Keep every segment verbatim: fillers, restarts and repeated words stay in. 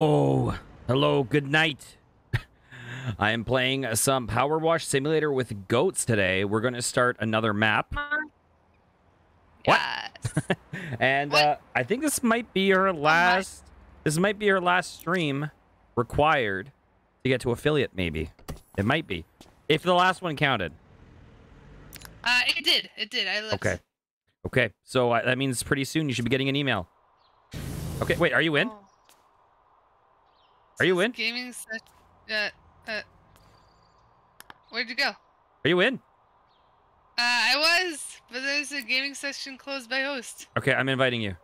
Oh, hello, good night. I am playing some Powerwash Simulator with goats today. We're going to start another map. What? Yes. and what? Uh, I think this might be her last. Oh this might be her last stream required to get to affiliate. Maybe it might be if the last one counted. Uh, it did. It did. I looked. Okay. Okay. So uh, that means pretty soon you should be getting an email. Okay. Wait. Are you in? Oh. Are you in? Gaming. Such, uh, uh, where'd you go? Are you in? Uh, I was, but there's a gaming session closed by host. Okay, I'm inviting you.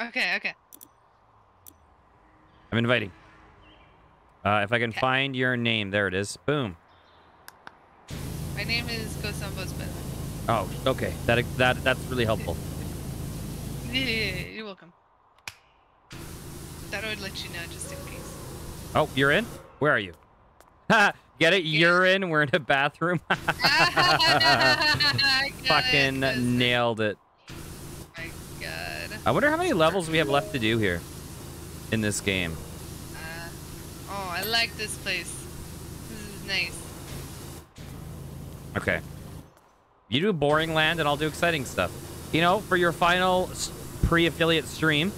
Okay, okay. I'm inviting. Uh, if I can okay. find your name, there it is. Boom. My name is Gosambos. Oh, okay. That that that's really helpful. Yeah, yeah, yeah, you're welcome. That would let you know just in case. Oh, you're in? Where are you? Ha! Get it? You're in. We're in a bathroom. Fucking it. Nailed it. Oh my God. I wonder how many levels we have left to do here in this game. Uh, oh, I like this place. This is nice. Okay. You do boring land and I'll do exciting stuff. You know, for your final pre-affiliate stream,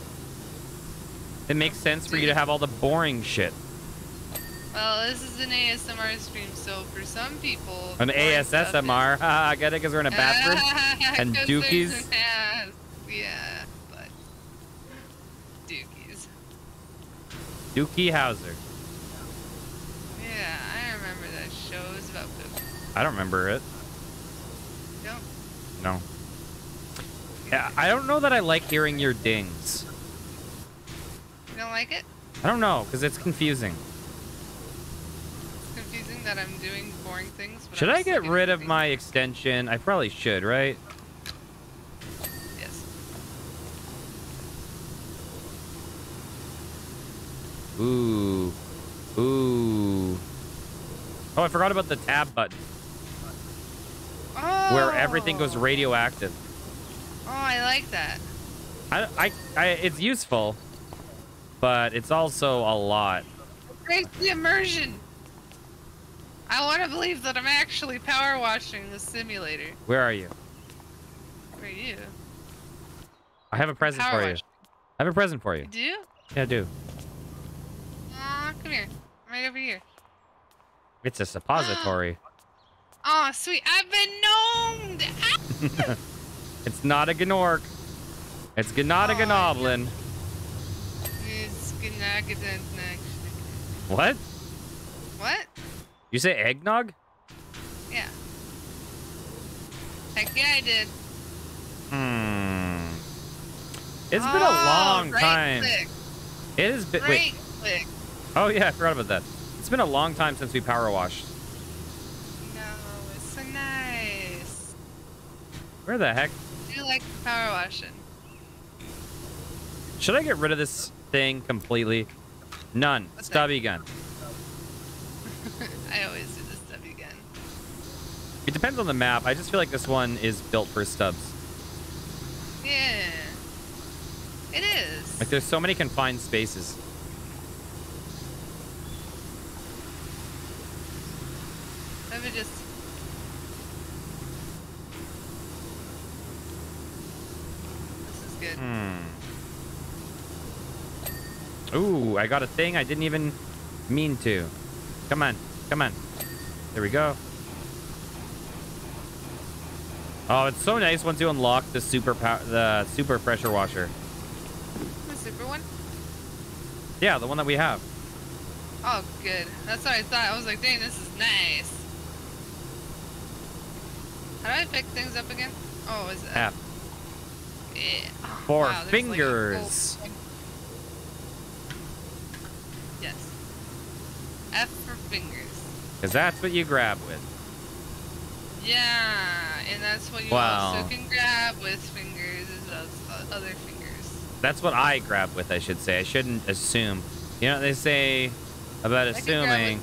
it makes sense for you to have all the boring shit. Well, this is an A S M R stream, so for some people... An A S S M R? Ah, I get it, because we're in a bathroom? And dookies? Yeah, but... Dookies. Dookie Howser. Yeah, I remember that show. It was about poop. I don't remember it. No? No. Yeah, I don't know that I like hearing your dings. You don't like it? I don't know, because it's confusing. That I'm doing boring things. But should I'm I get rid of things. My extension? I probably should, right? Yes. Ooh. Ooh. Oh, I forgot about the tab button. Oh. Where everything goes radioactive. Oh, I like that. I, I, I, it's useful, but it's also a lot. It breaks the immersion. I want to believe that I'm actually power washing the simulator. Where are you? Where are you? I have a present power for washing. you. I have a present for you. You do? Yeah, I do. Aw, uh, come here. Right over here. It's a suppository. Aw, oh, sweet. I've been gnomed! It's not a gnork. It's Gnodaganoblin. Oh, it's Gnagadan. What? What? You say eggnog? Yeah. Heck yeah, I did. Hmm. It's oh, been a long right time. Click. It has been. Right wait. Click. Oh yeah, I forgot about that. It's been a long time since we power washed. No, it's so nice. Where the heck? I do like power washing. Should I get rid of this thing completely? None. What's Stubby that? Gun. I always do the stub again. It depends on the map. I just feel like this one is built for stubs. Yeah. It is. Like, there's so many confined spaces. Let me just... This is good. Hmm. Ooh, I got a thing I didn't even mean to. Come on. Come on. There we go. Oh, it's so nice once you unlock the super power, the super pressure washer. The super one? Yeah, the one that we have. Oh, good. That's what I thought. I was like, dang, this is nice. How do I pick things up again? Oh, is that? F. Yeah. Four wow, fingers. Like yes. F for fingers. Because that's what you grab with. Yeah, and that's what you wow. also can grab with fingers as well as other fingers. That's what I grab with, I should say. I shouldn't assume. You know what they say about I assuming?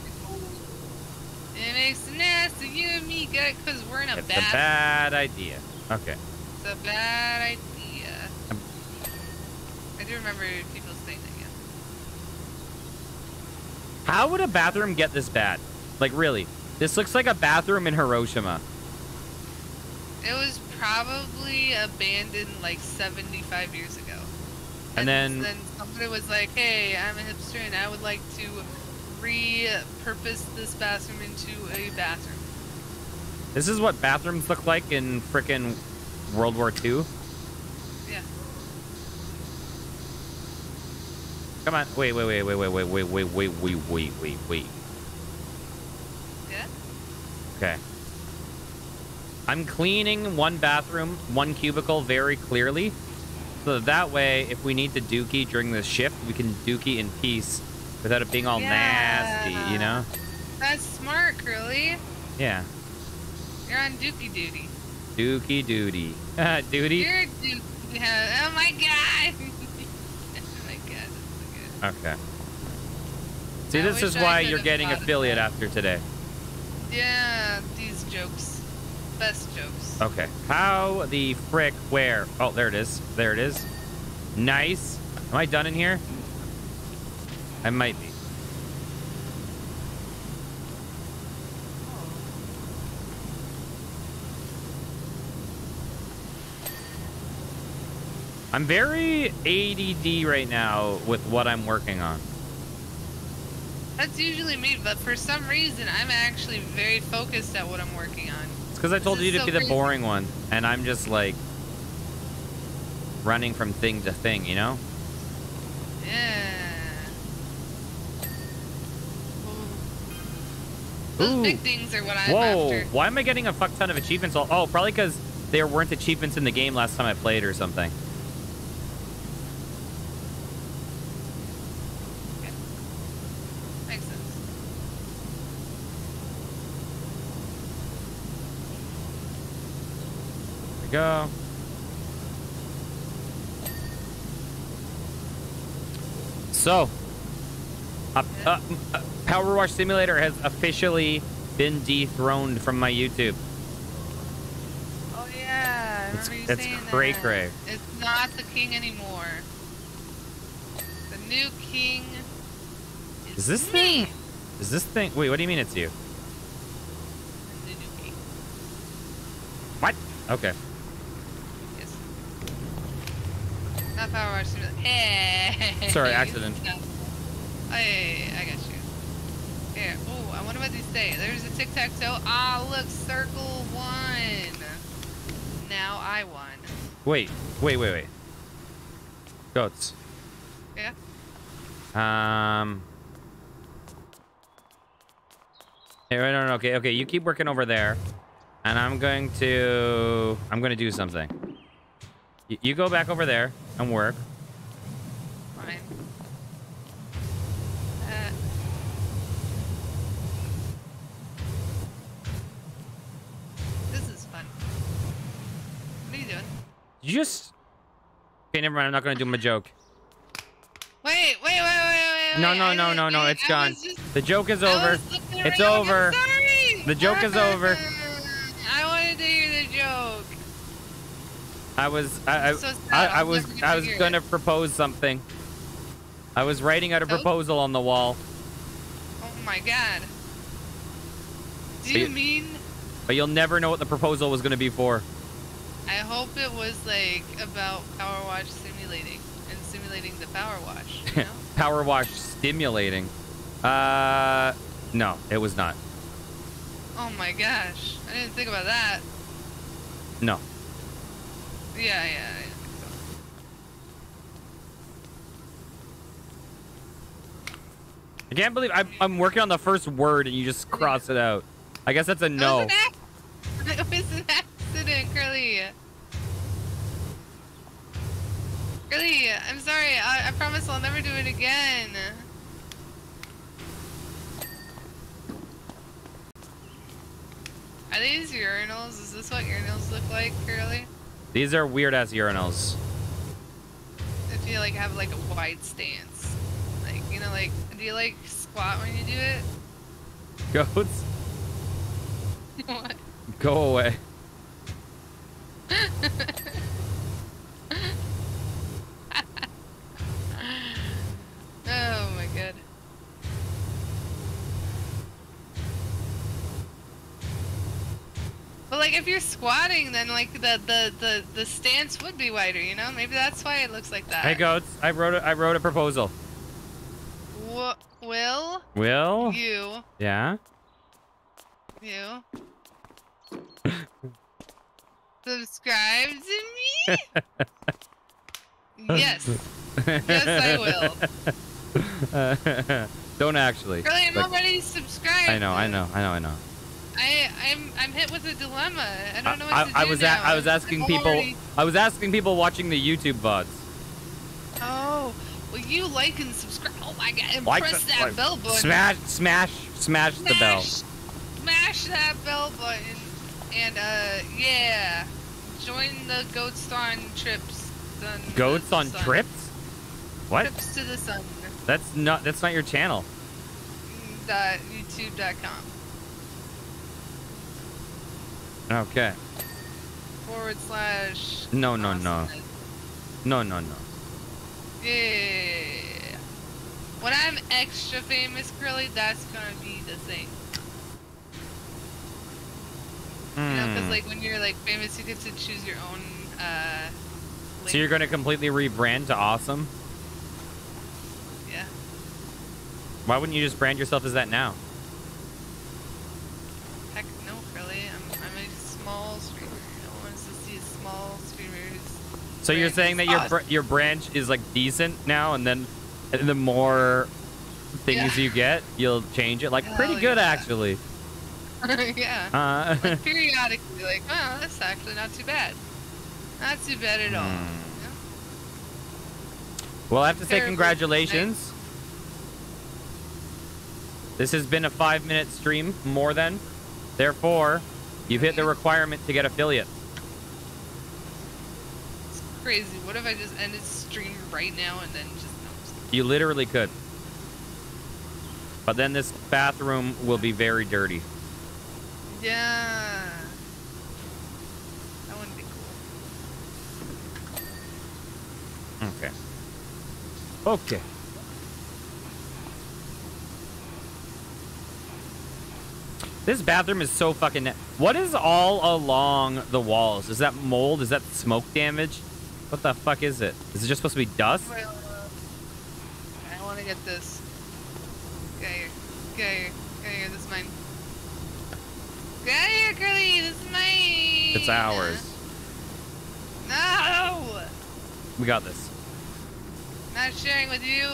It makes it nasty. You and me get it because we're in a it's bad... It's a bad idea. Okay. It's a bad idea. I'm... I do remember people saying that, yeah. How would a bathroom get this bad? Like, really? This looks like a bathroom in Hiroshima. It was probably abandoned like seventy-five years ago. And, and then, then somebody was like, hey, I'm a hipster and I would like to repurpose this bathroom into a bathroom. This is what bathrooms look like in frickin' World War Two? Yeah. Come on. Wait, wait, wait, wait, wait, wait, wait, wait, wait, wait, wait, wait, wait. Yeah? Okay. I'm cleaning one bathroom, one cubicle very clearly. So that way, if we need to dookie during this shift, we can dookie in peace without it being all yeah. nasty, you know? That's smart, Curly. Yeah. You're on dookie duty. Dookie duty. Duty? You're dookie. Oh my god. Oh my god. That's so good. Okay. See, I this is why you're getting affiliate after today. Yeah, these jokes. Best jokes. Okay. How the frick where? Oh, there it is. There it is. Nice. Am I done in here? I might be. I'm very A D D right now with what I'm working on. That's usually me, but for some reason, I'm actually very focused at what I'm working on. It's because I told you to be the boring one, and I'm just like running from thing to thing, you know? Yeah. Those Ooh. big things are what I'm Whoa. after. Why am I getting a fuck ton of achievements? Oh, probably because there weren't achievements in the game last time I played or something. Okay. Makes sense. There we go. So, uh, uh, uh, Powerwash Simulator has officially been dethroned from my YouTube. Oh yeah, I remember you saying that. It's cray cray. It's not the king anymore. The new king is, is this me. thing? Is this thing? Wait, what do you mean it's you? I'm the new king. What? Okay. Yes. Not Powerwash Simulator. Hey. Sorry, accident. Hey, I got you. Here. Oh, I wonder what these say. There's a tic-tac-toe. Ah, look, circle one. Now I won. Wait, wait, wait, wait. Goats. Yeah? Um. Hey, wait, no, no, okay, okay. You keep working over there. And I'm going to... I'm going to do something. Y you go back over there and work. Fine. Uh... You just okay. Never mind. I'm not gonna do my joke. Wait, wait, wait, wait, wait. No, no, no, no, no. It's gone. The joke is over. It's over. The joke is over. I wanted to hear the joke. I was, I, I, I was, I was gonna propose something. I was writing out a proposal on the wall. Oh my god. Do you mean? But you'll never know what the proposal was gonna be for. I hope it was like about power wash simulating and simulating the power wash. You know? Power wash stimulating. Uh, no, it was not. Oh my gosh, I didn't think about that. No. Yeah, yeah. I think so. I can't believe I'm, I'm working on the first word and you just cross it out. I guess that's a no. It was an accident. Accident, Curly. Curly, I'm sorry. I, I promise I'll never do it again. Are these urinals? Is this what urinals look like, Curly? These are weird ass urinals. If you like have like a wide stance, like you know, like do you like squat when you do it? Goats. What? Go away. Oh my god. Well, like if you're squatting, then like the the the the stance would be wider, you know. Maybe that's why it looks like that. Hey, goats! I wrote a, I wrote a proposal. W will. Will. You. Yeah. You. Subscribe to me. Yes. Yes, I will. Uh, don't actually. Really, I'm already subscribed. I know, I know, I know, I know. I I'm I'm hit with a dilemma. I don't know what I, to do I was now. I was asking I'm people. Already... I was asking people watching the YouTube V O Ds. Oh, well, you like and subscribe. Oh my God! And like press the, that like, bell button. Smash, smash, smash, smash the bell. Smash that bell button. And uh, yeah, join the goats on trips. The goats on sun. trips? What? Trips to the sun. That's not. That's not your channel. Uh, YouTube dot com. Okay. Forward slash. No, no, no. No, no, no. Yeah. When I'm extra famous, Curly, that's gonna be the thing. Mm. You know, because like when you're like famous, you get to choose your own. Uh, so you're gonna completely rebrand to awesome? Yeah. Why wouldn't you just brand yourself as that now? So you're saying that your br your branch is like decent now, and then and the more things yeah. you get, you'll change it. Like Hell pretty good yeah. actually. yeah. Uh, like periodically, like, wow, oh, that's actually not too bad. Not too bad at all. Mm. Yeah. Well, I have to say congratulations. Nice. This has been a five-minute stream, more than. Therefore, you've hit the requirement to get affiliate. Crazy. What if I just ended stream right now and then just no. You literally could. But then this bathroom will be very dirty. Yeah. That wouldn't be cool. Okay. Okay. This bathroom is so fucking net. What is all along the walls? Is that mold? Is that smoke damage? What the fuck is it? Is it just supposed to be dust? Well, uh, I want to get this. Get out of here. Get out of here. Get out of here. This is mine. Get out of here, Curly. This is mine. It's ours. No. We got this. Not sharing with you.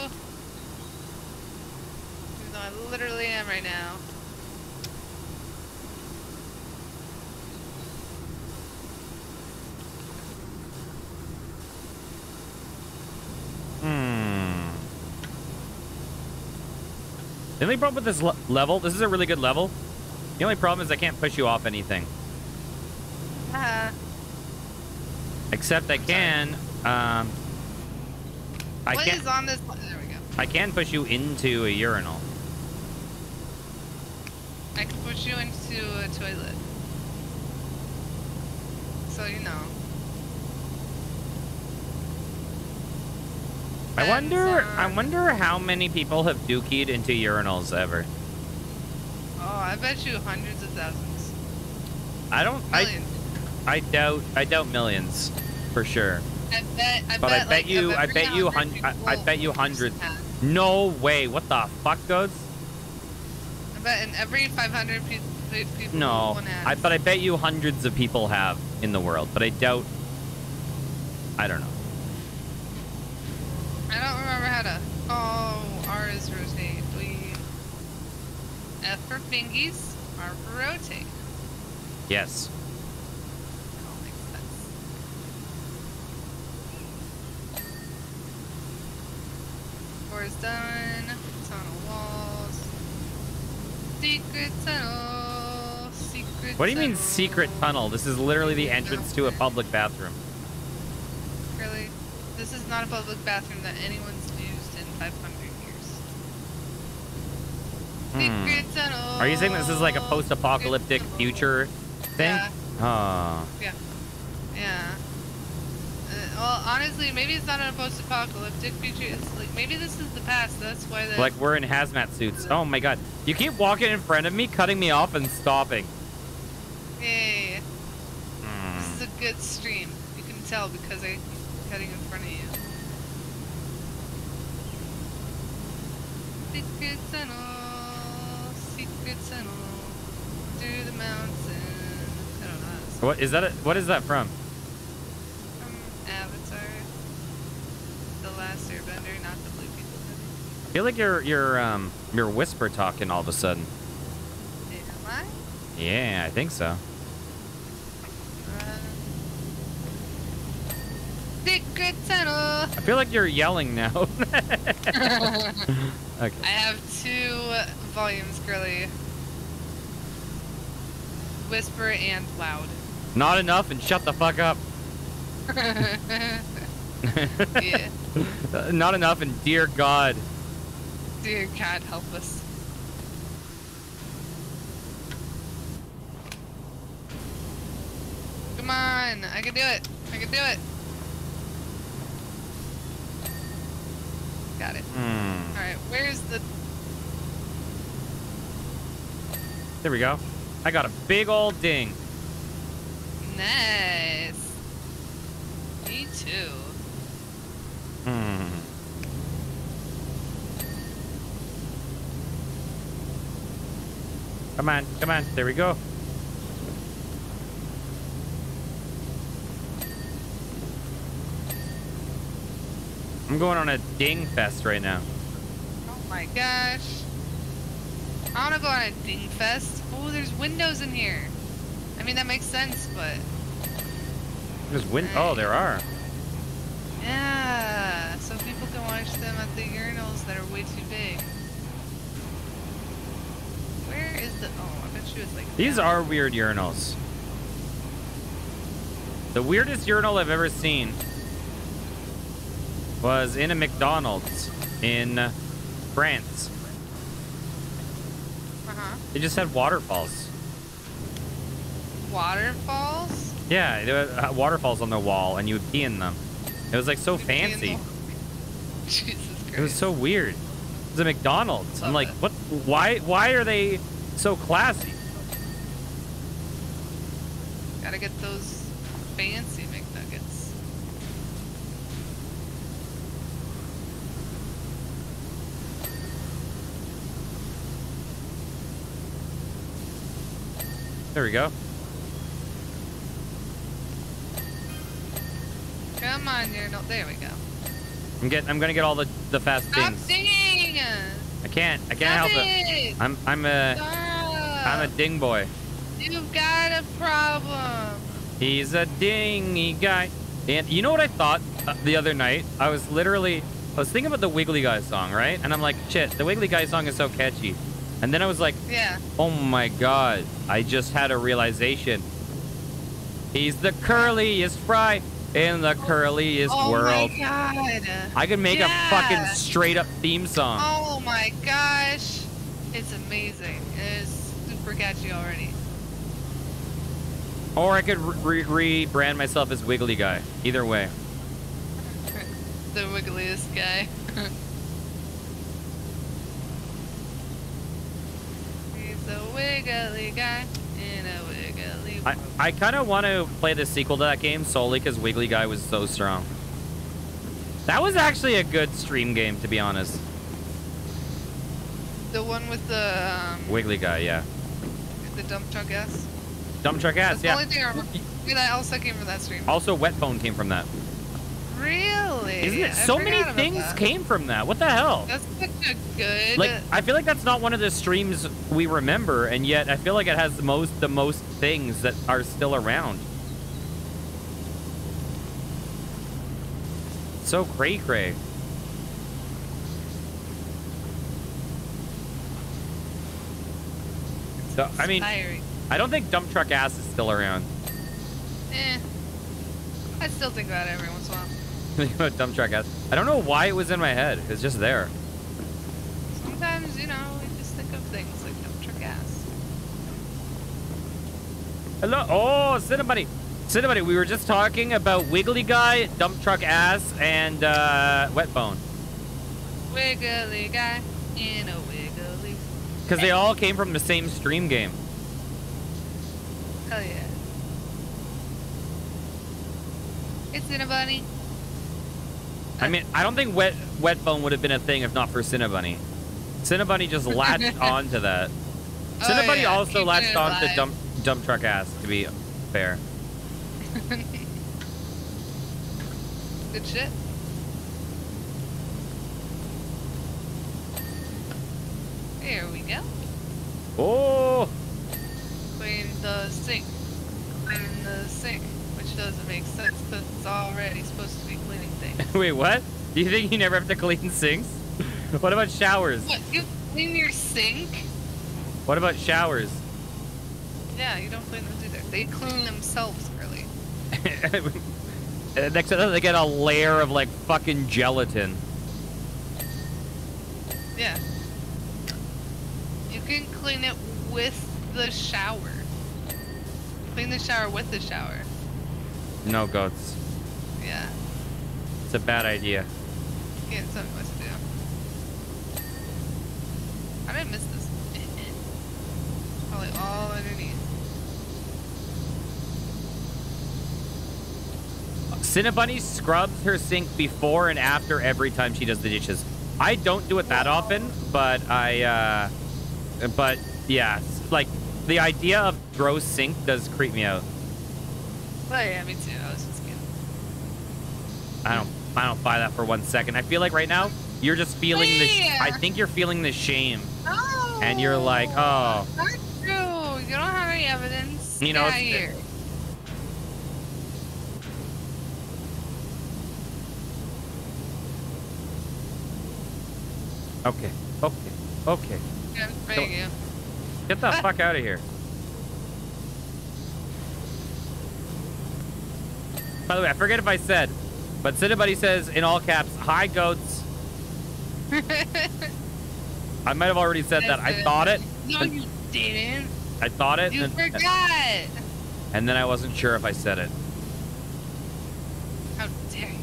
Even though I literally am right now. Hmm. The only problem with this le level, this is a really good level. The only problem is I can't push you off anything. Uh-huh. Except I can. Um, I what can, is on this? There we go. I can push you into a urinal. I can push you into a toilet. So you know. I wonder. I wonder how many people have dookied into urinals ever. Oh, I bet you hundreds of thousands. I don't. Millions. I. I doubt. I doubt millions, for sure. I bet. I but bet, I bet like, you. I bet you. Hun I, I bet you hundreds. No way. What the fuck, goats? I bet in every five hundred pe pe people. No. I. But I bet you hundreds of people have in the world. But I doubt. I don't know. I don't remember how to. Oh, R is rotate. We F for fingies. R for rotate. Yes. That all makes sense. Four is done. Tunnel walls. Secret tunnel. Secret. What do you tunnel. mean secret tunnel? This is literally the entrance no. to a public bathroom. Really. This is not a public bathroom that anyone's used in five hundred years. Hmm. Secret tunnel. Are you saying this is like a post-apocalyptic future thing? Yeah. Oh. Yeah. Yeah. Uh, well, honestly, maybe it's not a post-apocalyptic future. It's like maybe this is the past. That's why. Like we're in hazmat suits. Oh my God! You keep walking in front of me, cutting me off, and stopping. Hey. good stream. You can tell because I'm cutting in front of you. Secret tunnel, secret tunnel, through the mountain. I don't know. What is that? A, what is that from? From Avatar: The Last Airbender, not the blue people. I feel like you're you're um you're whisper talking all of a sudden. Am I? Yeah, I think so. Secret tunnel. I feel like you're yelling now. Okay. I have two volumes, girly. Whisper and loud. Not enough, and shut the fuck up. Yeah. Not enough, and dear God. Dear God, help us. Come on, I can do it. I can do it. Got it. Mm. Alright, where's the... There we go. I got a big old ding. Nice. Me too. Hmm. Come on, come on. There we go. I'm going on a ding fest right now. Oh my gosh. I want to go on a ding fest. Oh, there's windows in here. I mean, that makes sense, but... There's win- right. Oh, there are. Yeah. So people can watch them at the urinals that are way too big. Where is the- Oh, I bet you it's like- These down. Are weird urinals. The weirdest urinal I've ever seen was in a McDonald's in France. Uh-huh. They just had waterfalls. Waterfalls? Yeah, there were waterfalls on the wall, and you would pee in them. It was like so fancy. Jesus Christ. It was so weird. It was a McDonald's. Love I'm like, it. What? Why? Why are they so classy? Gotta get those fancy McNuggets. There we go. Come on, you're not there. We go. I'm getting. I'm gonna get all the the fast Stop things. Dinging. I can't. I can't Stop help it. it. I'm. I'm a. am a ding boy. You've got a problem. He's a dingy guy. And you know what I thought the other night? I was literally. I was thinking about the Wiggly Guy song, right? And I'm like, shit. The Wiggly Guy song is so catchy. And then I was like, yeah. Oh my God, I just had a realization. He's the curliest fry in the curliest oh world. Oh my God. I could make yeah. a fucking straight up theme song. Oh my gosh. It's amazing. It is super catchy already. Or I could re rebrand myself as Wiggly Guy. Either way. The wiggliest guy. The wiggly guy in a wiggly world. I, I kind of want to play the sequel to that game solely because Wiggly Guy was so strong. That was actually a good stream game, to be honest. The one with the... Um, Wiggly Guy, yeah. The dump truck ass? Dump truck ass, That's yeah. That's the only thing I remember. That also came from that stream. Also, Wet Phone came from that. Really? Isn't it? I so many things that. came from that. What the hell? That's such a good. Like, I feel like that's not one of the streams we remember, and yet I feel like it has the most the most things that are still around. So cray cray. So I mean, I don't think Dump Truck Ass is still around. Eh, I still think about it every once in a while. Dump truck ass. I don't know why it was in my head. It's just there. Sometimes, you know, we just think of things like dump truck ass. Hello. Oh, Cinnabuddy. Cinnabuddy, we were just talking about Wiggly Guy, Dump Truck Ass, and uh, Wet Bone. Wiggly Guy in a wiggly. Because they all came from the same stream game. Hell yeah. It's Cinnabunny. I mean, I don't think wet wet bone would have been a thing if not for Cinnabunny. Cinnabunny just latched onto that. Oh, Cinnabunny yeah. also Keeping latched onto dump dump truck ass, to be fair. Good shit. There we go. Oh! Clean the sink. Clean the sink. Which doesn't make sense because it's already supposed to be cleaning things. Wait, what? Do you think you never have to clean sinks? What about showers? What, you clean your sink? What about showers? Yeah, you don't clean them either. They clean themselves, really. Next time they get a layer of, like, fucking gelatin. Yeah. You can clean it with the shower. Clean the shower with the shower. No goats. Yeah. It's a bad idea. Yeah, it's something else to do. I didn't miss this. Probably all underneath. Cinnabunny scrubs her sink before and after every time she does the dishes. I don't do it that often, but I, uh, but yeah, like the idea of gross sink does creep me out. Well, yeah, me too. I was just kidding. I don't, I don't buy that for one second. I feel like right now you're just feeling yeah. the. Sh I think you're feeling the shame, oh, and you're like, oh. Not true. You don't have any evidence. You know. Yeah, it's, Okay, okay, okay. Yeah, you. Get the fuck out of here. By the way, I forget if I said, but Cinnabunny says in all caps, "Hi, goats." I might have already said That's that. It. I thought it. No, you didn't. I thought it. You and, forgot. And then I wasn't sure if I said it. How dare you?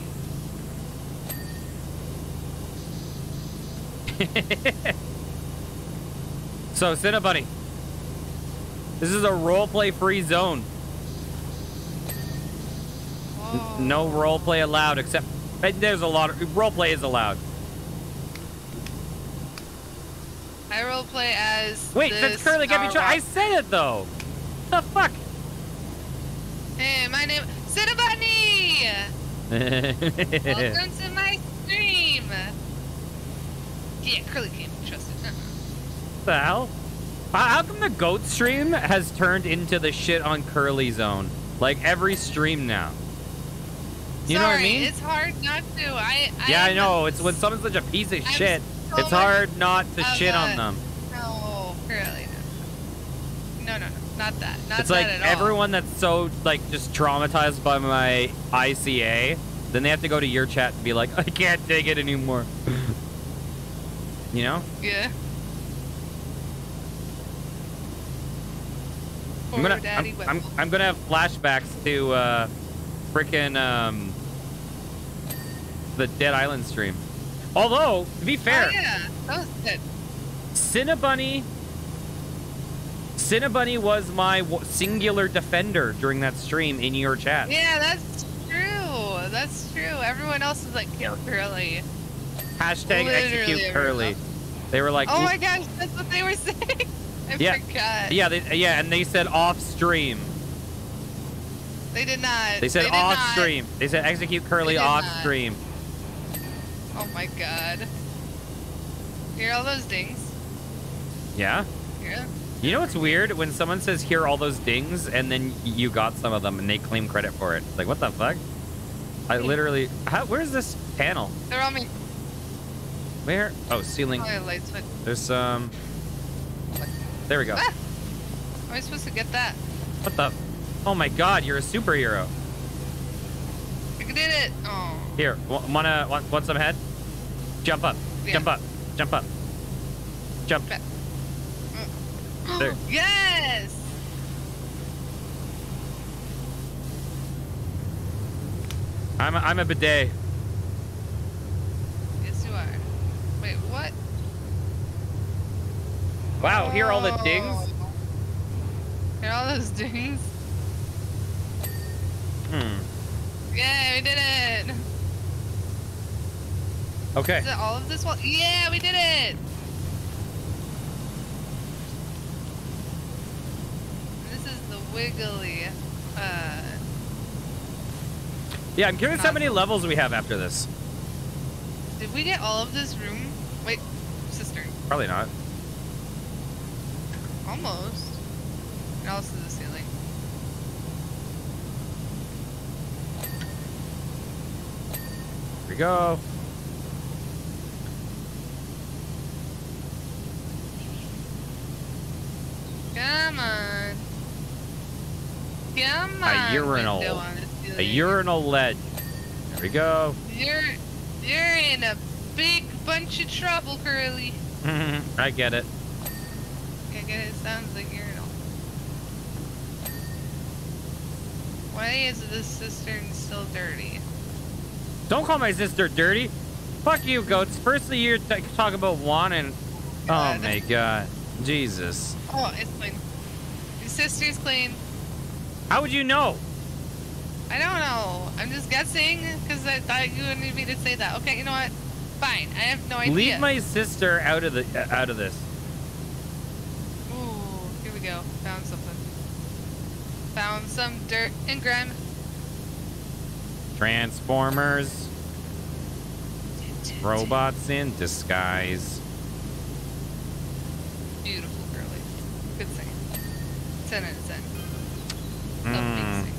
So, Cinnabunny, this is a roleplay free zone. Oh. No roleplay allowed, except there's a lot of roleplay is allowed. I roleplay as. Wait, that's currently can't be true. I said it though. The fuck? Hey, my name Cinnabunny. Welcome to my stream. Yeah, Curly can't be trusted. Huh? What the hell? How come the goat stream has turned into the shit on Curly zone? Like every stream now. You Sorry, know what I mean? It's hard not to. I, I yeah, I know. It's when someone's such a piece of I'm shit, so it's hard not to shit a, on them. No, Curly. No, no, no. Not that. Not it's that like at all. Everyone that's so, like, just traumatized by my I C A, then they have to go to your chat and be like, I can't take it anymore. You know? Yeah. I'm gonna, I'm, I'm, I'm gonna have flashbacks to uh, frickin' um, the Dead Island stream. Although, to be fair, oh, yeah. That was good. Cinnabunny, Cinnabunny was my w singular defender during that stream in your chat. Yeah, that's true. That's true. Everyone else was like, kill Curly. Hashtag Literally execute Curly. They were like, oh my gosh, that's what they were saying. I yeah. forgot. Yeah, they, yeah, and they said off stream. They did not. They said they off not. stream. They said execute Curly off not. stream. Oh my god. Hear all those dings? Yeah. Yeah. You know what's weird? When someone says hear all those dings and then you got some of them and they claim credit for it. It's like, what the fuck? I literally. How, where's this panel? They're on me. Where? Oh, ceiling. Oh, There's um. There we go. Ah! How am I supposed to get that? What the? Oh my God! You're a superhero. I did it. Oh. Here, wanna want, want some head? Jump up. Yeah. Jump up. Jump up. Jump. Back. There. Yes. I'm a, I'm a bidet. Wait, what? Wow, oh. Hear all the dings? Hear all those dings? Hmm. Yeah, we did it. Okay. Is it all of this wall? Yeah, we did it. This is the wiggly. Uh, yeah, I'm curious how many levels we have after this. Did we get all of this room? Wait, sister. Probably not. Almost. And also the ceiling. Here we go. Come on. Come on. A urinal. On a urinal ledge. There we go. You're you're in a big bunch of trouble, Curly. I get it. I get it. Sounds like urinal. Why is this cistern still dirty? Don't call my sister dirty. Fuck you, goats. Firstly, you're t talking about one and god. Oh my god, Jesus. Oh, it's clean. Your sister's clean. How would you know? I don't know. I'm just guessing because I thought you wanted me to say that. Okay, you know what? Fine. I have no idea. Leave my sister out of the uh, out of this. Ooh, here we go. Found something. Found some dirt and grime. Transformers. Robots in disguise. Beautiful, girly. Good singing. Ten out of ten. Love being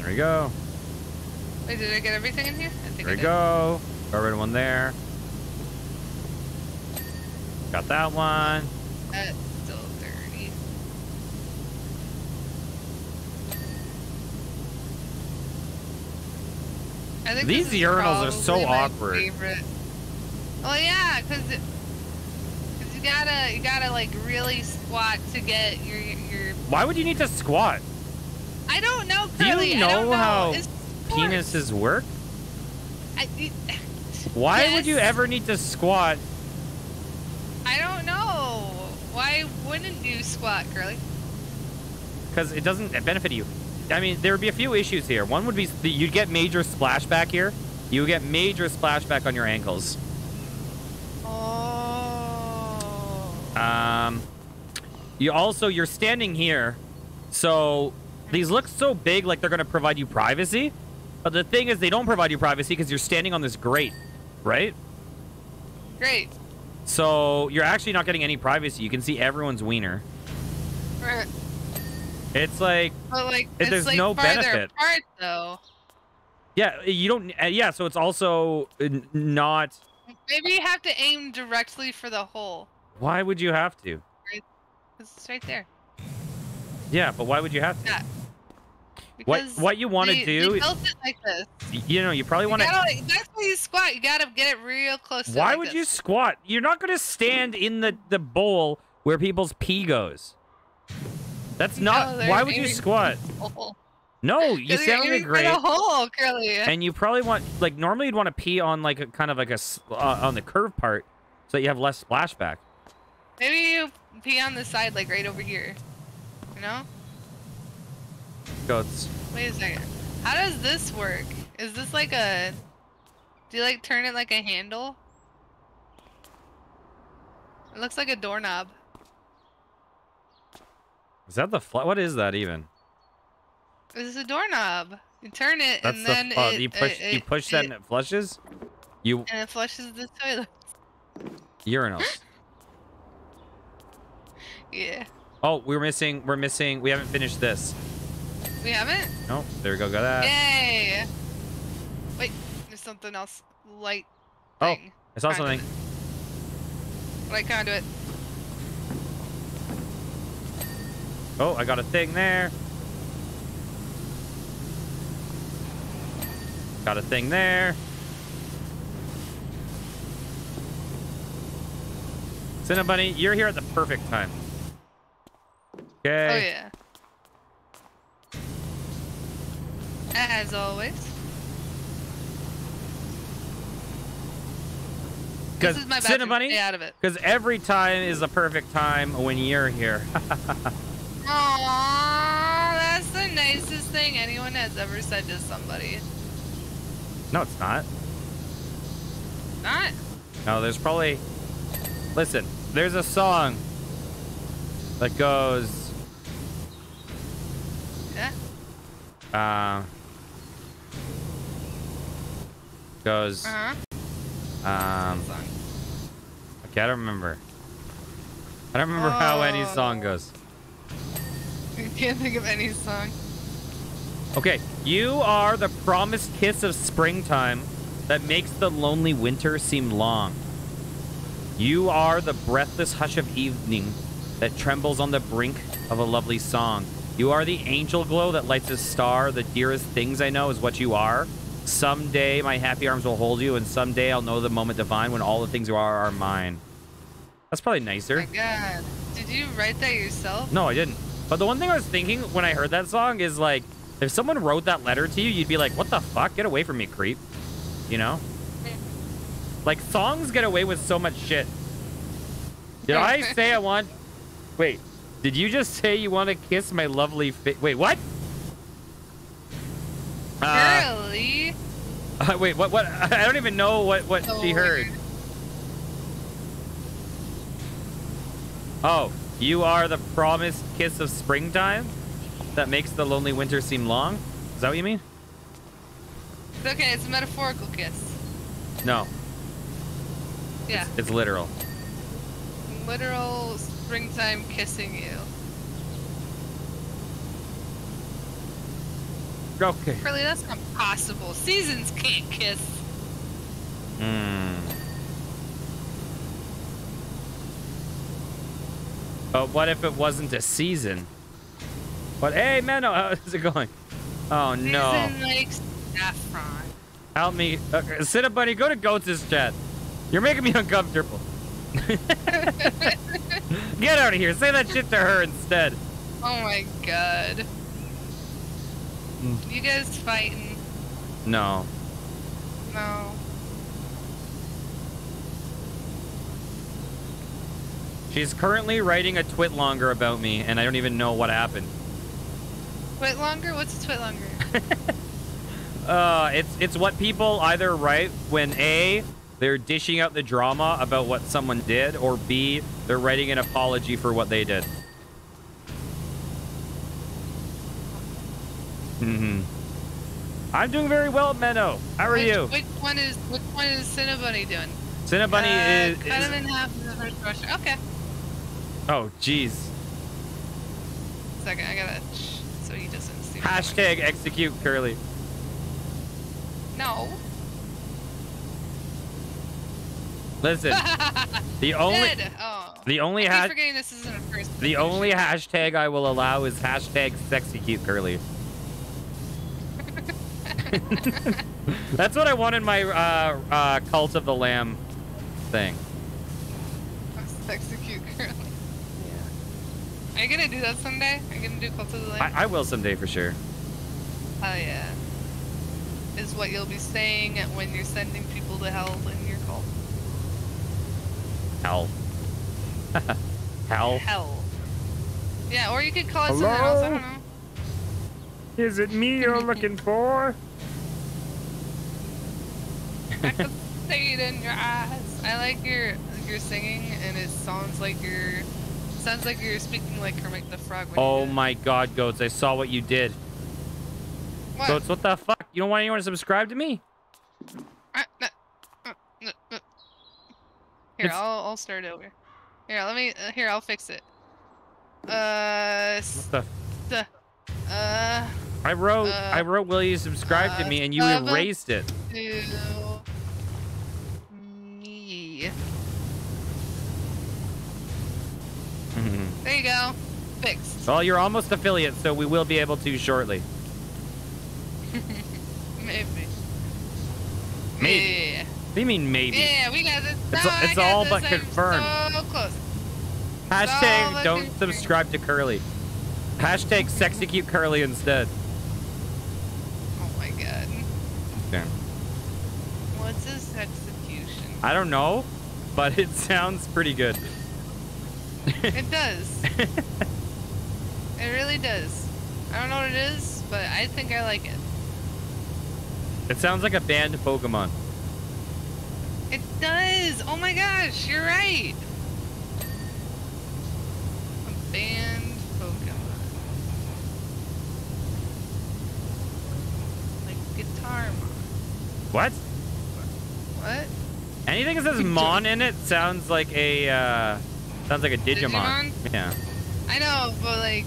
there we go. Wait, did I get everything in here? I think there we go. Got rid of one there. Got that one. That's still dirty. I think these urinals are so awkward. Favorite. Well, yeah, because you gotta you gotta like really squat to get your your. Why would you need to squat? I don't know, Curly. Do you know, I don't know how penises work? I, it, Why yes. would you ever need to squat? I don't know. Why wouldn't you squat, Curly? Because it doesn't benefit you. I mean, there would be a few issues here. One would be you'd get major splashback here. You would get major splashback on your ankles. Oh. Um. You also you're standing here, so. These look so big like they're going to provide you privacy, but the thing is they don't provide you privacy because you're standing on this grate, right? Great. So you're actually not getting any privacy. You can see everyone's wiener. Right. It's like, well, like it's there's like no benefit. Apart, though. Yeah, you don't. Uh, yeah, so it's also not. Maybe you have to aim directly for the hole. Why would you have to? It's right there. Yeah, but why would you have to? Yeah. What, what you want to do... They built it like this. You know, you probably want to... Like, that's why you squat. You got to get it real close to why like would this. You squat? You're not going to stand in the, the bowl where people's pee goes. That's not... No, why would you squat? No, you stand in a grate. A hole, Curly. And you probably want... Like, normally you'd want to pee on, like, a kind of like a... Uh, on the curve part so that you have less splashback. Maybe you pee on the side, like, right over here. No? Goats. Wait a second. How does this work? Is this like a... Do you like turn it like a handle? It looks like a doorknob. Is that the fly? What is that even? This is a doorknob. You turn it That's and the, then uh, it, you push. It, you push it, that it, and it flushes? You And it flushes the toilet. Urinals. Yeah. Oh, we're missing, we're missing, we haven't finished this. We haven't? Nope, there we go, got that. Yay! Wait, there's something else. Light thing. Oh, I saw conduit. something. Light conduit. Oh, I got a thing there. Got a thing there. Cinnabunny, you're here at the perfect time. Okay. Oh, yeah. As always. This is my bathroom. Stay out of it. Because every time is the perfect time when you're here. Aww, that's the nicest thing anyone has ever said to somebody. No, it's not. Not? No, there's probably... Listen, there's a song that goes... Yeah? Uh... Goes... Uh-huh. Um... Okay, I don't remember. I don't remember oh. how any song goes. I can't think of any song. Okay, you are the promised kiss of springtime that makes the lonely winter seem long. You are the breathless hush of evening that trembles on the brink of a lovely song. You are the angel glow that lights a star. The dearest things I know is what you are. Someday my happy arms will hold you, and someday I'll know the moment divine when all the things you are are mine. That's probably nicer. My God. Did you write that yourself? No, I didn't. But the one thing I was thinking when I heard that song is like, if someone wrote that letter to you, you'd be like, what the fuck? Get away from me, creep. You know? Yeah. Like, songs get away with so much shit. Did I say I want... Wait. Did you just say you want to kiss my lovely face? Wait, what? Uh, really? Uh, wait, what? What? I don't even know what, what so she heard. Weird. Oh, you are the promised kiss of springtime that makes the lonely winter seem long? Is that what you mean? It's okay, it's a metaphorical kiss. No. Yeah. It's, it's literal. Literal springtime kissing you. Okay. Really, that's not possible. Seasons can't kiss. Hmm. But what if it wasn't a season? But hey, man, how's it going? Oh no! Season likes saffron. Help me, okay, sit up, buddy. Go to Goats' chat. You're making me uncomfortable. Get out of here. Say that shit to her instead. Oh my God. Mm. You guys fighting? No. No. She's currently writing a twit longer about me, and I don't even know what happened. Twit longer? What's a twit longer? uh, it's it's what people either write when A, they're dishing out the drama about what someone did, or B, they're writing an apology for what they did. Mm-hmm. I'm doing very well, Menno. How are which, you? Which one is which one is Cinnabunny doing? Cinnabunny uh, is. Cut is, him in half in the first question. Okay. Oh, jeez. Second, I gotta... So he doesn't see... Hashtag execute Curly. No. Listen. the only... Oh. The only... I keep forgetting this isn't a first... The only hashtag I will allow is hashtag sexecute Curly. That's what I want in my uh, uh, Cult of the Lamb thing. Sexecute Curly. Are you gonna do that someday? Are you gonna do Cult of the Lamb? I, I will someday for sure. Oh yeah. Is what you'll be saying when you're sending people to hell in your cult. Hell. Hell. Hell. Yeah, or you could call it something else, I don't know. Is it me you're looking for? I can see it in your eyes. I like your your singing, and it sounds like you're... Sounds like you're speaking like Kermit the Frog. Oh my God, Goats! I saw what you did. What? Goats, what the fuck? You don't want anyone to subscribe to me? Uh, no, uh, no, no. Here, it's... I'll I'll start over. Here, let me. Uh, here, I'll fix it. Uh. What the? the uh. I wrote. Uh, I wrote. Will you subscribe uh, to me? And you erased it. To me. Mm-hmm. There you go. Fixed. Well, you're almost affiliate, so we will be able to shortly. Maybe. Maybe. Yeah. What do you mean maybe? Yeah, we got this. It's, no, it's all but confirmed. So close. Hashtag don't subscribe to Curly. Hashtag sexecute Curly instead. Oh my God. Damn. What's this execution? I don't know, but it sounds pretty good. It does. It really does. I don't know what it is, but I think I like it. It sounds like a banned Pokemon. It does! Oh my gosh, you're right! A banned Pokemon. Like Guitar Mon. What? What? Anything that says Mon in it sounds like a, uh, sounds like a Digimon. Digimon? Yeah. I know, but like,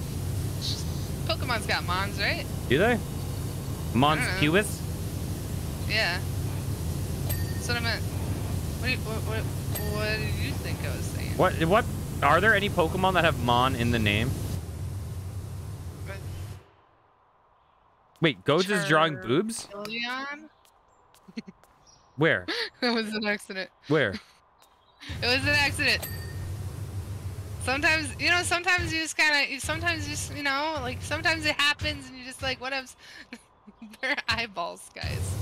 Pokemon's got Mons, right? Do they? Monscuous? Yeah. That's what I meant. What, do you, what, what, what did you think I was saying? What, what, are there any Pokemon that have Mon in the name? What? Wait, Goats Char is drawing boobs? Where? That was an accident. Where? It was an accident. Sometimes, you know, sometimes you just kind of, sometimes you just, you know, like, sometimes it happens and you're just like, what up? They're eyeballs, guys.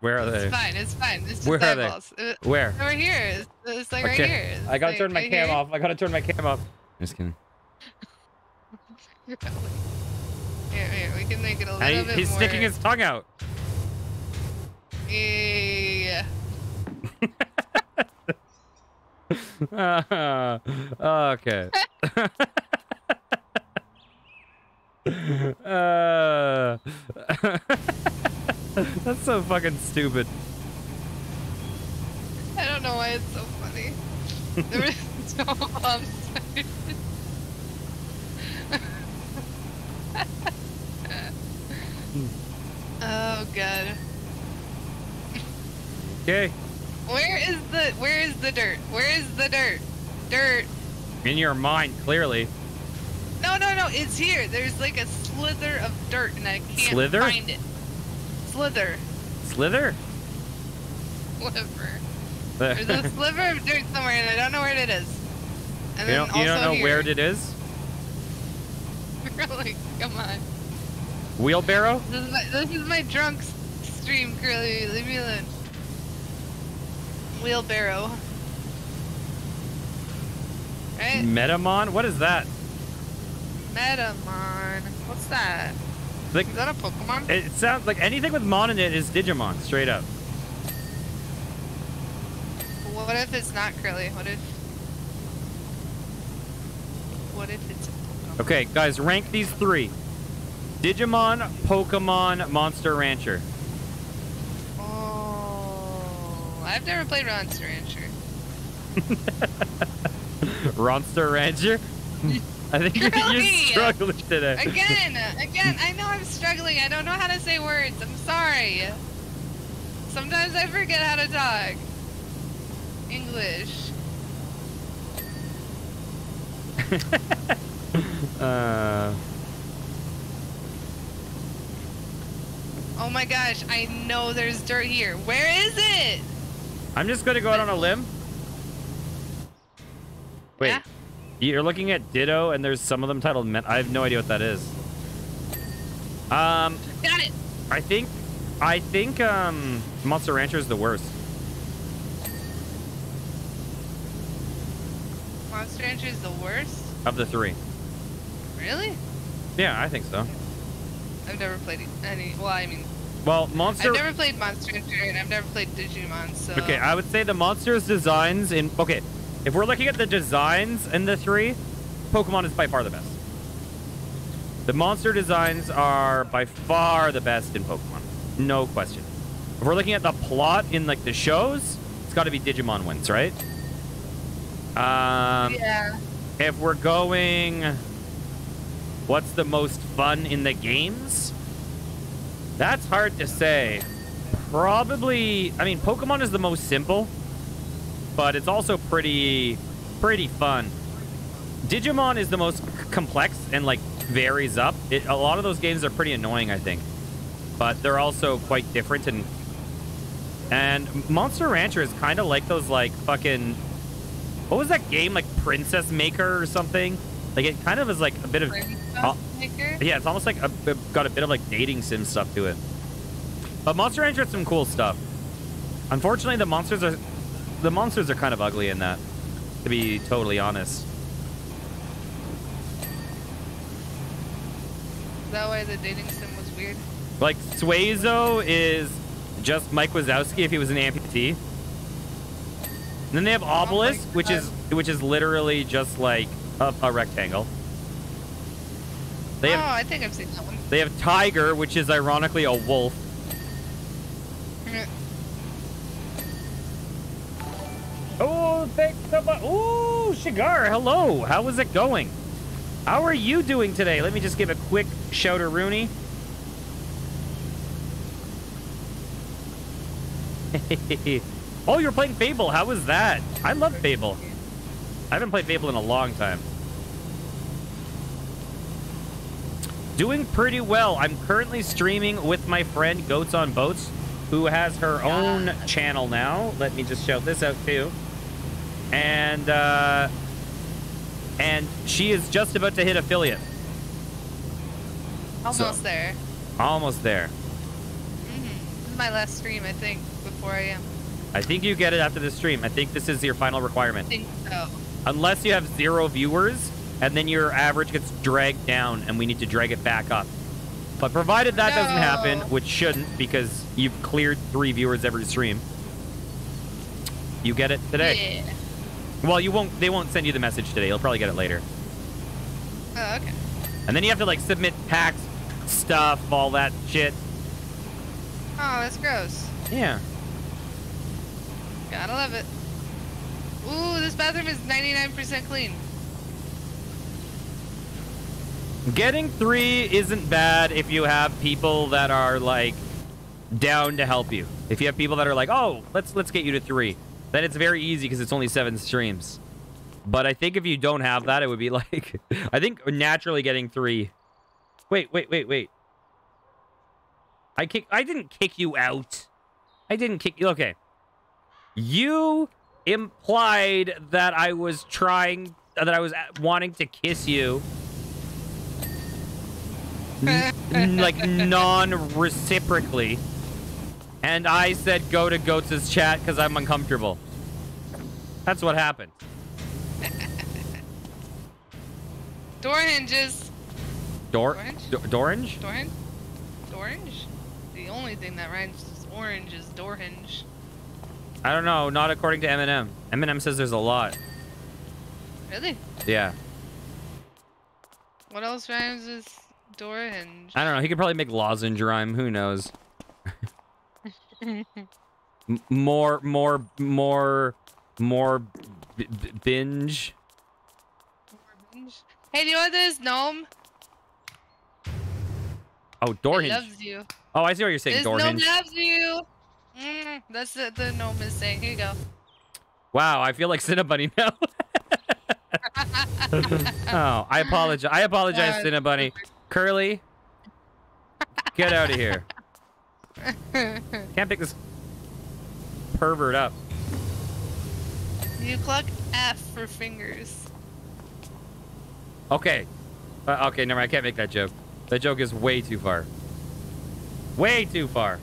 Where are they? It's fine, it's fine. It's just Where eyeballs. Are they? Where? Over here. It's, it's like okay. right here. It's I gotta like, turn my right cam here. off. I gotta turn my cam off. Just kidding. Here, here, we can make it a little I, bit he's more. He's sticking his tongue out. Yeah. uh, okay. uh, that's so fucking stupid. I don't know why it's so funny. There is no um, Oh god. Okay. Where is the where is the dirt? Where is the dirt? Dirt. In your mind, clearly. No, no, no. It's here. There's like a slither of dirt, and I can't slither? find it. Slither. Slither. Sliver. There's a sliver of dirt somewhere, and I don't know where it is. And you then don't, you also don't know here. where it is. Really? Come on. Wheelbarrow. This is my, this is my drunk stream, Curly. Leave me alone. Wheelbarrow. Right? Metamon? What is that? Metamon. What's that? Like, is that a Pokemon? It sounds like anything with Mon in it is Digimon, straight up. Well, what if it's not Curly? What if... What if it's a Pokemon? Okay, guys, rank these three. Digimon, Pokemon, Monster Rancher. I've never played Monster Rancher. Monster Rancher? I think really? you're struggling today. Again, again, I know I'm struggling. I don't know how to say words. I'm sorry. Sometimes I forget how to talk English. uh... Oh my gosh, I know there's dirt here. Where is it? I'm just going to go out on a limb. Wait, yeah. You're looking at Ditto, and there's some of them titled Met. I have no idea what that is. Um, Got it. I think, I think um, Monster Rancher is the worst. Monster Rancher is the worst? Of the three. Really? Yeah, I think so. I've never played any. Well, I mean. Well, Monster... I've never played Monster Rancher, and I've never played Digimon, so... Okay, I would say the monsters' designs in... Okay, if we're looking at the designs in the three, Pokemon is by far the best. The monster designs are by far the best in Pokemon. No question. If we're looking at the plot in, like, the shows, it's got to be Digimon wins, right? Um, yeah. If we're going... What's the most fun in the games? That's hard to say. Probably, I mean, Pokemon is the most simple, but it's also pretty, pretty fun. Digimon is the most complex and like varies up. It, a lot of those games are pretty annoying, I think, but they're also quite different. And and Monster Rancher is kind of like those like fucking, what was that game? Like Princess Maker or something? Like it kind of is like a bit of... Uh, yeah, it's almost like a, got a bit of like dating sim stuff to it. But Monster Rancher had some cool stuff. Unfortunately, the monsters are the monsters are kind of ugly in that. to be totally honest. Is that why the dating sim was weird? Like, Suezo is just Mike Wazowski if he was an amputee. And then they have Obelisk, oh which is which is literally just like a, a rectangle. They have, oh, I think I've seen that one. They have Tiger, which is ironically a wolf. Oh, thanks so much. Ooh, Shigar, hello. How is it going? How are you doing today? Let me just give a quick shout to Rooney. Oh, you're playing Fable. How was that? I love Fable. I haven't played Fable in a long time. Doing pretty well. I'm currently streaming with my friend Goats on Boats, who has her own channel now. Let me just shout this out too. And uh, and she is just about to hit affiliate. Almost so, there. Almost there. Mm-hmm. This is my last stream, I think, before I am. I think you get it after the stream. I think this is your final requirement. I think so. Unless you have zero viewers, and then your average gets dragged down, and we need to drag it back up. But provided that no. doesn't happen, which shouldn't, because you've cleared three viewers every stream, you get it today. Yeah. Well, you won't. They won't send you the message today. You'll probably get it later. Oh, okay. And then you have to like submit packs, stuff, all that shit. Oh, that's gross. Yeah. Gotta love it. Ooh, this bathroom is ninety-nine percent clean. Getting three isn't bad if you have people that are like down to help you. If you have people that are like, oh, let's let's get you to three, then it's very easy because it's only seven streams. But I think if you don't have that, it would be like, I think naturally getting three. Wait, wait, wait, wait. I kick. I didn't kick you out. I didn't kick you. Okay. You implied that I was trying, that I was wanting to kiss you. N like, non-reciprocally. And I said go to Goats' chat because I'm uncomfortable. That's what happened. Door hinges. Door? Dorange? Do dorange? Dorange? Dorange? The only thing that rhymes is orange is door hinge. I don't know. Not according to Eminem. Eminem says there's a lot. Really? Yeah. What else rhymes with door hinge? I don't know. He could probably make lozenge rhyme. Who knows? more, more, more, more b b binge. More binge. Hey, do you want this gnome? Oh, door it hinge. Loves you. Oh, I see what you're saying. This door gnome hinge. Loves you. Mm, that's the, the gnome is saying. Here you go. Wow, I feel like Cinnabunny now. Oh, I apologize. I apologize, no, Cinnabunny. Curly, get out of here. Can't pick this pervert up. You clock F for fingers. Okay. Uh, okay, never mind. I can't make that joke. That joke is way too far. Way too far.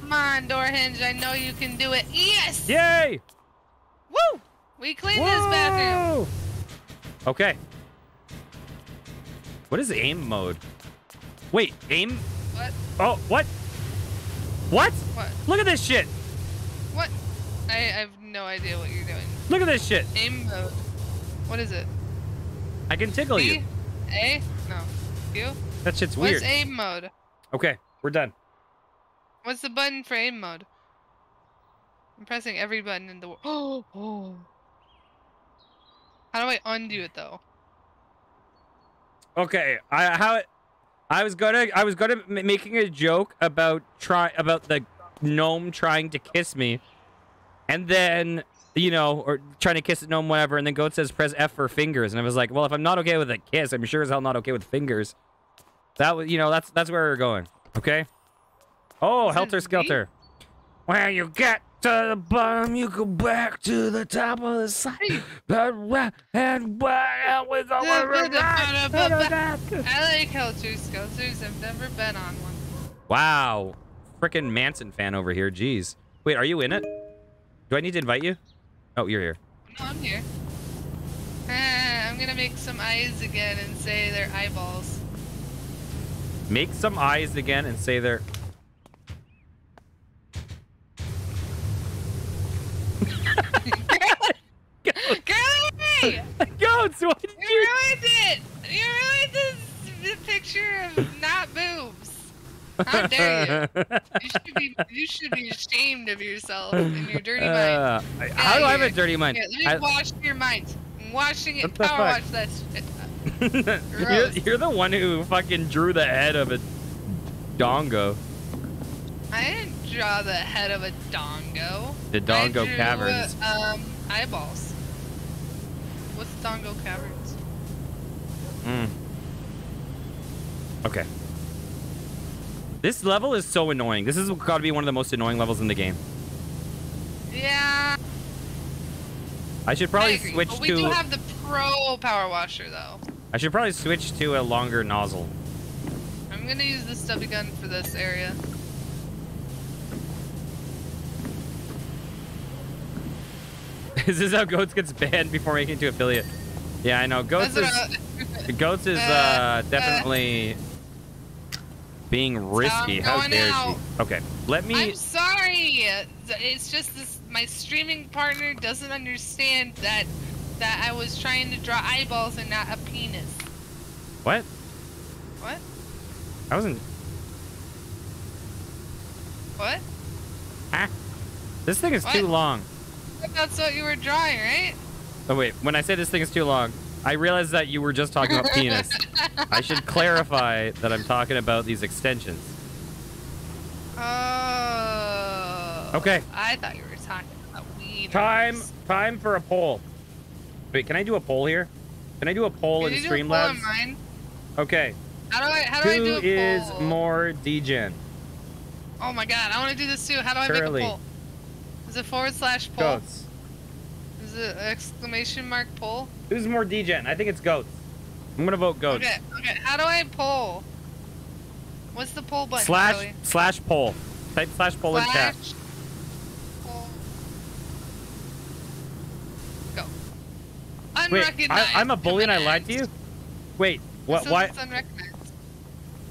Come on, door hinge. I know you can do it. Yes! Yay! Woo! We cleaned Whoa! This bathroom. Okay. What is aim mode? Wait, aim? What? Oh, what? What? What? Look at this shit. What? I, I have no idea what you're doing. Look at this shit. Aim mode. What is it? I can tickle B? You. A? No. You? That shit's What's weird. What's aim mode? Okay, we're done. What's the button for aim mode? I'm pressing every button in the world. Oh, oh. How do I undo it though? Okay, I how I was gonna I was gonna making a joke about try about the gnome trying to kiss me, and then you know or trying to kiss a gnome whatever, and then Goat says press F for fingers, and I was like, well, if I'm not okay with a kiss, I'm sure as hell not okay with fingers. That was you know that's that's where we were going. Okay. Oh, helter skelter. When you get to the bottom, you go back to the top of the side. And with all I like helter skelters. I've never been on one. Wow. Frickin' Manson fan over here. Jeez. Wait, are you in it? Do I need to invite you? Oh, you're here. No, I'm here. I'm gonna make some eyes again and say they're eyeballs. Make some eyes again and say they're... Girlie! Yo, so what did you... You ruined it! You ruined this, this picture of not boobs. How dare you? You should be, you should be ashamed of yourself and your dirty uh, mind. How do I have a dirty mind? Here, let me I... wash your mind. I'm washing it. Power watch that shit. you're, you're the one who fucking drew the head of a dongo. I didn't draw the head of a dongo. The dongo I drew, caverns. Um, eyeballs. What's dongo caverns? Mm. Okay. This level is so annoying. This has got to be one of the most annoying levels in the game. Yeah. I should probably I switch but we to... We do have the pro power washer, though. I should probably switch to a longer nozzle. I'm going to use the stubby gun for this area. Is this how Goats gets banned before making it to affiliate? Yeah, I know. Goats That's is, Goats is uh, uh, definitely... Uh, being risky. How dare she? Okay, let me. I'm sorry. It's just this. My streaming partner doesn't understand that that I was trying to draw eyeballs and not a penis. What? What? I wasn't. What? Ah, this thing is what? too long. That's what you were drawing, right? Oh wait. When I say this thing is too long. I realized that you were just talking about penis. I should clarify that I'm talking about these extensions. Oh. Okay. I thought you were talking about wieners. Time, time for a poll. Wait, can I do a poll here? Can I do a poll in Streamlabs? Okay. How do I? How do I do a poll? Who is more D Gen? Oh my God, I want to do this too. How do I Curly. make a poll? Is it forward slash poll? Goats. Is it exclamation mark poll? Who's more D Gen? I think it's Goats. I'm gonna vote Goats. Okay, okay. How do I poll? What's the poll button? Slash Joey? slash poll. Type slash poll slash in chat. Poll. Go. Unrecognized. Wait, I, I'm a bully and I lied to you? Wait, what? Why?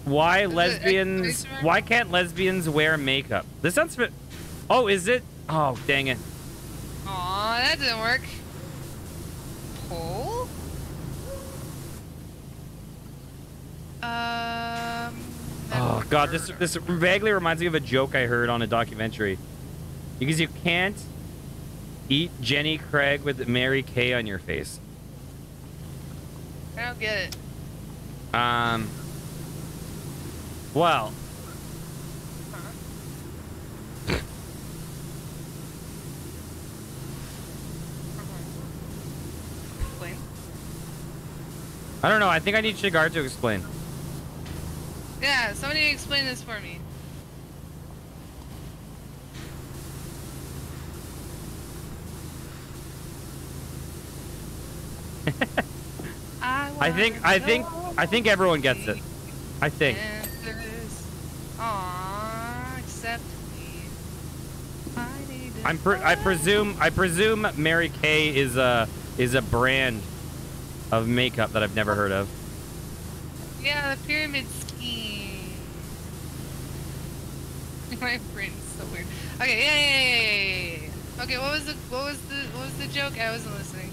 Why is lesbians? Why can't lesbians wear makeup? This sounds. Oh, is it? Oh, dang it. Aw, that didn't work. Poll? Um. Oh God, this this vaguely reminds me of a joke I heard on a documentary. Because you can't eat Jenny Craig with Mary Kay on your face. I don't get it. Um. Well. I don't know. I think I need Shigar to explain. Yeah, somebody explain this for me. I, I think I think I think everyone gets it. I think. Aww, except me. I need I'm pre I presume I presume Mary Kay is a is a brand of makeup that I've never heard of. Yeah, the pyramid scheme. My brain's so weird. Okay, yeah, yeah, yeah, yeah, yeah. Okay, what was the what was the what was the joke? I wasn't listening.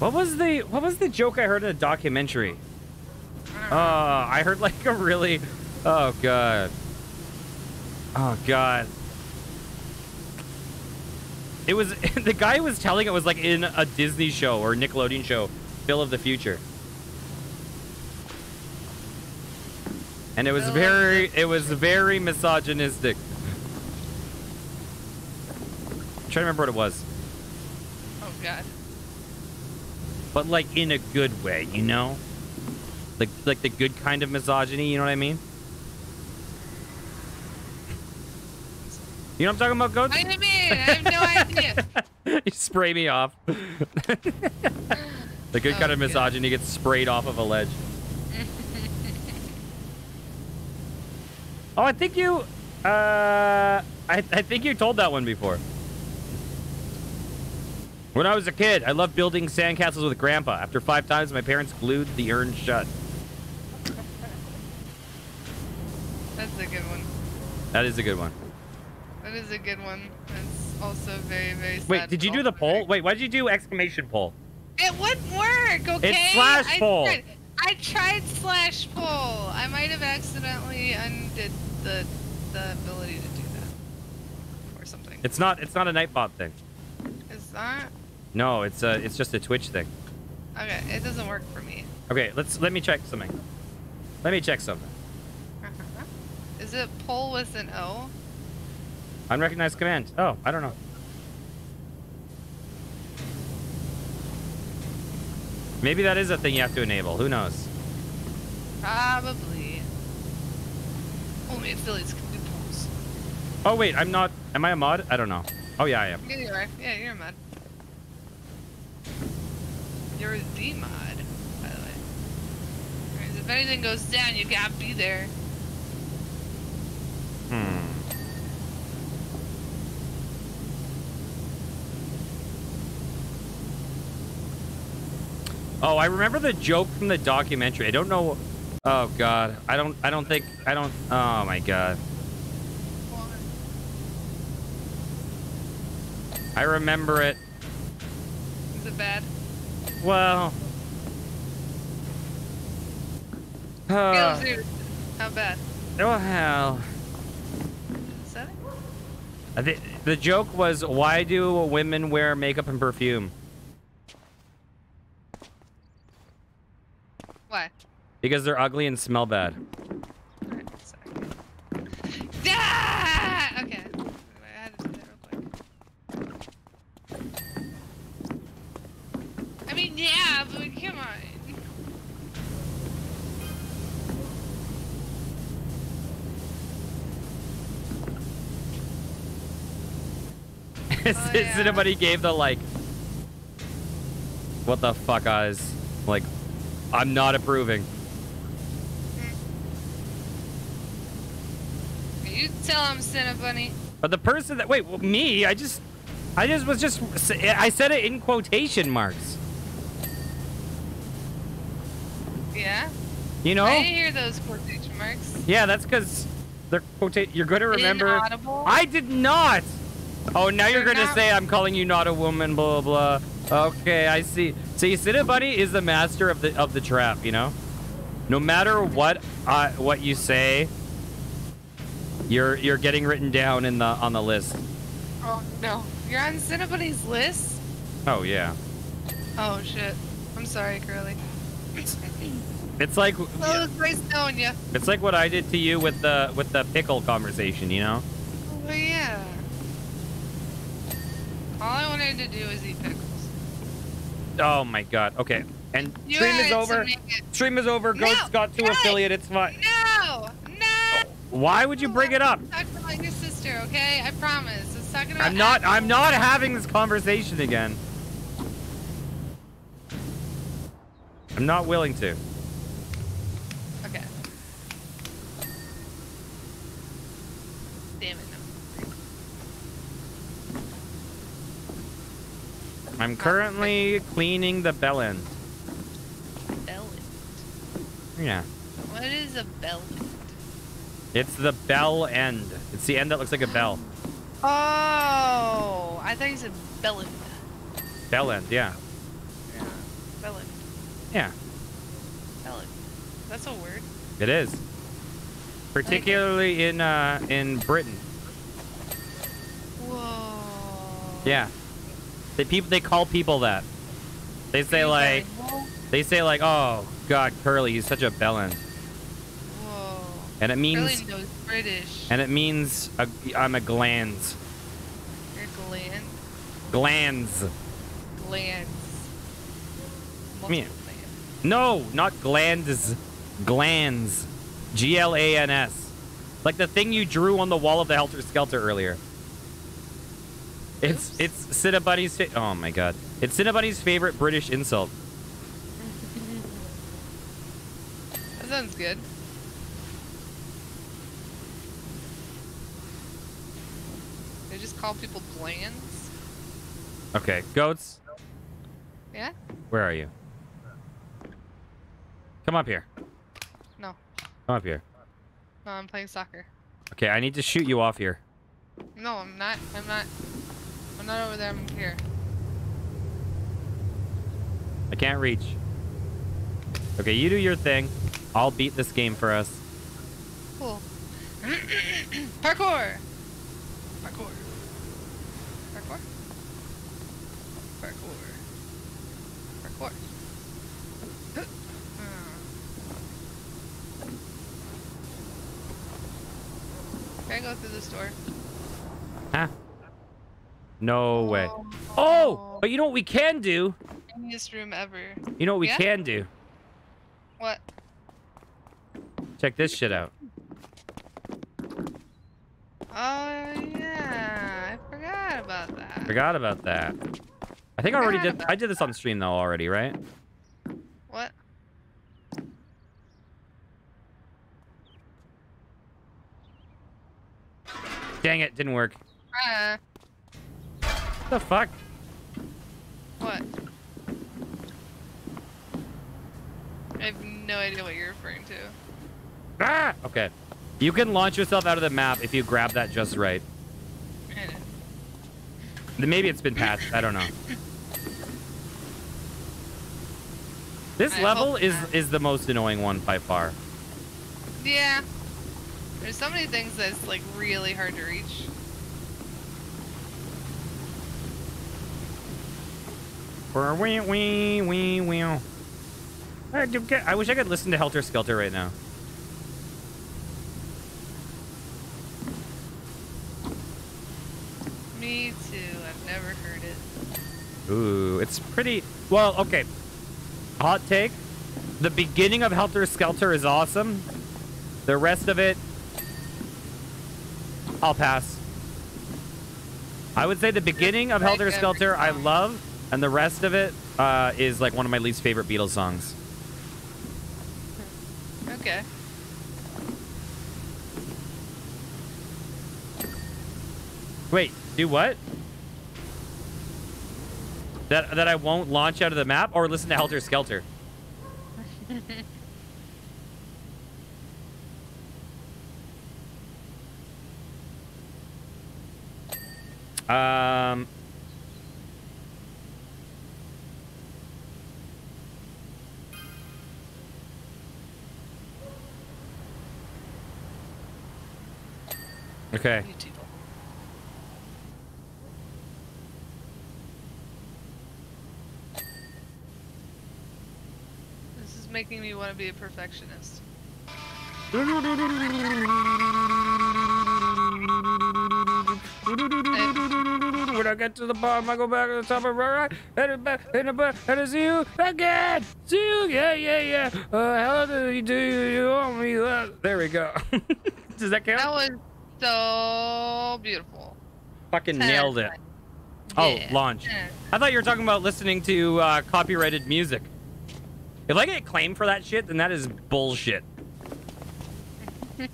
What was the what was the joke I heard in a documentary? I, uh, I heard like a really oh god oh god. It was the guy who was telling it was like in a Disney show or Nickelodeon show, Phil of the Future. And it was very it was very misogynistic. I'm trying to remember what it was. Oh god. But like in a good way, you know? Like like the good kind of misogyny, you know what I mean? You know what I'm talking about, Goats? I mean, I have no idea. You spray me off. The good oh, kind of misogyny God. gets sprayed off of a ledge. Oh, I think you, uh, I, I think you told that one before. When I was a kid, I loved building sandcastles with Grandpa. After five times, my parents glued the urn shut. That's a good one. That is a good one. That is a good one. It's also very, very sad. Wait, did you do the poll? Wait, why did you do exclamation poll? It wouldn't work, okay? It's slash poll. I tried, I tried slash poll. I might have accidentally undid the the ability to do that or something. It's not. It's not a Nightbot thing. It's not. No, it's uh, it's just a Twitch thing. Okay, it doesn't work for me. Okay, let's let me check something. Let me check something. Is it poll with an O? Unrecognized command. Oh, I don't know. Maybe that is a thing you have to enable. Who knows? Probably. Only affiliates can do polls. Oh, wait. I'm not. Am I a mod? I don't know. Oh, yeah, I am. Yeah, you are. Yeah, you're a mod. You're a D mod, by the way. Right, if anything goes down, you gotta be there. Hmm. Oh, I remember the joke from the documentary. I don't know. Oh God, I don't. I don't think. I don't. Oh my God. I remember it. Is it bad? Well. Uh, How bad? Oh hell. I think the joke was, why do women wear makeup and perfume? Why? Because they're ugly and smell bad. All right, sorry. Ah! Okay. I had to do that real quick. I mean, yeah, but come on. Oh, yeah. Somebody gave the like, what the fuck, eyes? Like, I'm not approving. You tell him, Cinnabunny. But the person that wait, well, me? I just, I just was just, I said it in quotation marks. Yeah. You know. I didn't hear those quotation marks. Yeah, that's because they're quotation. You're gonna remember. Inaudible. I did not. Oh, now you're, you're gonna say I'm calling you not a woman, blah blah. Okay, I see. See, Cinnabunny is the master of the of the trap, you know. No matter what uh, what you say, you're you're getting written down in the on the list. Oh no, you're on Cinnabunny's list. Oh yeah. Oh shit. I'm sorry, Curly. It's like. Oh, Grace knowing you. It's like what I did to you with the with the pickle conversation, you know. Oh yeah. All I wanted to do is eat pickles. Oh my god. Okay. And you stream is over. Stream is over. No, Ghost got to affiliate. It's fine. No. No. Why would you bring it up? I'm talking about your sister, okay? I promise. It's talking about I'm not Apple. I'm not having this conversation again. I'm not willing to. Okay. Damn it. I'm currently cleaning the bell end. Bell end? Yeah. What is a bell end? It's the bell end. It's the end that looks like a bell. Oh, I thought you said bell end. Bell end, yeah. Yeah. Bell end. Yeah. Bell end. That's a word. It is. Particularly like it. in uh, in Britain. Whoa. Yeah. They people they call people that. They say like, they say like, oh god, Curly, he's such a bellend. Whoa. And it means. Curly knows British. And it means a, I'm a glands. You're gland. Glands. Glands. Come here. No, not glands. Glands. G L A N S. Like the thing you drew on the wall of the Helter Skelter earlier. It's Oops. it's Cinnabunny's oh my god. It's Cinnabunny's favorite British insult. That sounds good. They just call people glands. Okay, Goats. Yeah? Where are you? Come up here. No. Come up here. No, I'm playing soccer. Okay, I need to shoot you off here. No, I'm not. I'm not. I'm not over there. I'm here. I can't reach. Okay, you do your thing. I'll beat this game for us. Cool. Parkour! Parkour. Parkour? Parkour. Parkour. Can I go through this door? Huh? No way. Oh, oh! But you know what we can do? Funniest room ever. You know what we yeah? can do? What? Check this shit out. Oh, yeah. I forgot about that. Forgot about that. I think I already did. I did this on the stream, though, already, right? What? Dang it, didn't work. Uh, what the fuck? What? I have no idea what you're referring to. Ah! Okay. You can launch yourself out of the map if you grab that just right. Then maybe it's been patched. I don't know. This I level is, is the most annoying one by far. Yeah. There's so many things that's like really hard to reach. Wee wee wee wee. I wish I could listen to Helter Skelter right now. Me too. I've never heard it. Ooh, it's pretty... Well, okay. Hot take. The beginning of Helter Skelter is awesome. The rest of it... I'll pass. I would say the beginning of Helter Skelter I love, and the rest of it uh, is like one of my least favorite Beatles songs. Okay. Wait, do what? That that I won't launch out of the map or listen to Helter Skelter? um... Okay. This is making me want to be a perfectionist. When I get to the bottom, I go back to the top of the right, and back, and back, and I see you again. See you, yeah, yeah, yeah. Uh, how do you do? You want me? Uh, there we go. Does that count? That was. So beautiful. Fucking nailed it. Oh, yeah. Launch. Yeah. I thought you were talking about listening to uh, copyrighted music. If I get claimed for that shit, then that is bullshit. Is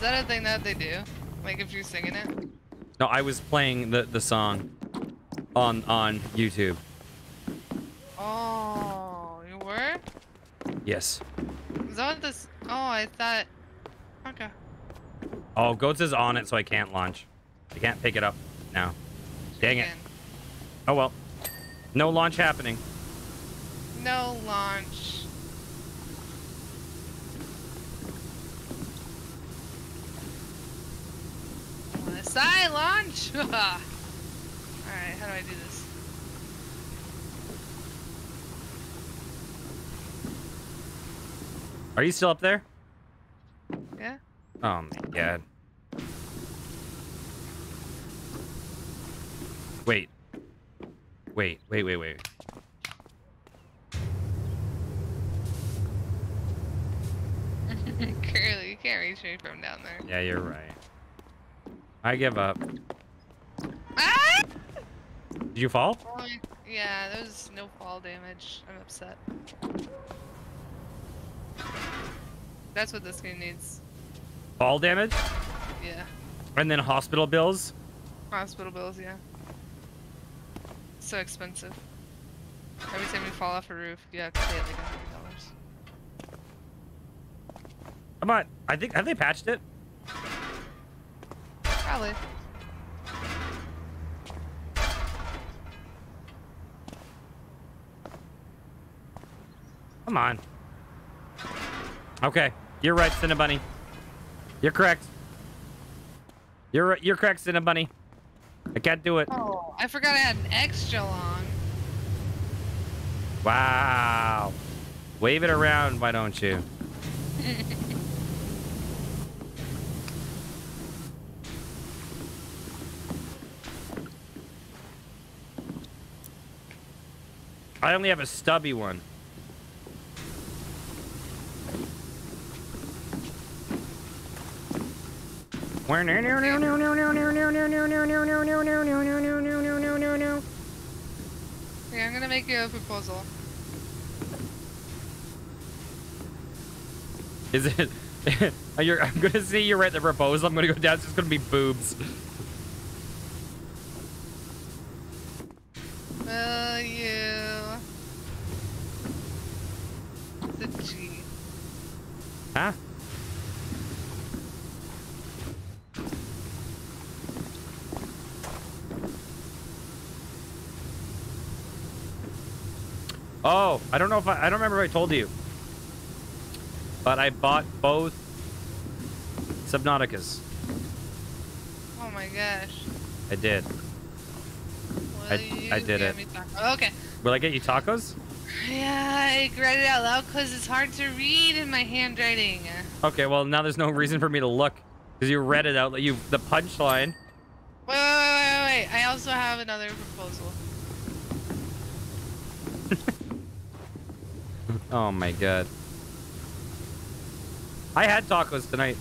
that a thing that they do? Like if you're singing it? No, I was playing the, the song on, on YouTube. Oh, you were? Yes. Is that what this... Oh, I thought... Okay. Oh, Goats is on it, so I can't launch. I can't pick it up now. Dang it. Oh, well. No launch happening. No launch. Unless I launch. All right, how do I do this? Are you still up there? Yeah. Oh my god. Wait. Wait, wait, wait, wait. Curly, you can't reach me from down there. Yeah, you're right. I give up. Ah! Did you fall? Oh, yeah, there was no fall damage. I'm upset. That's what this game needs. Fall damage? Yeah. And then hospital bills? Hospital bills, yeah. It's so expensive. Every time you fall off a roof, you have to pay like a hundred dollars. Come on, I think have they patched it? Probably. Come on. Okay, you're right, Cinnabunny. You're correct. You're you're correct, Cinnabunny. I can't do it. Oh, I forgot I had an extra long. Wow. Wave it around, why don't you? I only have a stubby one. No, no, no, no, no, no, no, no, no, no, no, no, no, no, no, no, no, no. Okay, I'm gonna make you a proposal. Is it? You're, I'm gonna see you write the proposal. I'm gonna go down. It's just gonna be boobs. Will you? The G. Huh? Oh, I don't know if I, I don't remember if I told you, but I bought both Subnauticas. Oh my gosh. I did. Will I, you I did it. Me oh, okay. Will I get you tacos? Yeah, I read it out loud because it's hard to read in my handwriting. Okay, well now there's no reason for me to look because you read it out. You the punchline. Wait, wait, wait, wait, wait! I also have another proposal. Oh my god. I had tacos tonight.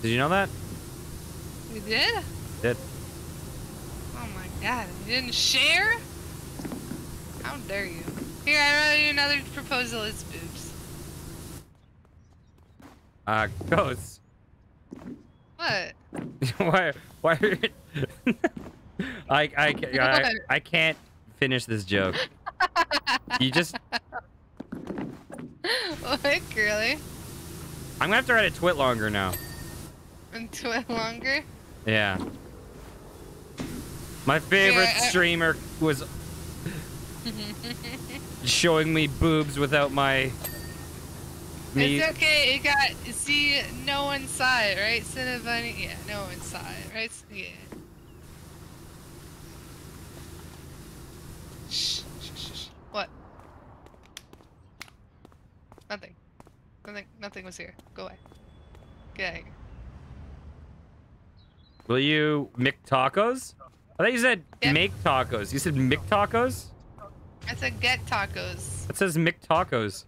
Did you know that? You did? Did. Oh my god, you didn't share? How dare you? Here, I'd rather do another proposal. It's boobs. Uh, ghosts. What? why, why are you... I, I, I, I can't... finish this joke. You just like really. I'm gonna have to write a twit longer now. And twit longer? Yeah. My favorite Here, I... streamer was showing me boobs without my. Me... It's okay. It got see no one saw it, right, Cinnabunny? Yeah, no one saw it, right? Yeah. Shh, shh, shh. What? Nothing. Nothing. Nothing was here. Go away. Get out of here. Will you make tacos? I thought you said yep. Make tacos. You said make tacos? I said get tacos. It says make tacos.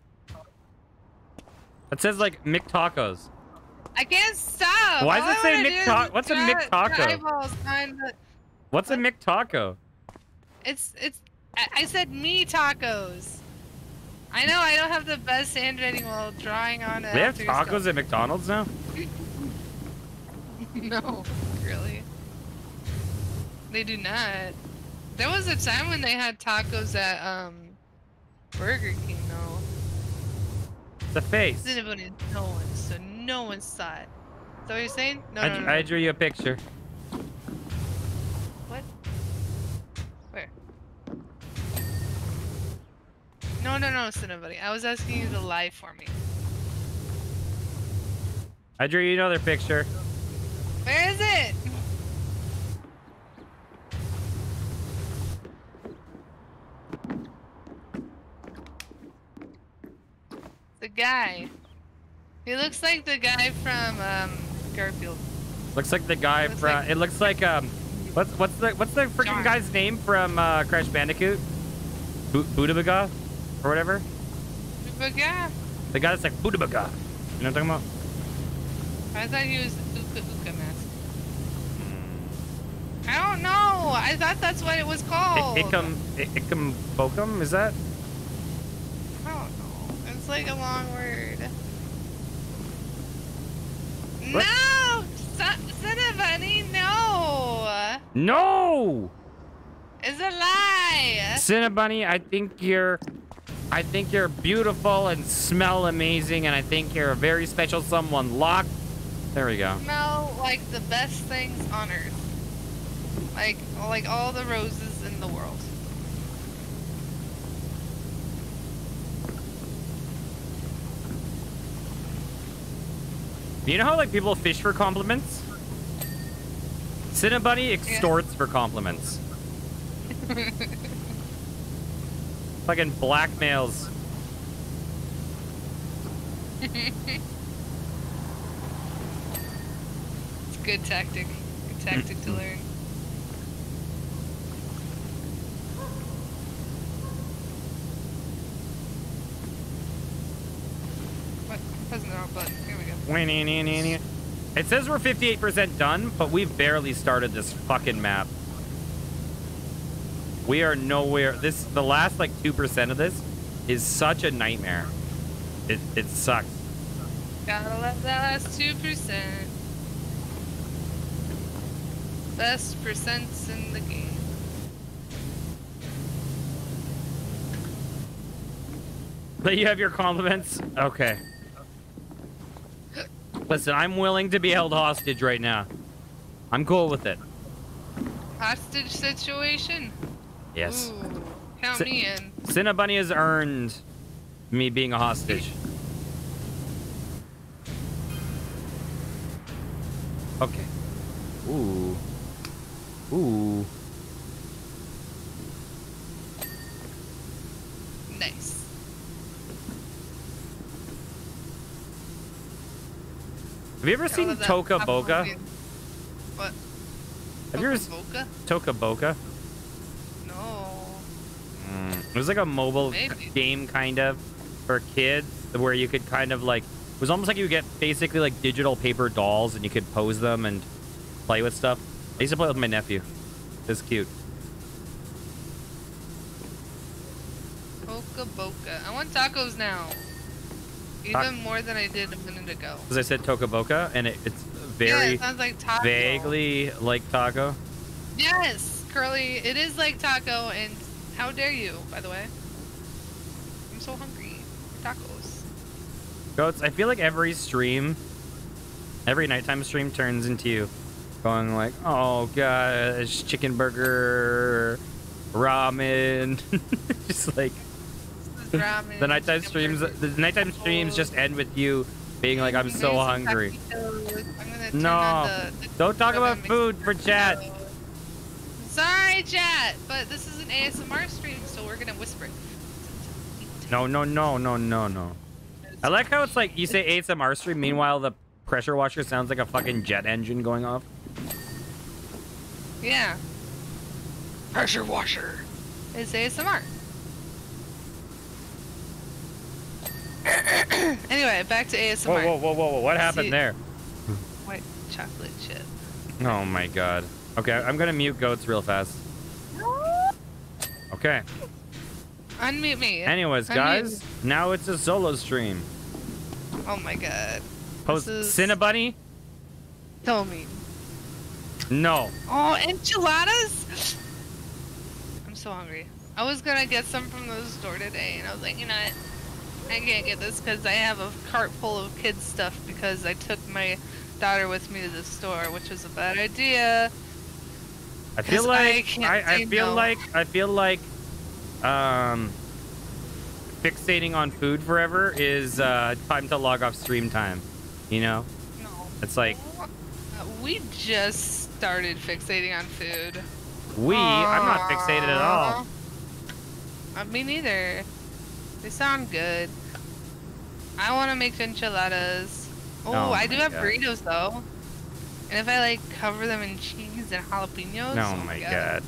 It says like make tacos. I can't stop. Why does All it I say make tacos? What's a make taco? What's what? a make taco? It's it's. I said me tacos. I know I don't have the best handwriting while drawing on it. They have tacos yourself. At McDonald's now? No, really. They do not. There was a time when they had tacos at um Burger King though. The face. No one, so no one saw it. Is that what you're saying? No, I, no, no. I drew you a picture. No, no, no, Cinnabunny. I was asking you to lie for me. I drew you another picture. Where is it? The guy. He looks like the guy from um, Garfield. Looks like the guy it from. Like it looks like um. What's what's the what's the freaking guy's name from uh, Crash Bandicoot? B Budabaga? Or whatever. Buga. The guy that's like Budabaga. You know what I'm talking about? I thought he was Uka Uka mask. I don't know. I thought that's what it was called. Ikum Ikum Bokum, is that? I don't know. It's like a long word. What? No! Cinnabunny, no! No! It's a lie! Cinnabunny, I think you're... I think you're beautiful and smell amazing, and I think you're a very special someone. Locked. There we go. Smell like the best things on earth. Like, like all the roses in the world. You know how, like, people fish for compliments? Cinnabunny extorts yeah. for compliments. Fucking blackmails. It's a good tactic. Good tactic to learn. What? I'm pressing the wrong button. Here we go. It says we're fifty-eight percent done, but we've barely started this fucking map. We are nowhere. This the last like two percent of this is such a nightmare. It it sucks. Gotta love that last two percent. Best percents in the game. But you have your compliments? Okay. Listen, I'm willing to be held hostage right now. I'm cool with it. Hostage situation? Yes. Ooh, count me in. Cinnabunny has earned me being a hostage. Okay. Ooh. Ooh. Nice. Have you ever seen Toca Boca? What? Have you ever seen Toca Boca? It was like a mobile Maybe. game kind of for kids where you could kind of like, it was almost like you get basically like digital paper dolls and you could pose them and play with stuff. I used to play with my nephew. It's cute. Toca Boca. I want tacos now. Even Ta more than I did a minute ago. Because I said Toca Boca and it, it's very yeah, it sounds like taco. Vaguely like taco. Yes, Curly. It is like taco and how dare you, by the way. I'm so hungry. Tacos. Goats, I feel like every stream, every nighttime stream turns into you going like, oh gosh, chicken burger, ramen. Just like, ramen, the nighttime streams, burger, the nighttime tacos. streams just end with you being like, I'm so hungry. I'm no, the, the don't talk about food for chat. Tacos. Sorry, chat, but this is an A S M R stream, so we're gonna whisper. No, no, no, no, no, no. I like how it's like you say A S M R stream, meanwhile the pressure washer sounds like a fucking jet engine going off. Yeah. Pressure washer. It's A S M R. Anyway, back to A S M R. Whoa, whoa, whoa, whoa, whoa. What happened there? White chocolate chip. Oh my god. Okay, I'm gonna mute goats real fast. Okay. Unmute me. Anyways, Unmute. guys, now it's a solo stream. Oh my god. Post is... Cinnabunny? Tell me. No. Oh, enchiladas? I'm so hungry. I was gonna get some from the store today, and I was like, you know what? I can't get this because I have a cart full of kids' stuff because I took my daughter with me to the store, which was a bad idea. I feel like I, I, I feel no. like I feel like um fixating on food forever is uh time to log off stream time, you know? No. It's like we just started fixating on food. We Aww. I'm not fixated at all. I me neither. They sound good. I want to make enchiladas. Oh, oh I do have God. burritos though. And if I like cover them in cheese and jalapenos. Oh, oh my god. god.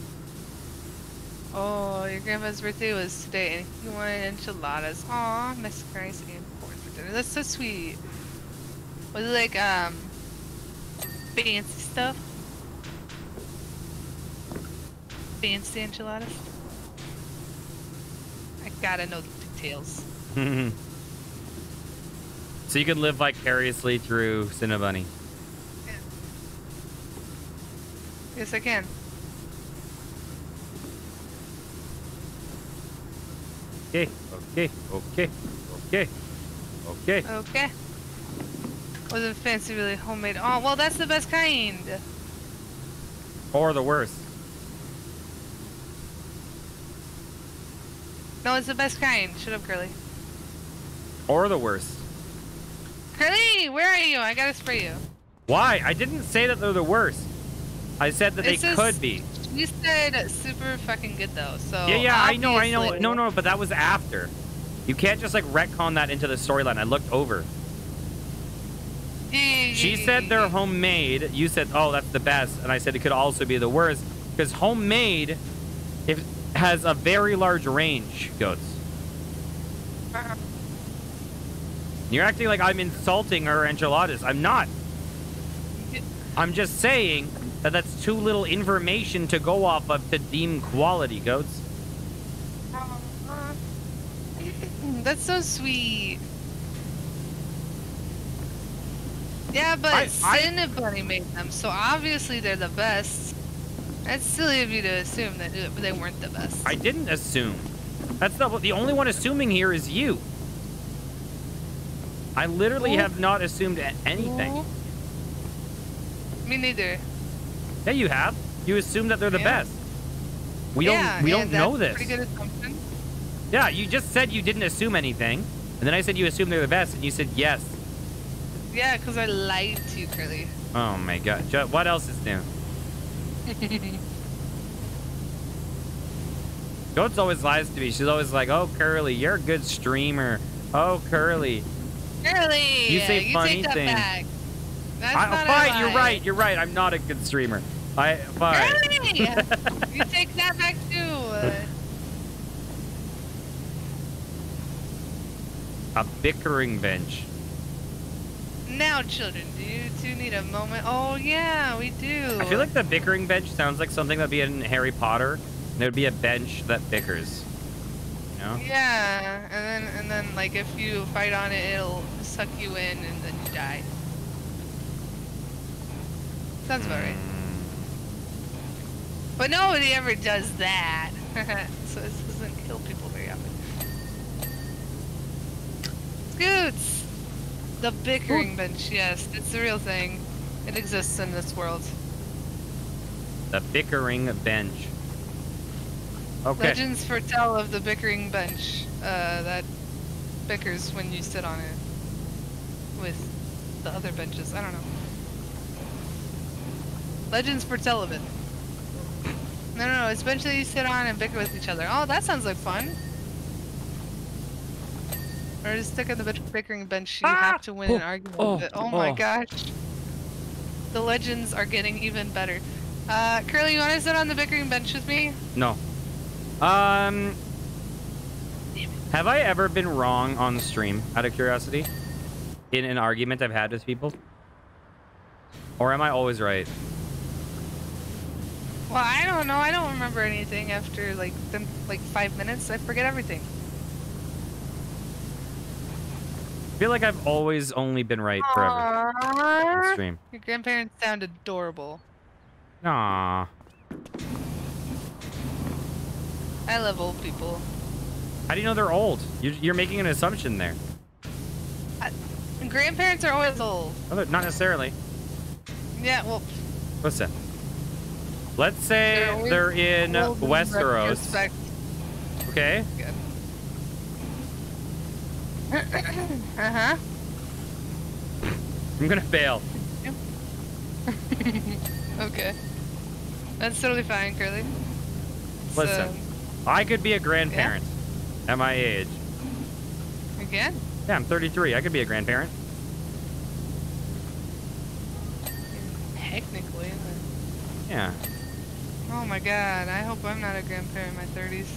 Oh, your grandpa's birthday was today and he wanted enchiladas. Aw, Mexican rice and corn for dinner. That's so sweet. Was it like, um, fancy stuff? Fancy enchiladas? I gotta know the details. So you can live vicariously through Cinnabunny. Yes, I can. Okay, okay, okay, okay, okay. Okay. Wasn't fancy, really homemade. Oh, well, that's the best kind. Or the worst. No, it's the best kind. Shut up, Curly. Or the worst. Curly, where are you? I gotta spray you. Why? I didn't say that they're the worst. I said that it they could be. You said super fucking good though, so. Yeah, yeah, I know, I know. No, no, but that was after. You can't just like retcon that into the storyline. I looked over. She said they're homemade. You said, oh, that's the best. And I said it could also be the worst. Because homemade if, has a very large range, goats. You're acting like I'm insulting her enchiladas. I'm not. I'm just saying that that's too little information to go off of to deem quality, goats. That's so sweet. Yeah, but I, Cinnabunny I, made them, so obviously they're the best. That's silly of you to assume that they weren't the best. I didn't assume. That's not, the only one assuming here is you. I literally Ooh. have not assumed anything. Ooh. Me neither. Yeah, you have. You assume that they're the yeah. best. We yeah, don't. We yeah, don't that's know this. Pretty good assumption. Yeah, you just said you didn't assume anything, and then I said you assume they're the best, and you said yes. Yeah, because I lied to you, Curly. Oh my god. What else is new? Goats always lies to me. She's always like, oh, Curly, you're a good streamer. Oh, Curly. Curly! You say you funny things. That's I, not fine, you're right, you're right. I'm not a good streamer. I fine. Curly! You take that back too. A bickering bench. Now, children, do you two need a moment? Oh, yeah, we do. I feel like the bickering bench sounds like something that'd be in Harry Potter. And there'd be a bench that bickers. You know? Yeah, and then, and then, like, if you fight on it, it'll suck you in and then you die. Sounds about right. But nobody ever does that. So this doesn't kill people very often. Scoots! The bickering Ooh. bench, yes. It's the real thing. It exists in this world. The bickering bench. Okay. Legends foretell of the bickering bench uh, that bickers when you sit on it with the other benches. I don't know. Legends foretell of it. No, no, no. It's a bench that you sit on and bicker with each other. Oh, that sounds like fun. Or just stick on the bickering bench. You ah! have to win oh, an argument. Oh, oh, oh my gosh. The legends are getting even better. Uh, Curly, you want to sit on the bickering bench with me? No. Um. Have I ever been wrong on the stream, out of curiosity? In an argument I've had with people? Or am I always right? Well, I don't know. I don't remember anything after like the, like five minutes. I forget everything. I feel like I've always only been right forever. Aww. Stream. Your grandparents sound adorable. Aww. I love old people. How do you know they're old? You're, you're making an assumption there. I, grandparents are always old. No, not necessarily. Yeah, well. Listen. Let's say they're, they're in Westeros. Okay. Good. Uh-huh. I'm gonna fail. Okay. That's totally fine, Curly. Listen, so, I could be a grandparent yeah. at my age. You can? Yeah, I'm thirty-three. I could be a grandparent. Technically. But... Yeah. Oh my god, I hope I'm not a grandparent in my thirties.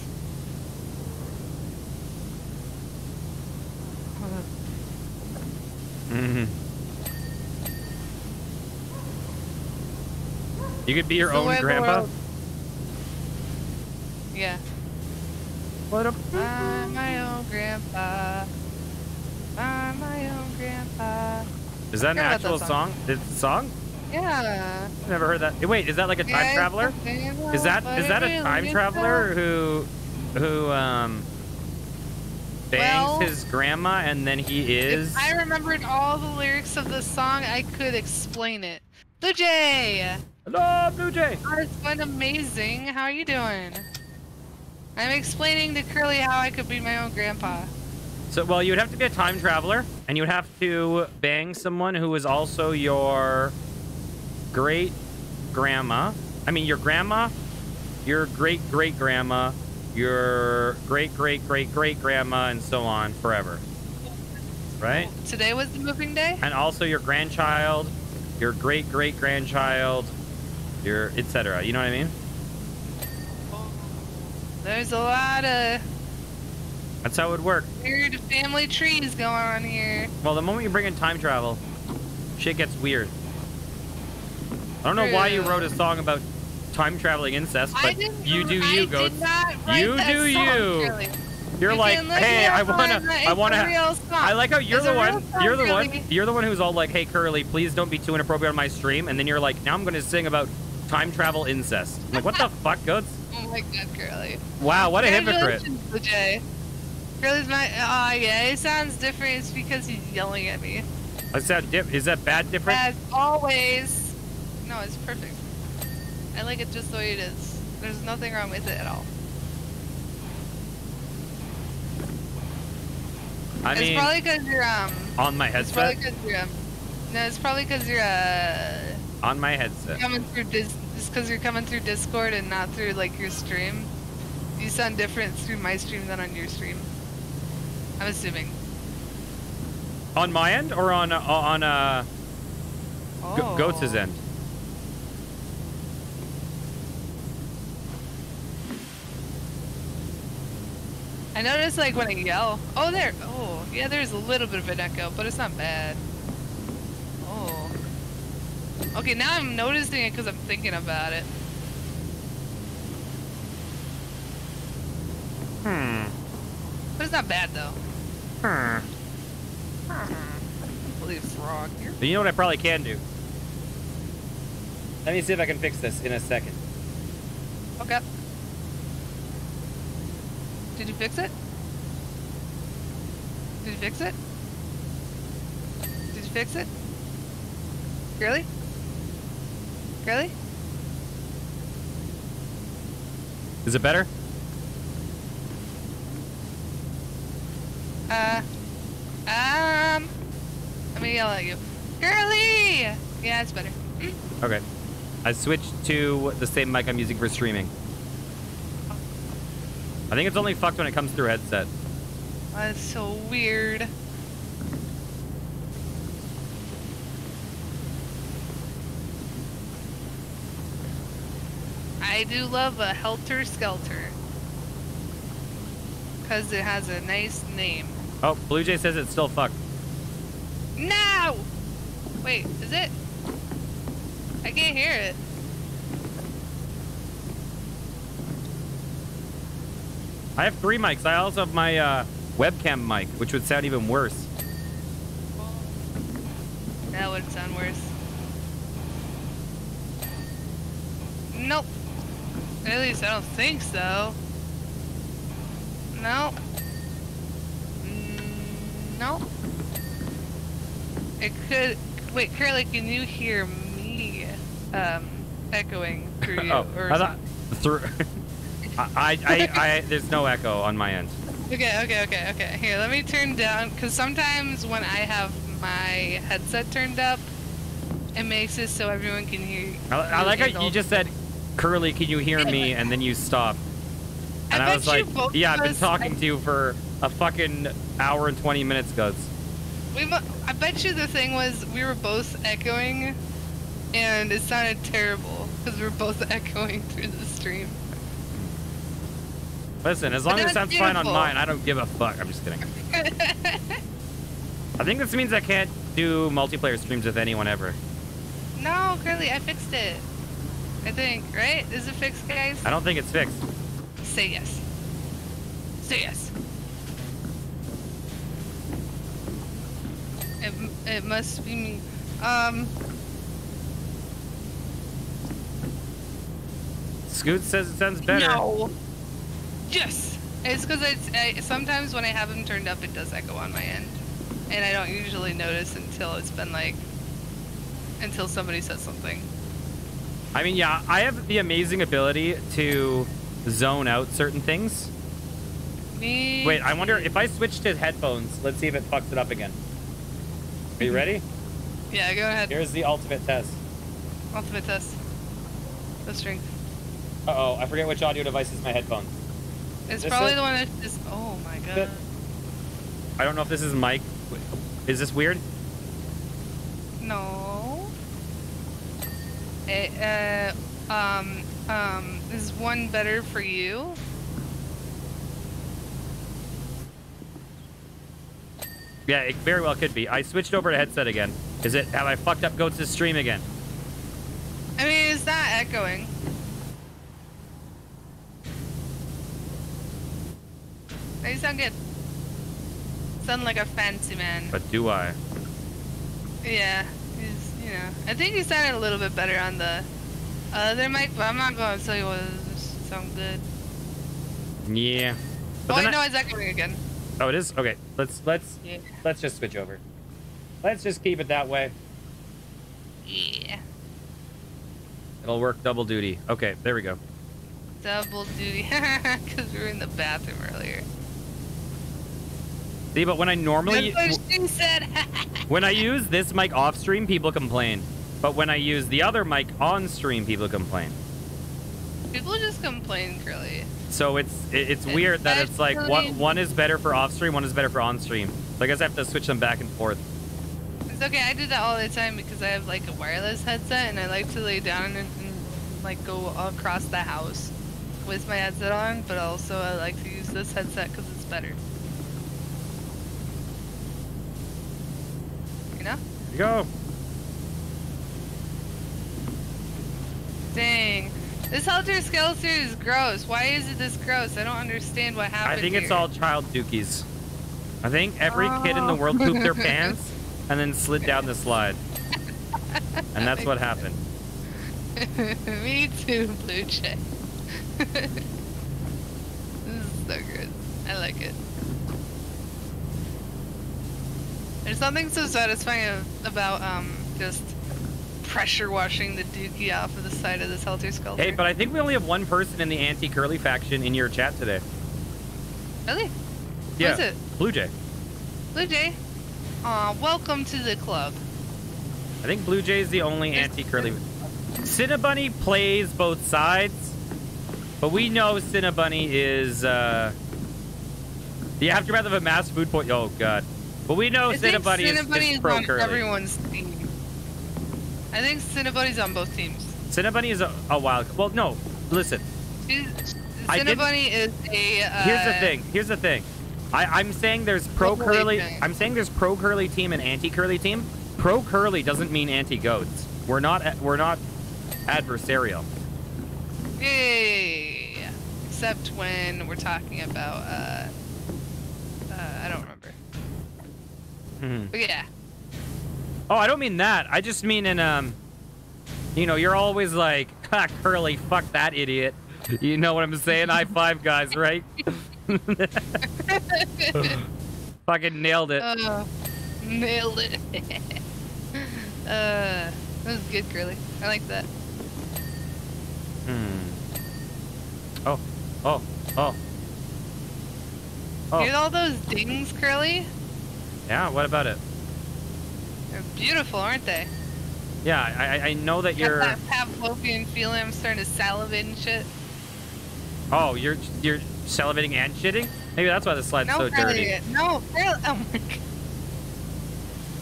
Mm-hmm. You could be your own grandpa? Yeah. What up? I'm my own grandpa. I'm my own grandpa. Is that an actual song? It's a song? Yeah. Never heard that. Wait, is that like a time traveler? Is that is that a time traveler who who um bangs well, his grandma, and then he is... If I remembered all the lyrics of the song, I could explain it. Blue Jay! Hello, Blue Jay! Oh, it's been amazing. How are you doing? I'm explaining to Curly how I could be my own grandpa. So, well, you would have to be a time traveler, and you would have to bang someone who is also your great-grandma. I mean, your grandma, your great-great-grandma, your great-great-great-great-grandma, and so on forever. Right? Today was the moving day? And also your grandchild, your great-great-grandchild, your et cetera. You know what I mean? There's a lot of... That's how it would work. Weird family trees going on here. Well, the moment you bring in time travel, shit gets weird. I don't know True. why you wrote a song about time traveling incest, but you do you, Goats. You do you. Really. You're you like, hey, I wanna, I wanna. I like how you're it's the one, song, you're the really. one, you're the one who's all like, hey, Curly, please don't be too inappropriate on my stream, and then you're like, now I'm gonna sing about time travel incest. I'm like, what the fuck, Goats? Oh my god, Curly. Wow, what a hypocrite. Curly's my, oh yeah, it sounds different. It's because he's yelling at me. Is that dip? Is that bad different? As always. No, it's perfect. I like it just the way it is. There's nothing wrong with it at all. I mean, it's probably because you're um. On my headset. It's probably you're, um, no, it's probably because you're uh. On my headset. Coming through Dis just because you're coming through Discord and not through like your stream. You sound different through my stream than on your stream. I'm assuming. On my end or on uh, on uh, oh. Go Goats' end. I notice like when I yell, oh there, oh yeah, there's a little bit of an echo, but it's not bad. Oh, okay, now I'm noticing it because I'm thinking about it. Hmm. But it's not bad though. Hmm. Holy frog! But you know what I probably can do? Let me see if I can fix this in a second. Okay. Did you fix it? Did you fix it? Did you fix it? Really? Really? Is it better? Uh, um, I'm gonna yell at you. Curly! Yeah, it's better. Mm. Okay. I switched to the same mic I'm using for streaming. I think it's only fucked when it comes through headset. That's so weird. I do love a Helter Skelter. Because it has a nice name. Oh, Blue Jay says it's still fucked. No! Wait, is it? I can't hear it. I have three mics. I also have my uh, webcam mic, which would sound even worse. That would sound worse. Nope. At least I don't think so. No. No. It could. Wait, Curly, can you hear me um, echoing through you? Oh, or I thought through. I, I, I, there's no echo on my end. Okay, okay, okay, okay. Here, let me turn down, because sometimes when I have my headset turned up, it makes it so everyone can hear. I, I like how you just said, Curly, can you hear me? And then you stopped. And I, I was like, yeah, I've been talking I... to you for a fucking hour and twenty minutes, Guts. We, I bet you the thing was we were both echoing, and it sounded terrible because we were both echoing through the stream. Listen, as long as it sounds beautiful. Fine on mine, I don't give a fuck. I'm just kidding. I think this means I can't do multiplayer streams with anyone ever. No, Curly, I fixed it. I think, right? Is it fixed, guys? I don't think it's fixed. Say yes. Say yes. It, it must be me. Um. Scoot says it sounds better. No. Yes. It's because I, sometimes when I have them turned up, it does echo on my end. And I don't usually notice until it's been like, until somebody says something. I mean, yeah, I have the amazing ability to zone out certain things. Me. Wait, I wonder if I switch to headphones. Let's see if it fucks it up again. Are you ready? Yeah, go ahead. Here's the ultimate test. Ultimate test. No strength. Uh-oh, I forget which audio device is my headphone. It's this probably is... the one that is... Oh, my God. I don't know if this is mic. Is this weird? No. It, uh, um, um, is one better for you? Yeah, it very well could be. I switched over to headset again. Is it... Have I fucked up Goats' stream again? I mean, it's not echoing. You sound good. Sound like a fancy man. But do I? Yeah, he's, you know. I think he sounded a little bit better on the other mic, but I'm not going to tell you what sound good. Yeah. But oh, wait, no, it's echoing again. Oh, it is? Okay, let's let's yeah. let's just switch over. Let's just keep it that way. Yeah. It'll work double duty. Okay, there we go. Double duty, because we were in the bathroom earlier. See, but when I normally... That's what she said. When I use this mic off stream, people complain. But when I use the other mic on stream, people complain. People just complain, Curly. So it's it, it's and weird that it's like one, one is better for off stream, one is better for on stream. So I guess I have to switch them back and forth. It's okay, I do that all the time because I have like a wireless headset and I like to lay down and, and like go across the house with my headset on, but also I like to use this headset because it's better. You know? Here you go. Dang. This helter-skelter is gross. Why is it this gross? I don't understand what happened. I think it's here. All child dookies. I think every oh. kid in the world pooped their pants and then slid down the slide. And that's what happened. Me too, Blue Jay. This is so good. I like it. There's something so satisfying about um just pressure washing the dookie off of the side of this helter-skelter. Hey, but I think we only have one person in the anti-curly faction in your chat today. Really? Yeah. Who is it? Blue Jay. Blue Jay. Aw, welcome to the club. I think Blue Jay is the only anti-curly. Cinnabunny plays both sides. But we know Cinnabunny is uh, the aftermath of a mass food point. Oh god! But we know Cinnabunny is, is pro on curly. Everyone's team. I think Cinnabunny's on both teams. Cinnabunny is a, a wild. Well, no. Listen. She's, Cinnabunny is a. Uh, here's the thing. Here's the thing. I, I'm saying there's pro curly. I'm saying there's pro curly team and anti curly team. Pro curly doesn't mean anti goats. We're not. We're not adversarial. Yay. Except when we're talking about, uh, uh I don't remember. Mm-hmm. But yeah. Oh, I don't mean that. I just mean in, um, you know, you're always like, ha, Curly, fuck that idiot. You know what I'm saying? High five, guys, right? Fucking nailed it. Uh, nailed it. uh, that was good, Curly. I like that. Hmm. Oh, oh, oh, oh. Hear all those dings, Curly? Yeah, what about it? They're beautiful, aren't they? Yeah, I, I know that you're... Have that Pavlovian feeling, I'm starting to salivate and shit. Oh, you're you're salivating and shitting? Maybe that's why the slide's no, so Curly, dirty. No, Curly, oh my god.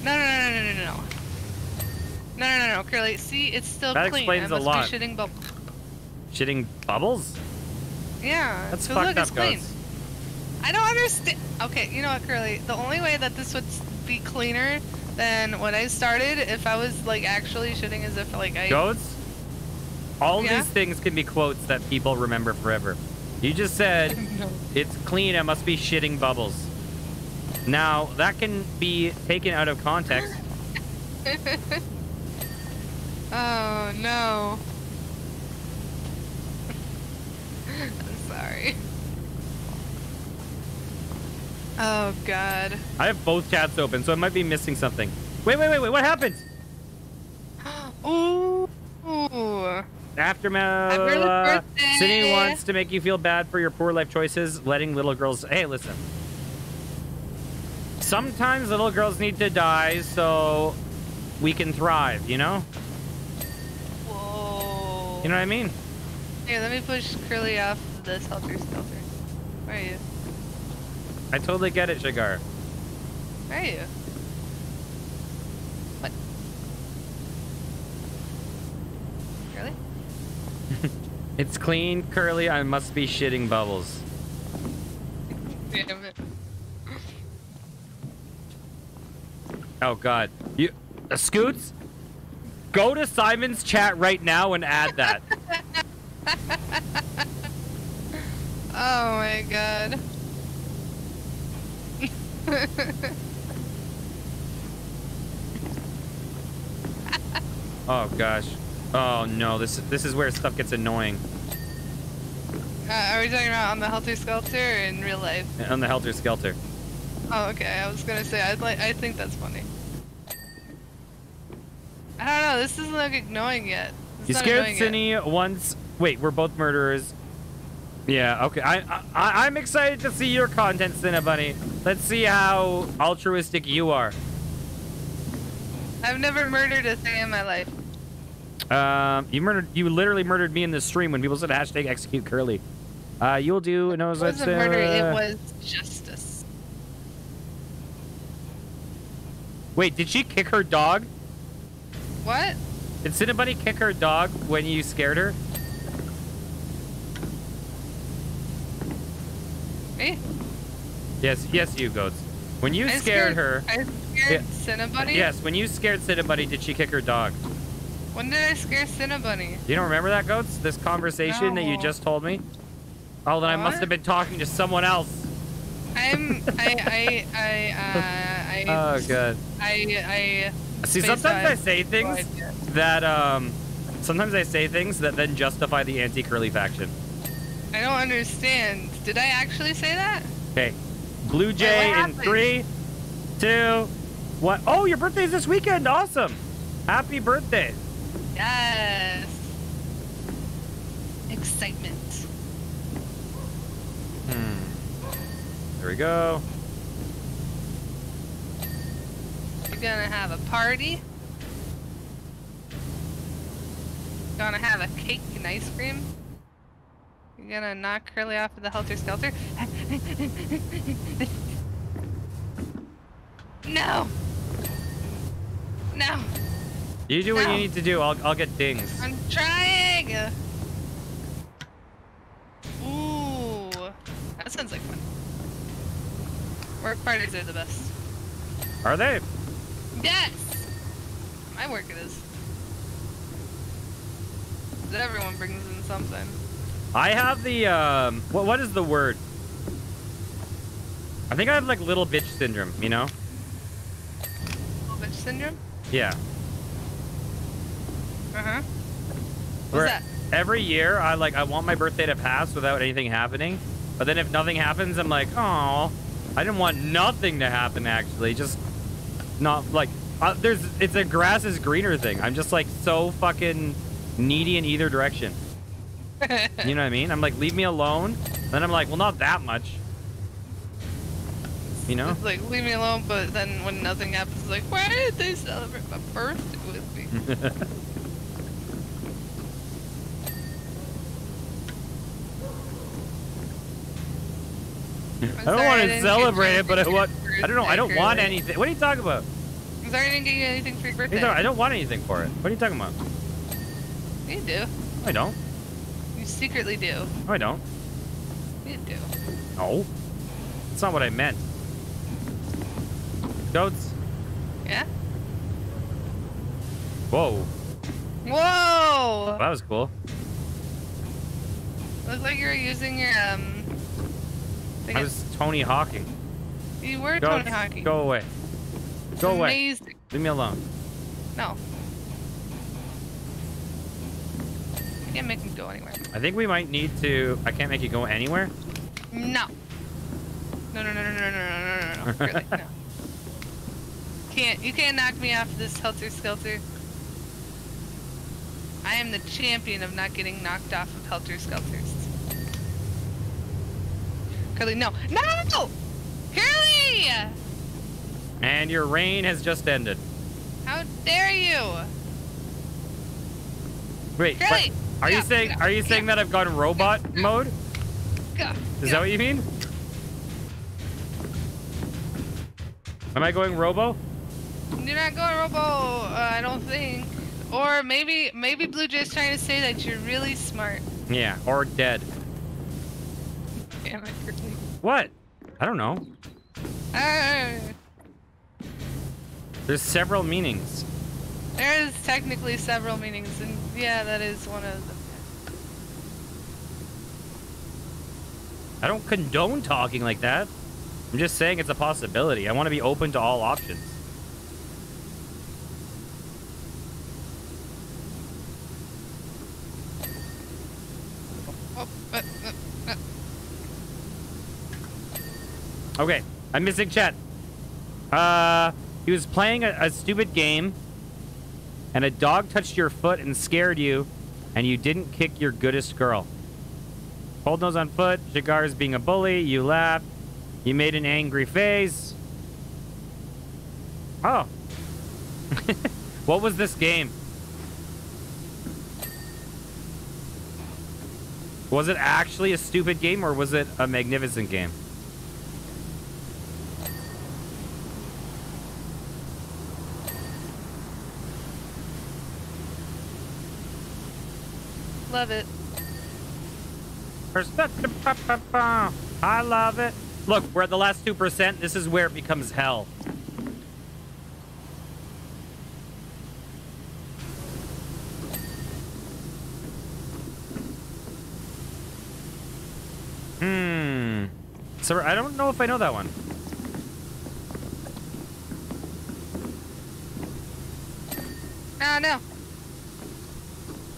No, no, no, no, no, no, no. No, no, no, no, Curly, see, it's still that clean. That explains I must a lot. Be shitting bubble. Shitting bubbles? Yeah, that's so fucked look, up, it's clean. Goats. I don't understand. Okay, you know what, Curly? The only way that this would be cleaner than when I started, if I was like actually shitting as if like I. Goats? All yeah? these things can be quotes that people remember forever. You just said no. It's clean. I must be shitting bubbles. Now that can be taken out of context. Oh no. I'm sorry. Oh, God. I have both tabs open, so I might be missing something. Wait, wait, wait, wait. What happened? Ooh. Ooh. Aftermath. Sydney wants to make you feel bad for your poor life choices, letting little girls... Hey, listen. Sometimes little girls need to die so we can thrive, you know? Whoa. You know what I mean? Here, let me push Curly off this helter skelter. Where are you? I totally get it, Shigar. Where are you? What? Curly? It's clean, Curly. I must be shitting bubbles. Damn it. Oh, God. You, uh, Scoots, go to Simon's chat right now and add that. Oh, my God. Oh gosh. Oh no, this this is where stuff gets annoying. Uh, are we talking about on the Helter Skelter or in real life? On the Helter Skelter. Oh okay, I was gonna say I'd like I think that's funny. I don't know, this isn't like annoying yet. It's you scared Cindy once. Wait, we're both murderers. Yeah, okay. I, I I'm excited to see your content, Cinnabunny. Let's see how altruistic you are. I've never murdered a thing in my life. Um, you murdered. You literally murdered me in this stream when people said hashtag execute Curly. Uh, you'll do. No, it wasn't uh, murder. It was justice. Wait, did she kick her dog? What? Did Cinnabunny kick her dog when you scared her? Me? Yes, yes, you goats. When you scared, scared her, I scared yeah. Cinnabunny. Yes, when you scared Cinnabunny, did she kick her dog? When did I scare Cinnabunny? You don't remember that, goats? This conversation no. that you just told me? Oh, then what? I must have been talking to someone else. I'm. I. I. I. Uh, I. Oh God. I. I. See, sometimes I say things that um, sometimes I say things that then justify the anti-Curly faction. I don't understand. Did I actually say that? Okay. Blue Jay in three, two, one. Oh, your birthday is this weekend. Awesome. Happy birthday. Yes. Excitement. Hmm. There we go. We're gonna have a party. Gonna have a cake and ice cream. You're gonna knock Curly off of the Helter Skelter? No! No! You do no. what you need to do. I'll, I'll get dings. I'm trying! Ooh. That sounds like fun. Work parties are the best. Are they? Yes! My work it is. That everyone brings in something. I have the, um, what, what is the word? I think I have, like, little bitch syndrome, you know? Little bitch syndrome? Yeah. Uh-huh. What's that? Every year, I, like, I want my birthday to pass without anything happening. But then if nothing happens, I'm like, oh, I didn't want nothing to happen, actually. Just not, like, uh, there's, it's a grass is greener thing. I'm just, like, so fucking needy in either direction. You know what I mean? I'm like, leave me alone. Then I'm like, well, not that much. You know? It's like, leave me alone, but then when nothing happens, it's like, why did they celebrate my birthday with me? I don't want to celebrate it, but I want, I don't know, I don't want anything. What are you talking about? I'm sorry I didn't get you anything for your birthday. I don't want anything for it. What are you talking about? You do. I don't. Secretly do. No, I don't. You do. No. That's not what I meant. Goats. Yeah? Whoa. Whoa! That was cool. Looked like you were using your, um... I, I was Tony Hawking. You were Goats. Tony Hawking. Go away. It's Go amazing. away. Leave me alone. No. I can't make him go anywhere. I think we might need to... I can't make you go anywhere? No. No, no, no, no, no, no, no, no, no. Really, no. Can't, you can't knock me off this helter-skelter. I am the champion of not getting knocked off of helter-skelters. Curly, no. No! Curly! And your reign has just ended. How dare you? Wait, Curly! What? Are, yeah, you saying, yeah, are you saying yeah. that I've gone robot yeah. mode? Yeah. Is yeah. that what you mean? Am I going robo? You're not going robo, uh, I don't think. Or maybe maybe Blue Jay's trying to say that you're really smart. Yeah, or dead. Damn it, Curly. What? I don't know. Uh, There's several meanings. There is technically several meanings, and yeah, that is one of them. I don't condone talking like that. I'm just saying it's a possibility. I want to be open to all options. Okay, I'm missing chat. Uh, he was playing a, a stupid game, and a dog touched your foot and scared you, and you didn't kick your goodest girl. Cold nose on foot, Jagar's being a bully, you laughed. You made an angry face. Oh. What was this game? Was it actually a stupid game, or was it a magnificent game? Love it. Perspective. I love it. Look, we're at the last two percent. This is where it becomes hell. Hmm. So I don't know if I know that one. Ah, no.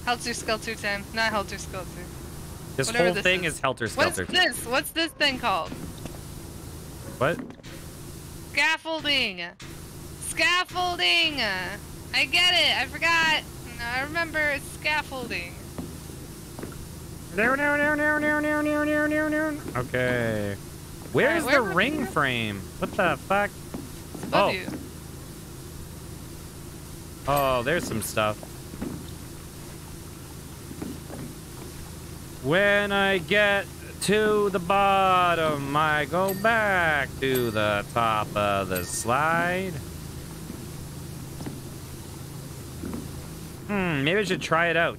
Helter Skelter time. Not Helter Skelter. This Whatever whole this thing is, is Helter Skelter. What's this? What's this thing called? What? Scaffolding! Scaffolding! I get it! I forgot! I remember it's scaffolding. Okay. Where's right, where the ring frame? What the fuck? It's above oh. you. Oh, there's some stuff. When I get to the bottom, I go back to the top of the slide. Hmm, maybe I should try it out.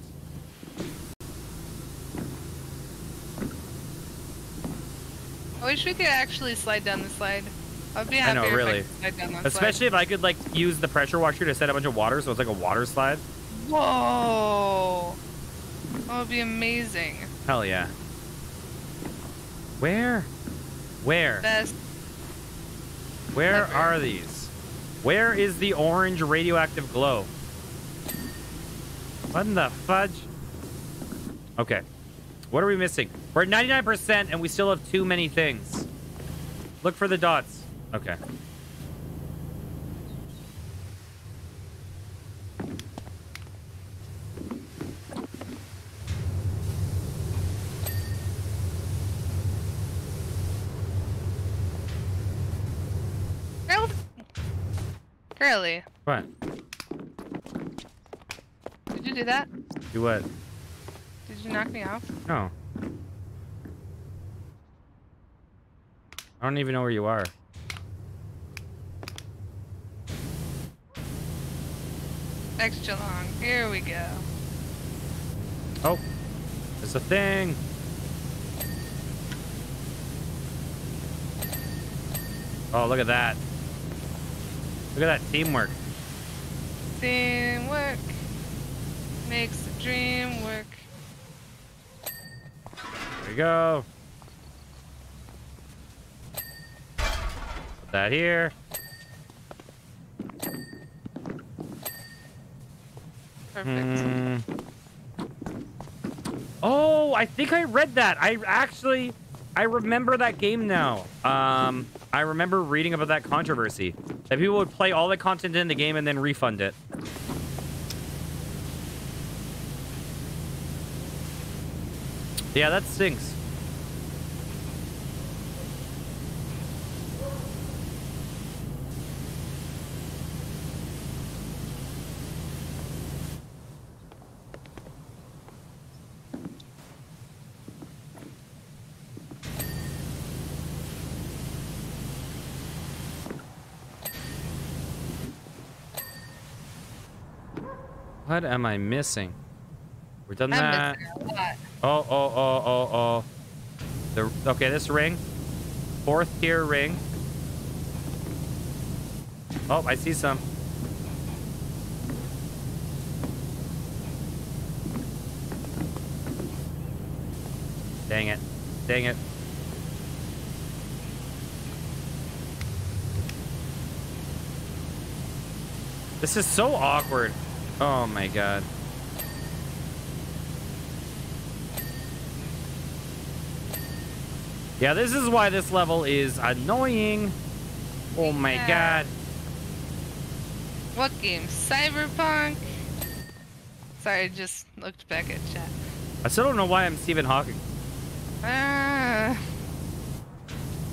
I wish we could actually slide down the slide. I'd be happy. I know, really. If I could slide down that Especially slide. If I could like use the pressure washer to set a bunch of water, so it's like a water slide. Whoa! That would be amazing. Hell yeah. Where? Where? Best Where ever. Are these? Where is the orange radioactive glow? What in the fudge? Okay. What are we missing? We're at ninety-nine percent and we still have too many things. Look for the dots. Okay. Curly. What? Did you do that? Do what? Did you knock me off? No. I don't even know where you are. Extra long. Here we go. Oh. It's a thing. Oh, look at that. Look at that teamwork. Teamwork makes the dream work. There we go. Put that here. Perfect. Mm. Oh, I think I read that. I actually I remember that game now. Um, I remember reading about that controversy. That people would play all the content in the game and then refund it. Yeah, that stinks. What am I missing? We've done that. Oh, oh, oh, oh, oh. The, okay, this ring. Fourth tier ring. Oh, I see some. Dang it. Dang it. This is so awkward. Oh my god. Yeah, this is why this level is annoying. Oh my yeah. god. What game? Cyberpunk? Sorry, I just looked back at chat. I still don't know why I'm Stephen Hawking. Uh,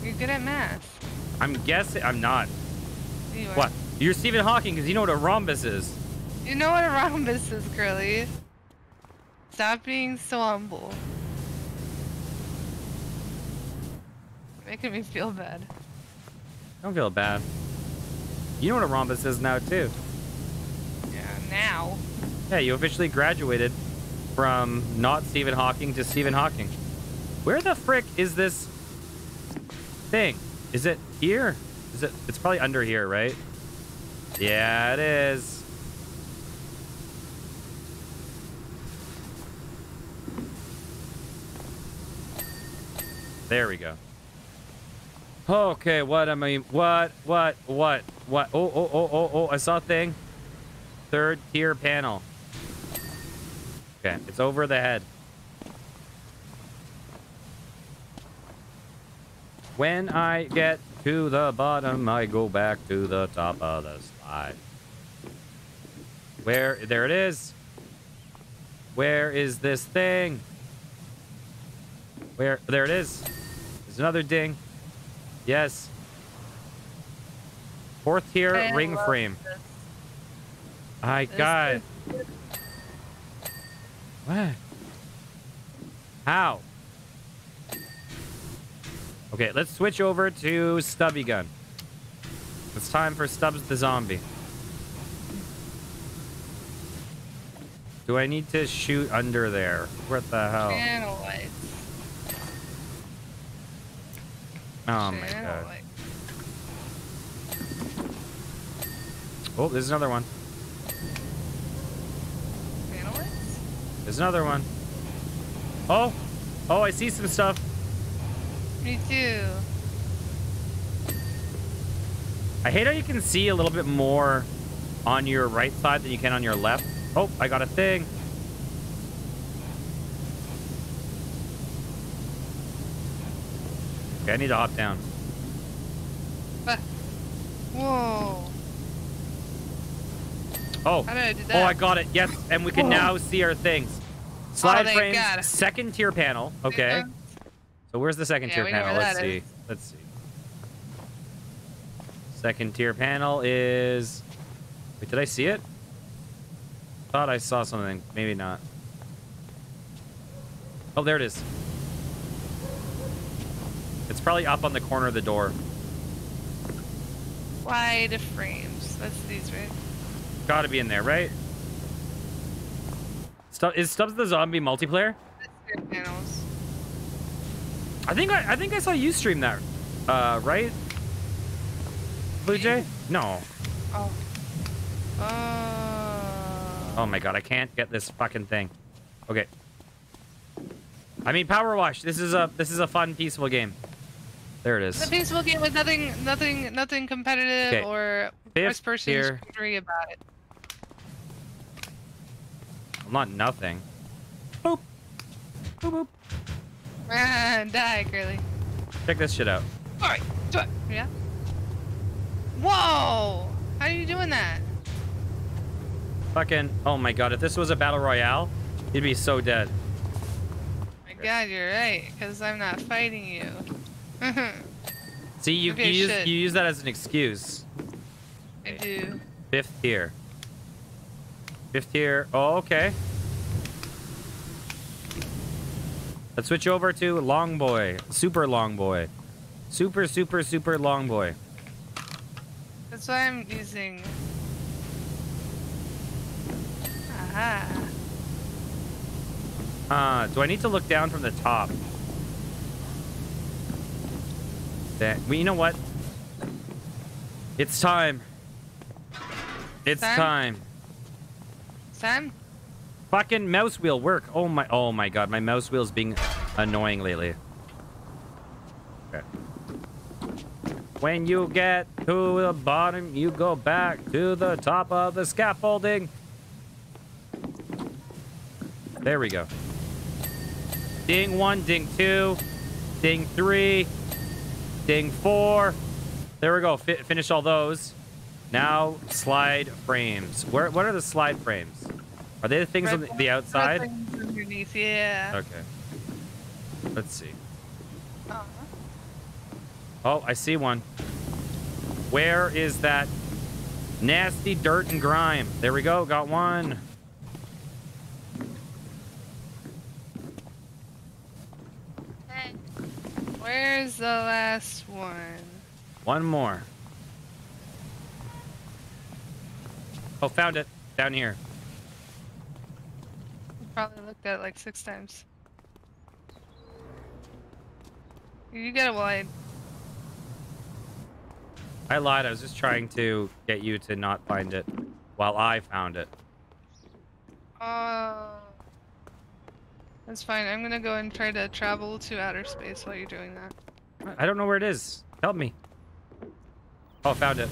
you're good at math. I'm guessing. I'm not. You are. What? You're Stephen Hawking because you know what a rhombus is. You know what a rhombus is, Curly. Stop being so humble. You're making me feel bad. I don't feel bad. You know what a rhombus is now, too. Yeah, now. Yeah, you officially graduated from not Stephen Hawking to Stephen Hawking. Where the frick is this thing? Is it here? Is it? It's probably under here, right? Yeah, it is. There we go. Okay, what am I? What? What? What? What? Oh, oh, oh, oh, oh! I saw a thing. Third tier panel. Okay, it's over the head. When I get to the bottom, I go back to the top of the slide. Where? There it is. Where is this thing? Where? There it is. There's another ding. Yes. Fourth tier I ring frame. This. I this got. Is... What? How? Okay, let's switch over to Stubby Gun. It's time for Stubbs the Zombie. Do I need to shoot under there? What the hell? Channel lights. Oh my god. Oh, there's another one. There's another one. Oh! Oh, I see some stuff. Me too. I hate how you can see a little bit more on your right side than you can on your left. Oh, I got a thing. Okay, I need to hop down. What? Whoa. Oh. How did I do that? Oh, I got it. Yes, and we can Whoa. now see our things. Slide oh, frames, God. second tier panel. Okay. Yeah. So where's the second yeah, tier panel? Let's see. Is. Let's see. Second tier panel is... Wait, did I see it? Thought I saw something. Maybe not. Oh, there it is. It's probably up on the corner of the door. Wide frames. That's these, right? Gotta be in there, right? Stub is Stubbs the Zombie multiplayer? That's panels. I think I, I think I saw you stream that, uh, right? Blue Jay? No. Oh. Uh... Oh my god! I can't get this fucking thing. Okay. I mean, Powerwash. This is a this is a fun, peaceful game. There it is. It's a peaceful game with nothing, nothing, nothing competitive okay. or first-person scrutiny about it. Well, not nothing. Boop. Boop, boop. Die, Curly. Check this shit out. Alright. Yeah. Whoa! How are you doing that? Fucking. Oh my god, if this was a battle royale, you'd be so dead. My god, you're right, because I'm not fighting you. See, you, you, use, you use that as an excuse. I do. Fifth tier. Fifth tier. Oh, okay. Let's switch over to Long Boy. Super Long Boy. Super, super, super Long Boy. That's why I'm using... Aha. Uh, do I need to look down from the top? That, well, you know what? It's time. It's time. Time. Time? Fucking mouse wheel work. Oh my, oh my god, my mouse wheel's being annoying lately. Okay. When you get to the bottom, you go back to the top of the scaffolding. There we go. Ding one, ding two, ding three, ding four. There we go. F finish all those. Now slide frames. Where? What are the slide frames? Are they the things red on the, the outside? Things underneath, yeah. Okay. Let's see. Uh-huh. Oh, I see one. Where is that nasty dirt and grime? There we go. Got one. Where's the last one? One more. Oh, found it. Down here. Probably looked at it like six times. You gotta wide. I lied. I was just trying to get you to not find it while I found it. Oh. Uh... That's fine. I'm gonna go and try to travel to outer space while you're doing that. I don't know where it is. Help me. Oh, found it.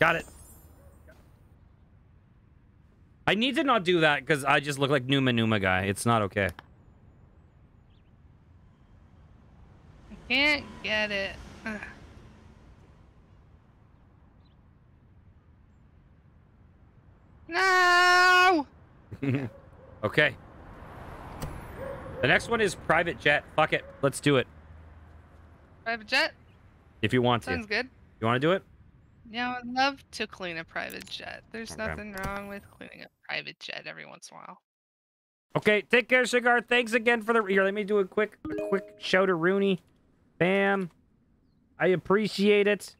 Got it. I need to not do that because I just look like Numa Numa guy. It's not okay. I can't get it. Ugh. No! Okay. The next one is private jet. Fuck it. Let's do it. Private jet? If you want to. Sounds good. You want to do it? Yeah, I'd love to clean a private jet. There's okay. nothing wrong with cleaning a private jet every once in a while. Okay, take care, Cigar. Thanks again for the... Here, let me do a quick, a quick shout to Rooney. Bam. I appreciate it.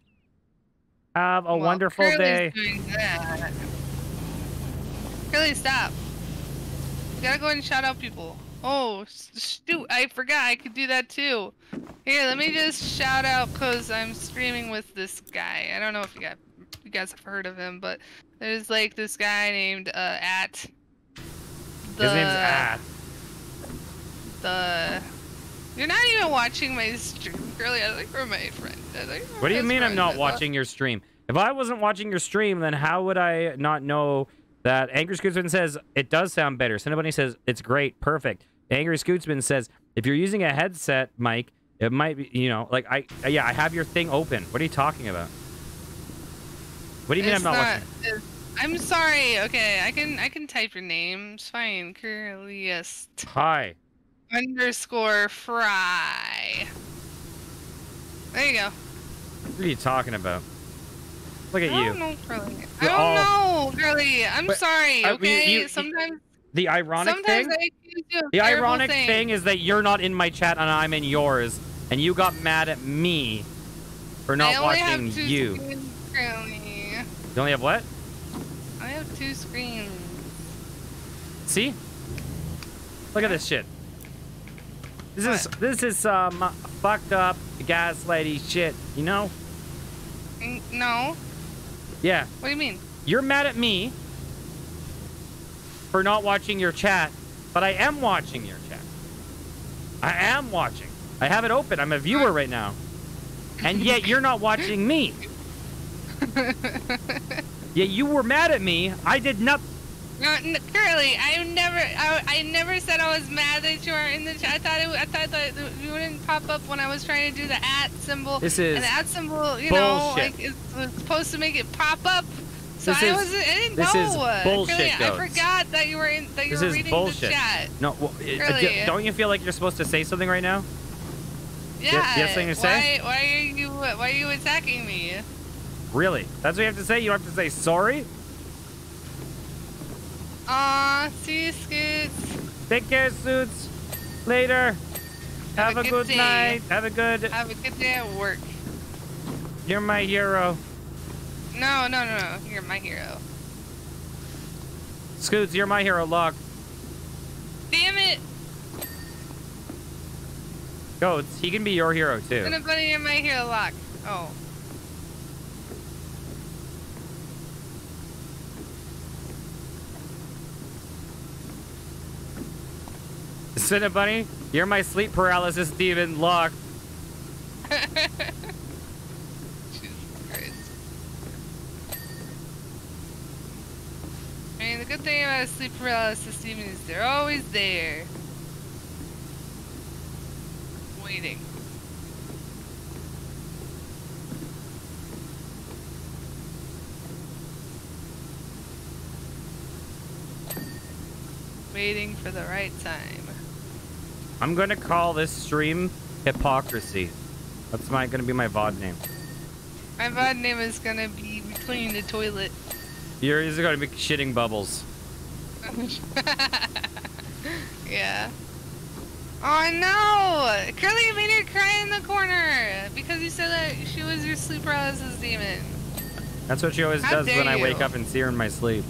Have a well, wonderful day. Doing that. Really, stop. You gotta go and shout out people. Oh, shoot, I forgot I could do that too. Here, let me just shout out because I'm streaming with this guy. I don't know if you, got, you guys have heard of him, but there's like this guy named uh, At. The, His name's At. The... You're not even watching my stream, Curly. I think we're my friend. I think we're what do you mean friend. I'm not watching your stream? If I wasn't watching your stream, then how would I not know... That Angry Scootsman says, it does sound better. Cinnabunny says, it's great. Perfect. Angry Scootsman says, if you're using a headset mic, it might be, you know, like, I, yeah, I have your thing open. What are you talking about? What do you mean it's I'm not, not watching? I'm sorry. Okay, I can I can type your name. It's fine. Curliest. Hi. Underscore Fry. There you go. What are you talking about? Look at I you. Don't know, Curly. I don't all... know, Curly. I'm but, sorry. Okay. I mean, you, sometimes the ironic sometimes thing. I do do the ironic thing. thing is that you're not in my chat and I'm in yours, and you got mad at me for not I only watching have two you. Screens, Curly. You only have what? I have two screens. See? Look at this shit. This what? is this is um fucked up gaslighty shit. You know? No. Yeah. What do you mean? You're mad at me for not watching your chat, but I am watching your chat. I am watching. I have it open. I'm a viewer right now. And yet you're not watching me. Yet you were mad at me. I did nothing. No, no, Curly, I never, I, I never said I was mad that you were in the chat. I thought, it, I thought that you wouldn't pop up when I was trying to do the at symbol. This is and the at symbol, you bullshit. know, like it was supposed to make it pop up. So this I was, I didn't this know. This is bullshit. Curly, I forgot that you were in, that you this were reading bullshit. the chat. No, well, Curly, don't you feel like you're supposed to say something right now? Yeah. You have something to say? Why, why are you, why are you attacking me? Really? That's what you have to say? You have to say sorry? Aw, see you, Scoots. Take care, Scoots. Later. Have, Have a, a good, good night. Have a good... Have a good day at work. You're my hero. No, no, no, no. You're my hero. Scoots, you're my hero. Lock. Damn it. Goats, he can be your hero, too. I'm gonna put in my hero, Lock. Oh. Cinnabunny, you're my sleep paralysis demon, Lock. Jesus Christ. I mean, the good thing about sleep paralysis demon is they're always there. Waiting. Waiting for the right time. I'm gonna call this stream Hypocrisy. That's my gonna be my V O D name. My V O D name is gonna be Cleaning the Toilet. Yours is gonna be Shitting Bubbles. Yeah. Oh no! Curly made her cry in the corner because you said that she was your sleep paralysis demon. That's what she always How does when you. I wake up and see her in my sleep.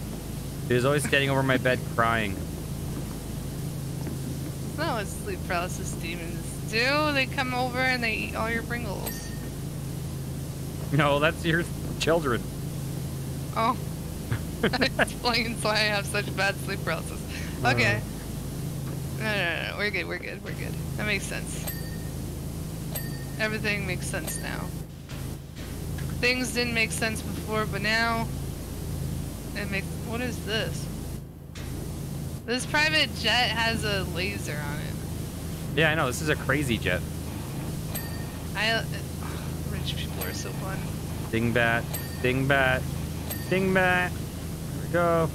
She was always standing over my bed crying. That's not what sleep paralysis demons do. They come over and they eat all your Pringles. No, that's your children. Oh. That explains why I have such bad sleep paralysis. Okay. No, no, no, no. We're good, we're good, we're good. That makes sense. Everything makes sense now. Things didn't make sense before, but now... It makes... What is this? This private jet has a laser on it. Yeah, I know. This is a crazy jet. I... Uh, rich people are so fun. Dingbat. Dingbat. Dingbat. There we go.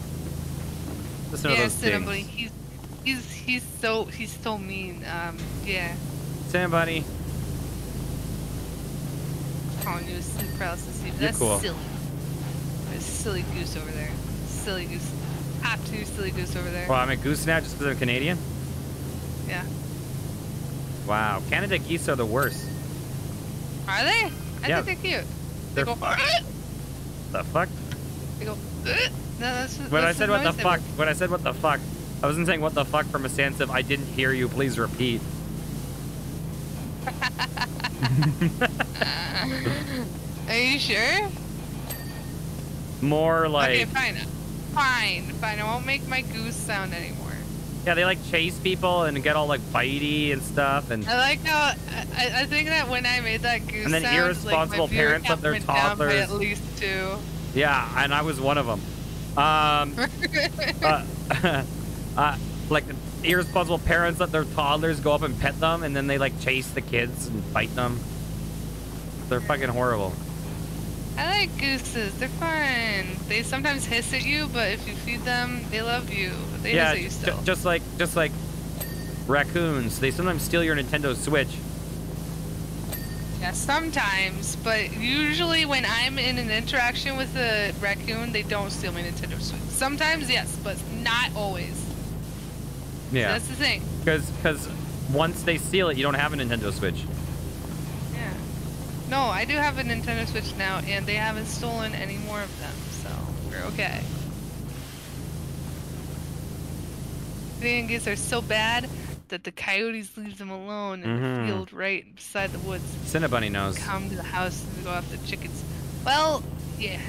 That's another yeah, thing. Somebody, he's, he's, he's, so, he's so mean. Um, yeah. Somebody. Oh, new sleep paralysis. That's You're cool. silly. There's silly goose over there. Silly goose. Hop to silly goose over there. Well, I'm a goose now just because I'm Canadian? Yeah. Wow. Canada geese are the worst. Are they? I yeah. think they're cute. They're they go, fuck. The fuck? They go, no, that's just, When that's I said what the fuck, was... when I said what the fuck, I wasn't saying what the fuck from a stance of I didn't hear you, please repeat. Are you sure? More like... Okay, fine. Fine, fine. I won't make my goose sound anymore. Yeah, they like chase people and get all like bitey and stuff. And I like how I, I think that when I made that goose, and then sound, irresponsible like parents of their toddlers. At least two. Yeah, and I was one of them. Um, uh, uh, like irresponsible parents let their toddlers go up and pet them, and then they like chase the kids and bite them. They're fucking horrible. I like gooses. They're fun. They sometimes hiss at you, but if you feed them, they love you. But they yeah, hiss at you still. Just like, just like raccoons. They sometimes steal your Nintendo Switch. Yeah, sometimes. But usually when I'm in an interaction with a raccoon, they don't steal my Nintendo Switch. Sometimes, yes, but not always. Yeah. So that's the thing. Because because once they steal it, you don't have a Nintendo Switch. No, I do have a Nintendo Switch now, and they haven't stolen any more of them, so we're okay. Canadian geese are so bad that the coyotes leave them alone in mm-hmm. the field right beside the woods. Cinnabunny knows. Come to the house and go after chickens. Well, yeah.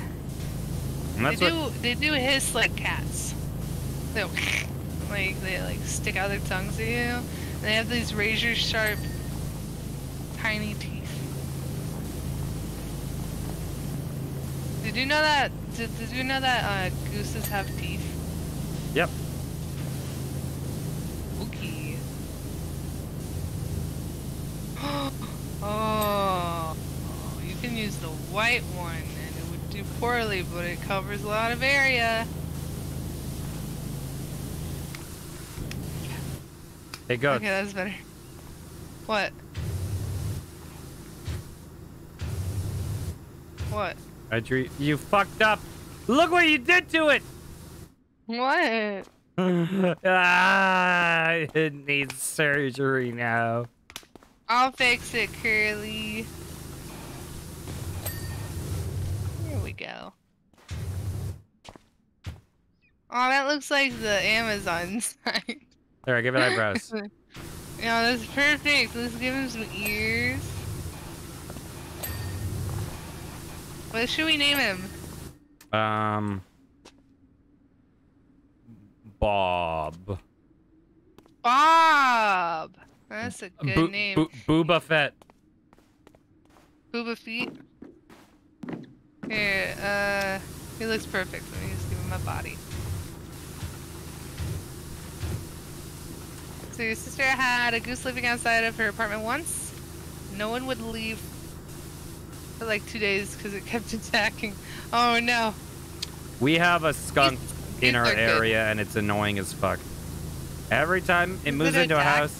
They do, what... they do hiss like cats. They like, they like stick out their tongues at you, and they have these razor-sharp, tiny teeth. Did you know that? Did, did you know that uh, gooses have teeth? Yep. Okay. Oh, you can use the white one, and it would do poorly, but it covers a lot of area. Hey, go. Okay, that's better. What? What? I drew you fucked up. Look what you did to it. What? Ah, it needs surgery now. I'll fix it, Curly. Here we go. Oh, that looks like the Amazon sign. There, give it eyebrows. Yeah, that's perfect. Let's give him some ears. What should we name him? Um... Bob. Bob! That's a good Bo name. Bo Booba Fett. Booba Feet? Here, uh... he looks perfect. Let me just give him my body. So your sister had a goose living outside of her apartment once. No one would leave for like two days because it kept attacking. Oh no. We have a skunk it's, in our area good. and it's annoying as fuck. Every time it Does moves it into attack? a house,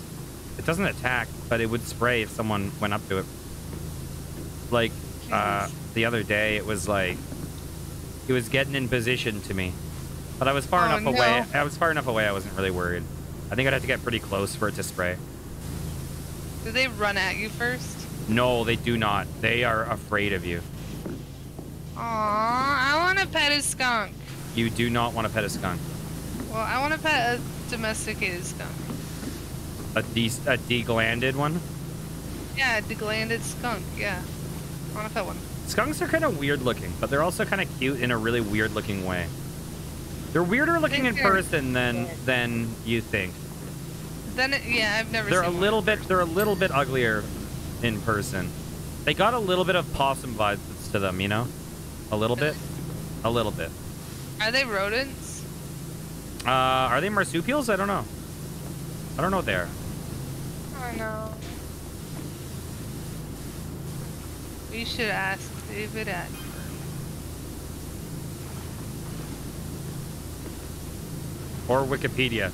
it doesn't attack, but it would spray if someone went up to it. Like uh, the other day, it was like, it was getting in position to me. But I was far oh, enough no. away. I was far enough away. I wasn't really worried. I think I'd have to get pretty close for it to spray. Do they run at you first? No, they do not. They are afraid of you. Aww, I want to pet a skunk. You do not want to pet a skunk. Well, I want to pet a domesticated skunk. A de a deglanded one? Yeah, a deglanded skunk, yeah. I want to pet one. Skunks are kind of weird looking, but they're also kind of cute in a really weird looking way. They're weirder looking in person than than you think. Then it, yeah, I've never. They're seen a little bit. They're a little bit uglier in person. They got a little bit of possum vibes to them, you know, a little really? bit, a little bit. Are they rodents? Uh, are they marsupials? I don't know. I don't know what they are. I don't know. We should ask David at. Or Wikipedia.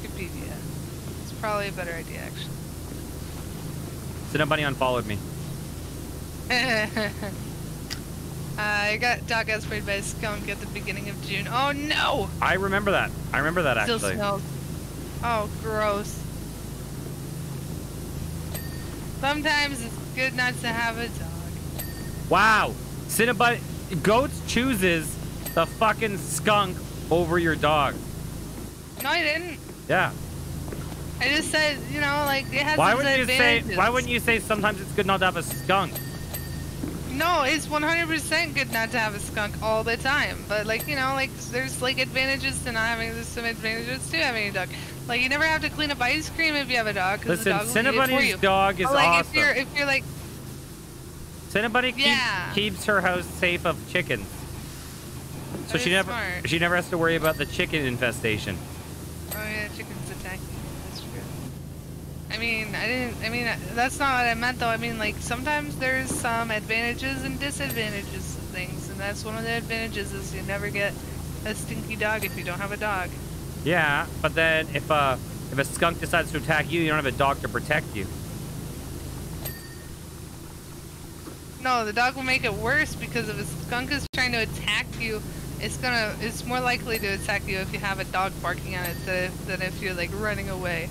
Wikipedia. It's probably a better idea, actually. So nobody unfollowed me. I got dog ass sprayed by a skunk at the beginning of June. Oh no! I remember that. I remember that actually. Still smells. Oh, gross. Sometimes it's good not to have a dog. Wow! Cinnabon Goats chooses the fucking skunk over your dog. No, I didn't. Yeah. I just said, you know, like it has. Why wouldn't you say? Why wouldn't you say sometimes it's good not to have a skunk? No, it's one hundred percent good not to have a skunk all the time. But like, you know, like there's like advantages to not having. There's some advantages to having a dog. Like you never have to clean up ice cream if you have a dog. Listen, Cinnabunny's dog is awesome. Like if you're, if you're like. Cinnabunny yeah. keep, keeps her house safe of chickens. So she never, smart. she never has to worry about the chicken infestation. Oh yeah, chickens attacking. That's true. I mean, I didn't. I mean, that's not what I meant though. I mean, like sometimes there's some advantages and disadvantages to things, and that's one of the advantages is you never get a stinky dog if you don't have a dog. Yeah, but then if a if a skunk decides to attack you, you don't have a dog to protect you. No, the dog will make it worse because if a skunk is trying to attack you. It's gonna. It's more likely to attack you if you have a dog barking at it than if, than if you're like running away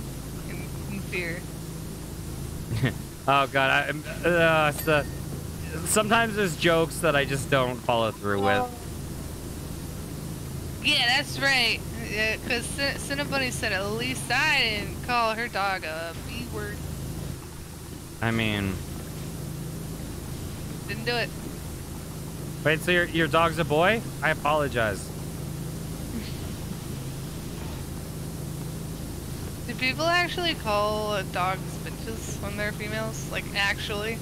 in, in fear. Oh god! I, uh, so, sometimes there's jokes that I just don't follow through oh. with. Yeah, that's right. Because yeah, Cinnabunny said at least I didn't call her dog a B word. I mean, didn't do it. Wait, so your, your dog's a boy? I apologize. Do people actually call dogs bitches when they're females? Like, actually?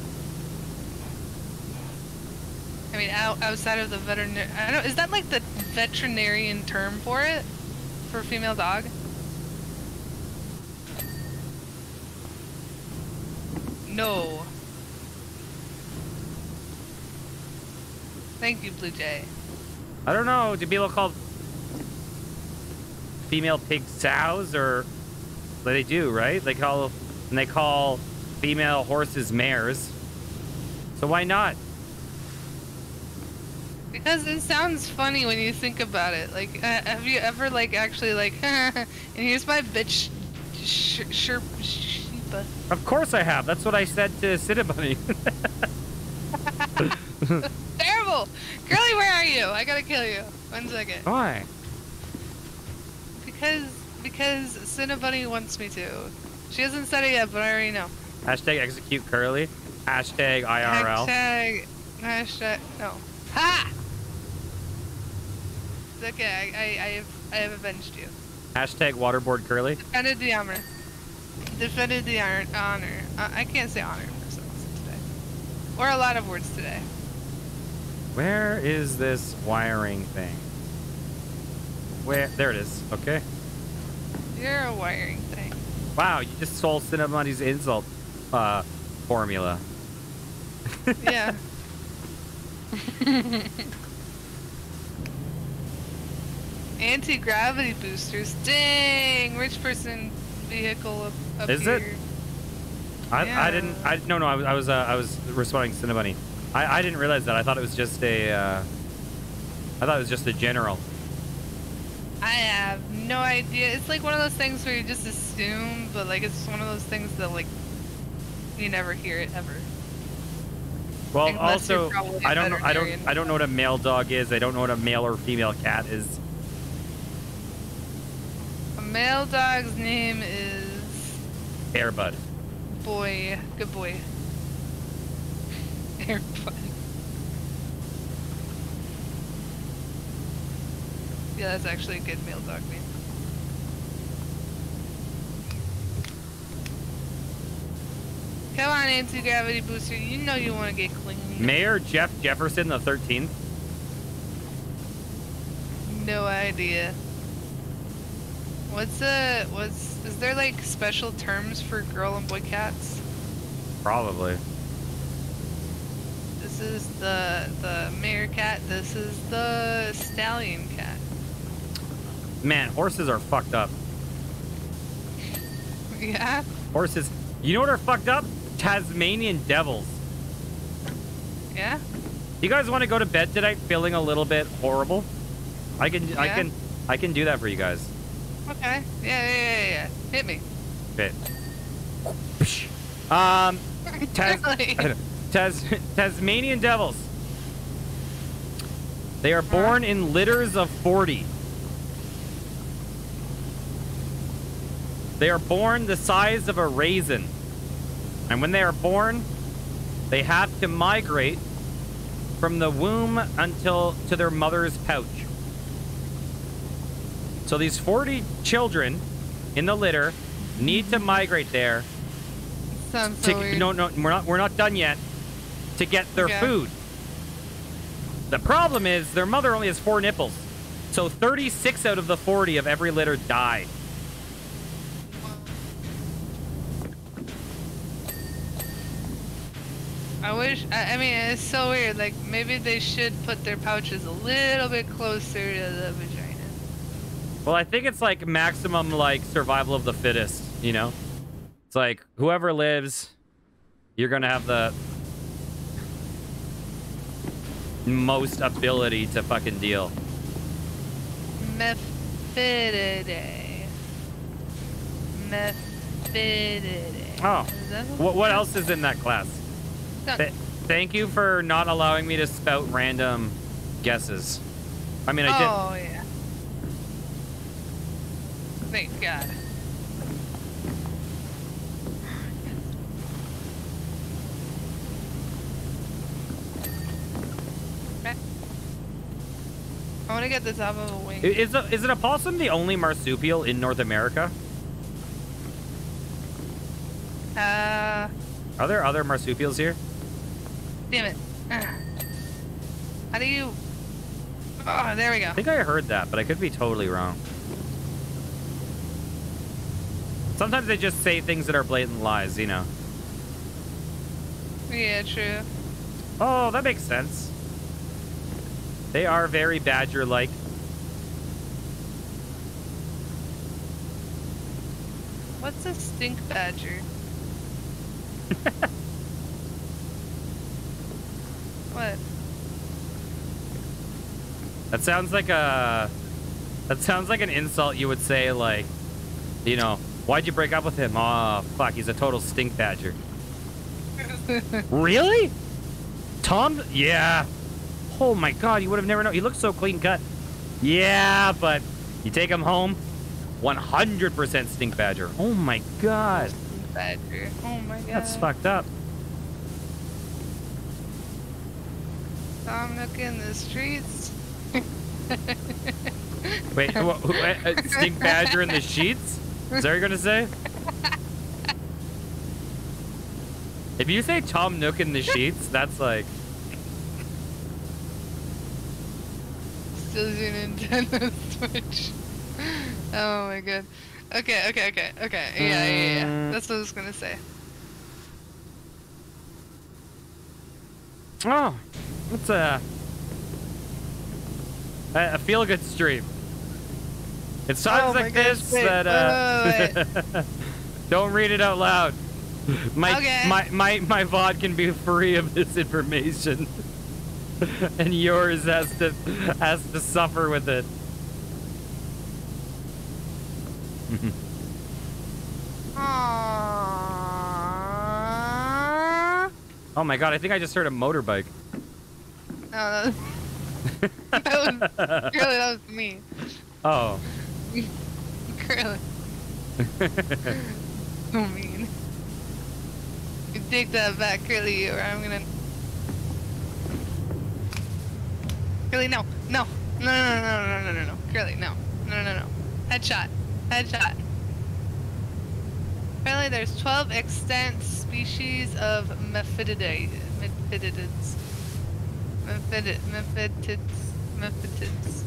I mean, out, outside of the veterinary... I don't, is that like the veterinarian term for it? for a female dog? No. Thank you, Blue Jay. I don't know. Do people call female pigs sows, or well, they do, right? They call and they call female horses mares. So why not? Because it sounds funny when you think about it. Like, uh, have you ever like actually like? And here's my bitch, sh sh sh Sheba. Of course I have. That's what I said to Cinnabunny. Terrible, Girly, where are you? I gotta kill you. One second. Why? Because because Cinnabunny wants me to. She hasn't said it yet, but I already know. Hashtag execute Curly. Hashtag I R L. Hashtag hashtag no. Ha! It's okay, I, I, I, have, I have avenged you. Hashtag waterboard Curly. Defended the honor. Defended the honor. honor. Uh, I can't say honor for some reason today. Or a lot of words today. Where is this wiring thing? Where? There it is. Okay. You're a wiring thing. Wow, you just sold Cinnabunny's insult uh, formula. Yeah. Anti-gravity boosters. Dang, rich person vehicle up, up is here. Is it? I, yeah. I didn't. I no no. I was I was, uh, I was responding to Cinnabunny. I I didn't realize that. I thought it was just a. Uh, I thought it was just a general. I have no idea. It's like one of those things where you just assume, but like it's one of those things that like you never hear it ever. Well, unless also, I don't, know, I don't, I don't know what a male dog is. I don't know what a male or female cat is. A male dog's name is Airbud. Boy, good boy. Airbud. Yeah, that's actually a good male dog name. Come on, anti-gravity booster. You know you want to get clean. Mayor Jeff Jefferson the thirteenth. No idea. What's a what's is there like special terms for girl and boy cats? Probably. This is the the mayor cat. This is the stallion cat. Man, horses are fucked up. Yeah. Horses. You know what are fucked up? Tasmanian devils. Yeah. You guys want to go to bed tonight feeling a little bit horrible? I can, yeah. I can, I can do that for you guys. Okay. Yeah, yeah, yeah, yeah. Hit me. Hit. Um. Tas Tas Tasmanian devils. They are born huh? in litters of forty. They are born the size of a raisin. And when they are born, they have to migrate from the womb until to their mother's pouch. So these forty children in the litter need to migrate there. Sounds so to, weird. No, no, we're not, we're not done yet. To get their okay. food. The problem is their mother only has four nipples. So thirty-six out of the forty of every litter die. I wish, I mean, it's so weird. Like, maybe they should put their pouches a little bit closer to the vagina. Well, I think it's like maximum, like, survival of the fittest, you know? It's like, whoever lives, you're gonna have the most ability to fucking deal. Mephitidae. Mephitidae. Oh. What, what else is in that class? Th thank you for not allowing me to spout random guesses. I mean, I did. Oh, yeah. Thank God. I want to get this off of a wing. Is, a, is an opossum the only marsupial in North America? Uh. Are there other marsupials here? Damn it. How do you... Oh, there we go. I think I heard that, but I could be totally wrong. Sometimes they just say things that are blatant lies, you know. Yeah, true. Oh, that makes sense. They are very badger-like. What's a stink badger? What? That sounds like a... That sounds like an insult you would say, like, you know, why'd you break up with him? Oh, fuck, he's a total stink badger. Really? Tom? Yeah. Oh my god, you would have never known. He looks so clean cut. Yeah, but you take him home, one hundred percent stink badger. Oh my god. Stink badger. Oh my god. That's fucked up. Tom Nook in the streets. Wait, what, what, stink badger in the sheets? Is that what you're gonna say? If you say Tom Nook in the sheets, that's like... Still your Nintendo Switch. Oh my god. Okay, okay, okay, okay. Yeah, yeah, yeah. That's what I was gonna say. Oh, that's a... a feel-good stream. It's times oh like this wait, that uh, wait, wait. Don't read it out loud. My, okay. my my my V O D can be free of this information, and yours has to has to suffer with it. Oh my god! I think I just heard a motorbike. Oh, that was, that was really that was me. Oh. Curly. So mean. You take that back, Curly, or I'm gonna... Curly, no. No. No, no, no, no, no, no, no. Curly, no. No, no, no. Headshot. Headshot. Apparently there's twelve extant species of Mephitidae. Mephitids. Mephitids. Mephitids. Mephitids.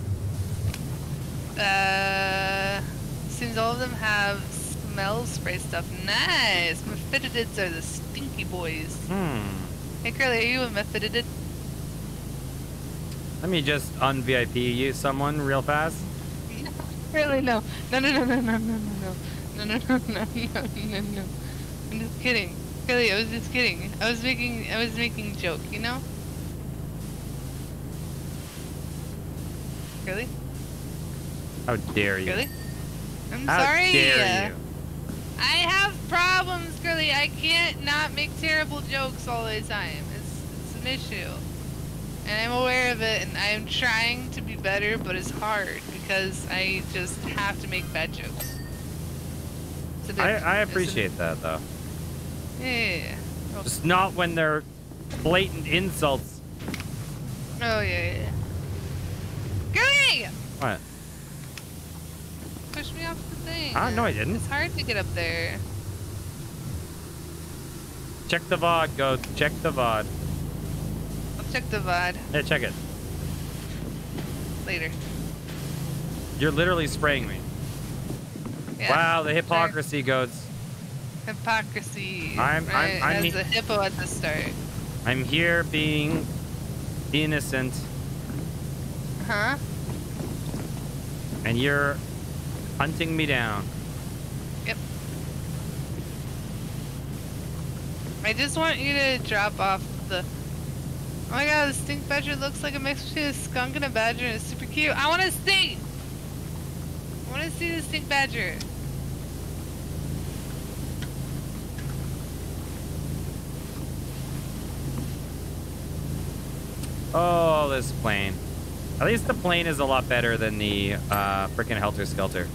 Uh, seems all of them have smell spray stuff. Nice! Mephitidids are the stinky boys. Hmm. Hey Curly, are you a mephitidid? Let me just un-V I P you someone real fast. No, Curly, no. No, no, no, no, no, no, no, no, no, no, no, no, no, no, no. I'm just kidding. Curly, I was just kidding. I was making, I was making joke, you know? Curly? How dare you? Curly? I'm How sorry. How dare you? I have problems, Curly. I can't not make terrible jokes all the time. It's, it's an issue. And I'm aware of it, and I'm trying to be better, but it's hard because I just have to make bad jokes. I, I appreciate that, though. Yeah. Just not when they're blatant insults. Oh, yeah, yeah. Curly! What? Push me off the thing. Ah, no, I didn't. It's hard to get up there. Check the V O D, go. Check the V O D. I'll check the V O D. Yeah, check it. Later. You're literally spraying me. Yeah, wow, the hypocrisy goes. Hypocrisy. I'm, right? I'm, I'm As a hippo at the start. I'm here being innocent. Huh? And you're... hunting me down. Yep. I just want you to drop off the... Oh my god, the stink badger looks like a mix between a skunk and a badger and it's super cute. I want to see! I want to see the stink badger. Oh, this plane. At least the plane is a lot better than the uh, frickin' Helter Skelter.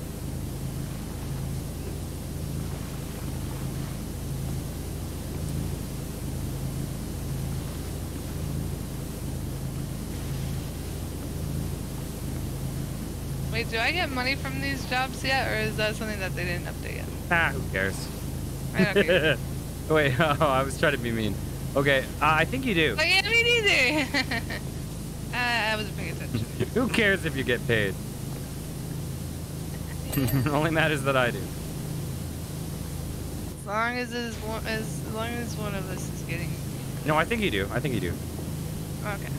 Wait, do I get money from these jobs yet, or is that something that they didn't update yet? Ah, who cares? I don't care. Wait, oh, I was trying to be mean. Okay, uh, I think you do. Oh, yeah, me neither. uh, I wasn't paying attention. Who cares if you get paid? Only matters that I do. As long as it is one, as long as one of us is getting. No, I think you do. I think you do. Okay.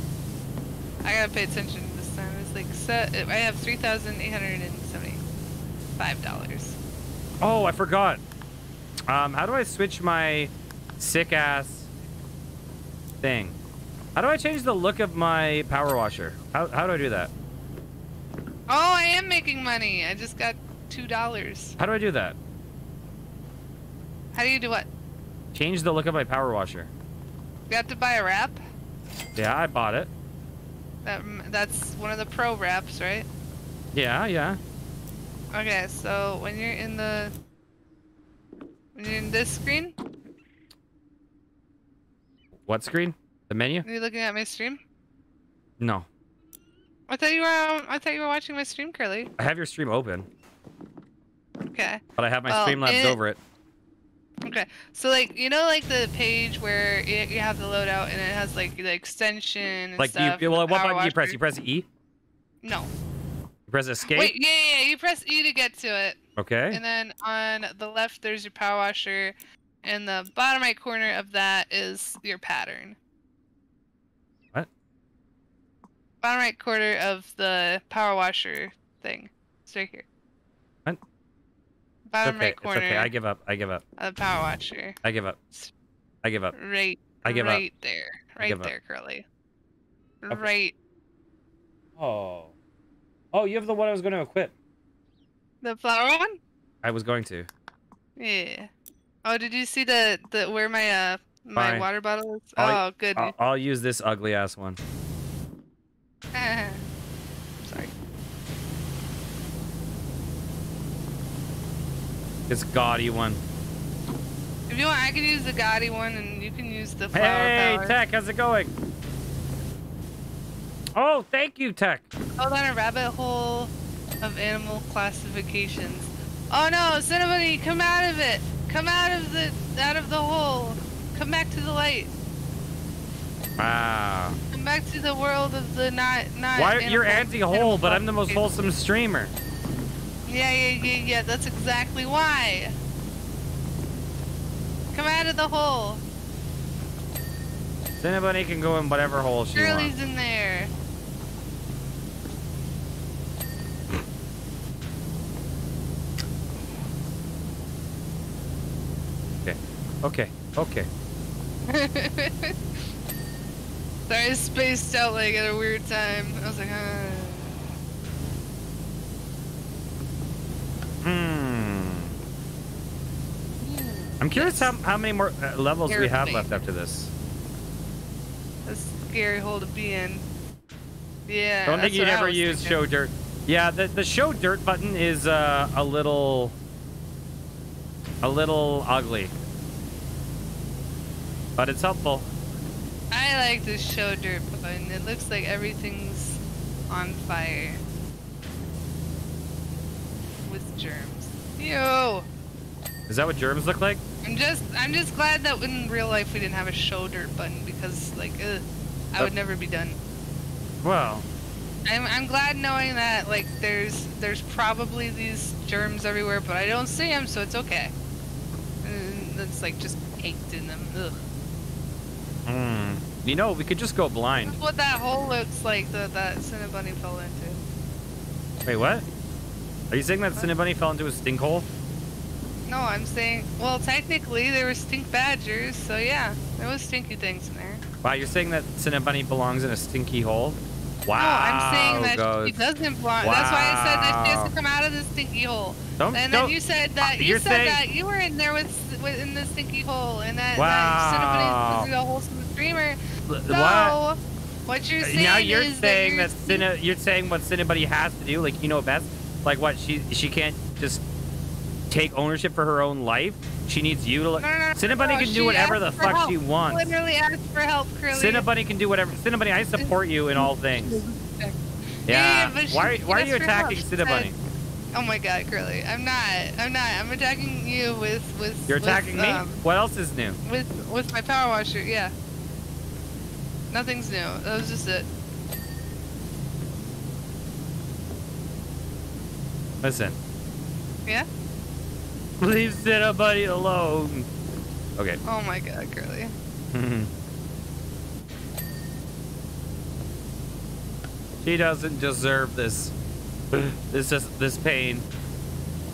I gotta pay attention this time. It's like set. I have three thousand eight hundred and seventy-five dollars. Oh, I forgot. Um, how do I switch my sick ass thing? How do I change the look of my power washer? How how do I do that? Oh, I am making money. I just got two dollars. How do I do that? How do you do what? Change the look of my power washer. You have to buy a wrap? Yeah, I bought it. That that's one of the pro wraps, right? Yeah, yeah. Okay, so when you're in the when you're in this screen. What screen? The menu? Are you looking at my stream? No. I thought you were. Um, I thought you were watching my stream, Curly. I have your stream open. Okay. But I have my well, Streamlabs over it. Okay, so like you know, like the page where it, you have the loadout and it has like the extension. And like stuff you, well, what button do you press? You press E. No. You press Escape. Wait, yeah, yeah, yeah, you press E to get to it. Okay. And then on the left, there's your power washer, and the bottom right corner of that is your pattern. Bottom right corner of the power washer thing. It's right here. What? Bottom okay, right corner. It's okay. I give up. I give up. The power washer. I give up. I give up. Right. I give right up. Right there. Right there, up. Curly. Okay. Right. Oh. Oh, you have the one I was going to equip. The flower one? I was going to. Yeah. Oh, did you see the the where my uh my Fine. water bottle is? I'll, oh, good. I'll, I'll use this ugly ass one. I'm sorry. This gaudy one. If you want, I can use the gaudy one, and you can use the flower Hey, power. Tech, how's it going? Oh, thank you, Tech. Oh, down a rabbit hole of animal classifications. Oh no, Cinnabody, come out of it! Come out of the out of the hole. Come back to the light. Wow. Come back to the world of the not not. Why you're anti-hole, but I'm the most wholesome streamer. Yeah, yeah, yeah, yeah. That's exactly why. Come out of the hole. Then anybody can go in whatever hole she Shirley's wants. Shirley's in there. Okay. Okay. Okay. Sorry, I spaced out like at a weird time. I was like, ah. Hmm. I'm curious how, how many more uh, levels we have left after this. That's a scary hole to be in. Yeah. I don't think you'd ever use show dirt. Yeah, the, the show dirt button is uh, a little... A little ugly. But it's helpful. I like this show dirt button. It looks like everything's on fire with germs. Ew. Is that what germs look like? I'm just, I'm just glad that in real life we didn't have a show dirt button because, like, ugh, I would never be done. Well. I'm, I'm glad knowing that, like, there's, there's probably these germs everywhere, but I don't see them, so it's okay. And it's like just caked in them. Ugh. Mm. You know, we could just go blind. That's what that hole looks like that that Cinnabunny fell into. Wait, what? Are you saying that what? Cinnabunny fell into a stink hole? No, I'm saying, well, technically there were stink badgers, so yeah, there was stinky things in there. Wow, you're saying that Cinnabunny belongs in a stinky hole? Wow. No, I'm saying that goes. she doesn't belong. Wow. That's why I said that she has to come out of the stinky hole. Don't, and then don't. you said that you you're said saying... that you were in there with in the stinky hole, and that, wow. that Cinnabunny is a wholesome streamer. So, what, what you're saying now you're is saying that, that Cinna, you're saying what Cinnabunny has to do, like you know best, like what she she can't just take ownership for her own life. She needs you to. No, no, no, Cinnabunny no, can do whatever the fuck help. she wants. Literally asked for help, Curly. Cinnabunny can do whatever. Cinnabunny, I support you in all things. Yeah. yeah, yeah but she, why why are you attacking Cinnabunny? Oh my God, Curly! I'm not. I'm not. I'm attacking you with with. You're attacking with, um, me. What else is new? With with my power washer, yeah. Nothing's new. That was just it. Listen. Yeah. Leave Santa Buddy alone. Okay. Oh my god, Curly. She doesn't deserve this. This is this pain.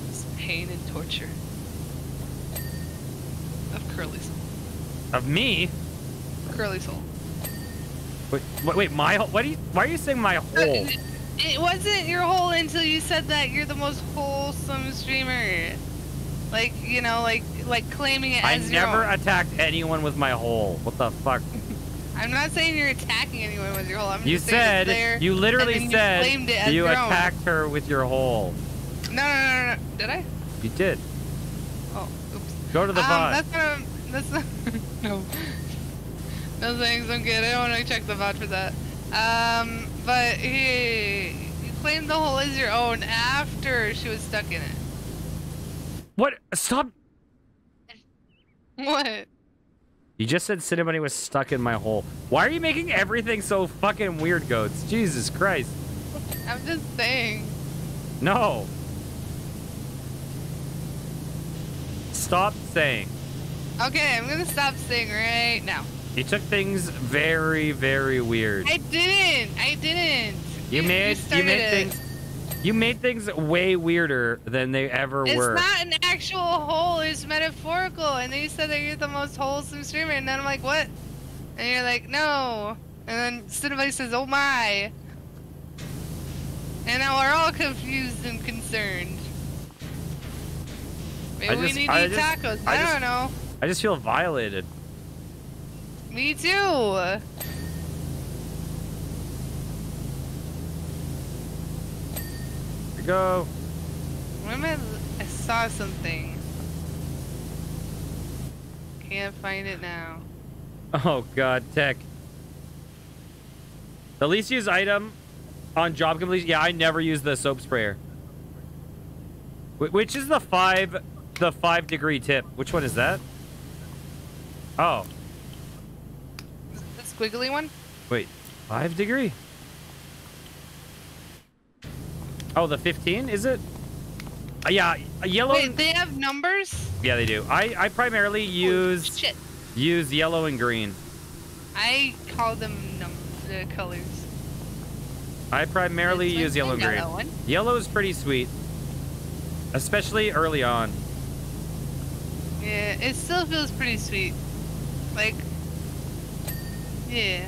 This pain and torture. Of Curly's soul. Of me? Curly's soul. Wait, wait, my whole? What do you? Why are you saying my whole? It wasn't your whole until you said that you're the most wholesome streamer. Like, you know, like like claiming it I as your I never attacked anyone with my hole. What the fuck? I'm not saying you're attacking anyone with your hole. I'm you just said, there, you literally said you, it as you attacked own. her with your hole. No, no, no, no, no. Did I? You did. Oh, oops. Go to the um, V O D. That's not, um, that's not, no. No thanks, I'm good. I don't want to check the V O D for that. Um, but hey, you claimed the hole as your own after she was stuck in it. What? Stop. What? You just said Cinnamon was stuck in my hole. Why are you making everything so fucking weird, Goats? Jesus Christ. I'm just saying. No. Stop saying. Okay, I'm gonna stop saying right now. You took things very, very weird. I didn't. I didn't. You, you made you, you made it. things. You made things way weirder than they ever it's were. It's not an actual hole. It's metaphorical. And then you said that you're the most wholesome streamer, and then I'm like, what? And you're like, no. And then somebody says, oh my. And now we're all confused and concerned. Maybe just, we need I to just, eat tacos. I, I just, don't know. I just feel violated. Me too. Here we go. Remember, I saw something. Can't find it now. Oh god, tech. The least used item on job completion. Yeah, I never use the soap sprayer. Which is the five, the five degree tip? Which one is that? Oh. Squiggly one? Wait, five degree? Oh, the fifteen is it? Uh, yeah, a yellow. Wait, they have numbers? Yeah, they do. I I primarily use oh, shit. use yellow and green. I call them num the colors. I primarily it's use yellow and green. One. Yellow is pretty sweet, especially early on. Yeah, it still feels pretty sweet, like. Yeah.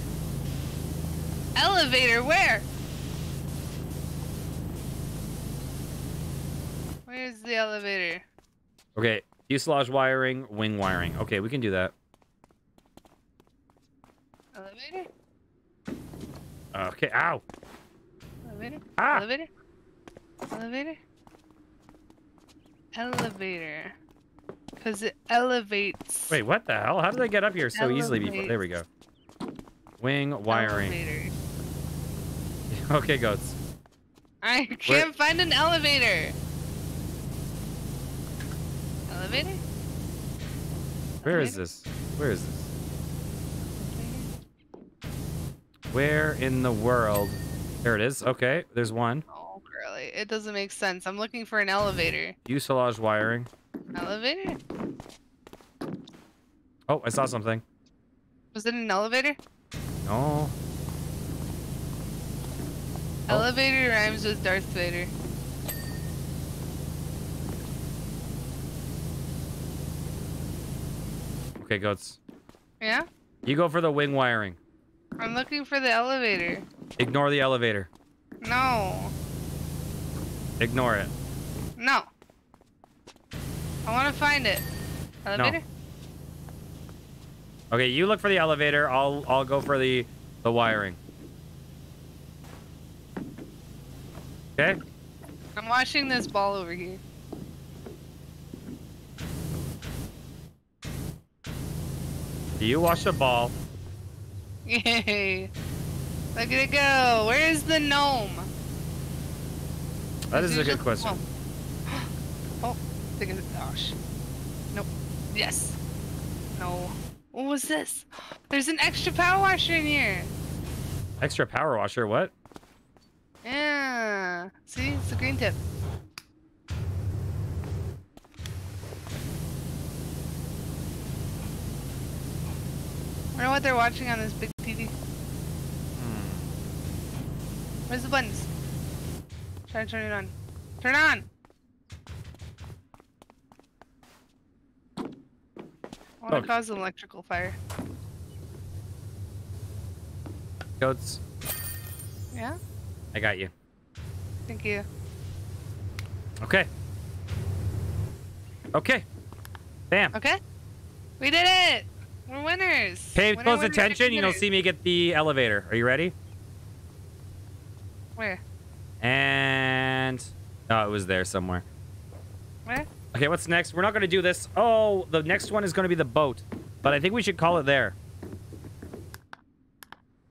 Elevator, where? Where's the elevator? Okay, fuselage wiring, wing wiring. Okay, we can do that. Elevator? Okay, ow. Elevator? Ah. Elevator? Elevator? Elevator. Because it elevates. Wait, what the hell? How did I get up here so elevates. easily before? There we go. Wing wiring. Elevator. Okay, Goats. I can't We're... find an elevator. Elevator? Where elevator? is this? Where is this? Elevator? Where in the world? There it is. Okay, there's one. Oh, Curly. It doesn't make sense. I'm looking for an elevator. Fuselage wiring. Elevator? Oh, I saw something. Was it an elevator? No. Elevator oh. rhymes with Darth Vader. Okay, Goats. Yeah? You go for the wing wiring. I'm looking for the elevator. Ignore the elevator. No. Ignore it. No. I want to find it. Elevator? No. Okay, you look for the elevator. I'll I'll go for the the wiring. Okay. I'm watching this ball over here. You watch the ball. Yay! Look at it go. Where is the gnome? That is a good question. Oh, I think it's gosh. Nope. Yes. No. What was this? There's an extra power washer in here. Extra power washer? What? Yeah. See? It's the green tip. I don't know what they're watching on this big T V. Hmm. Where's the buttons? Try to turn it on. Turn on! I want to cause an electrical fire. Goats. Yeah? I got you. Thank you. Okay. Okay. Bam. Okay. We did it! We're winners! Pay winner, close winner, attention, winner. You'll see me get the elevator. Are you ready? Where? And... oh, it was there somewhere. Where? Okay, what's next? We're not going to do this. Oh, the next one is going to be the boat. But I think we should call it there.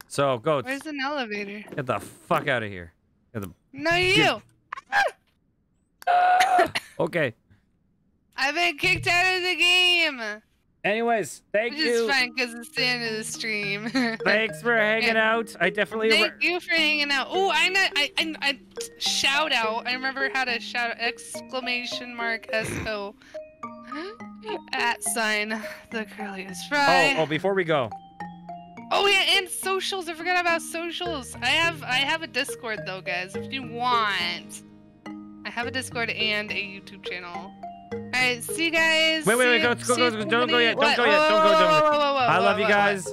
So, go. Where's an elevator? Get the fuck out of here. Get the... no, you! Okay. I've been kicked out of the game! Anyways, thank Which you. Which is fine, because it's the end of the stream. Thanks for hanging out. I definitely... Thank you for hanging out. Oh, I, I, I, I shout out. I remember how to shout out. Exclamation mark S O. At sign. The curliest fry. Oh, oh, before we go. Oh, yeah, and socials. I forgot about socials. I have, I have a Discord, though, guys, if you want. I have a Discord and a YouTube channel. Alright, see you guys. Wait, wait, wait, go, go, go, go, don't go yet, don't go yet, don't go, don't go. I love you guys.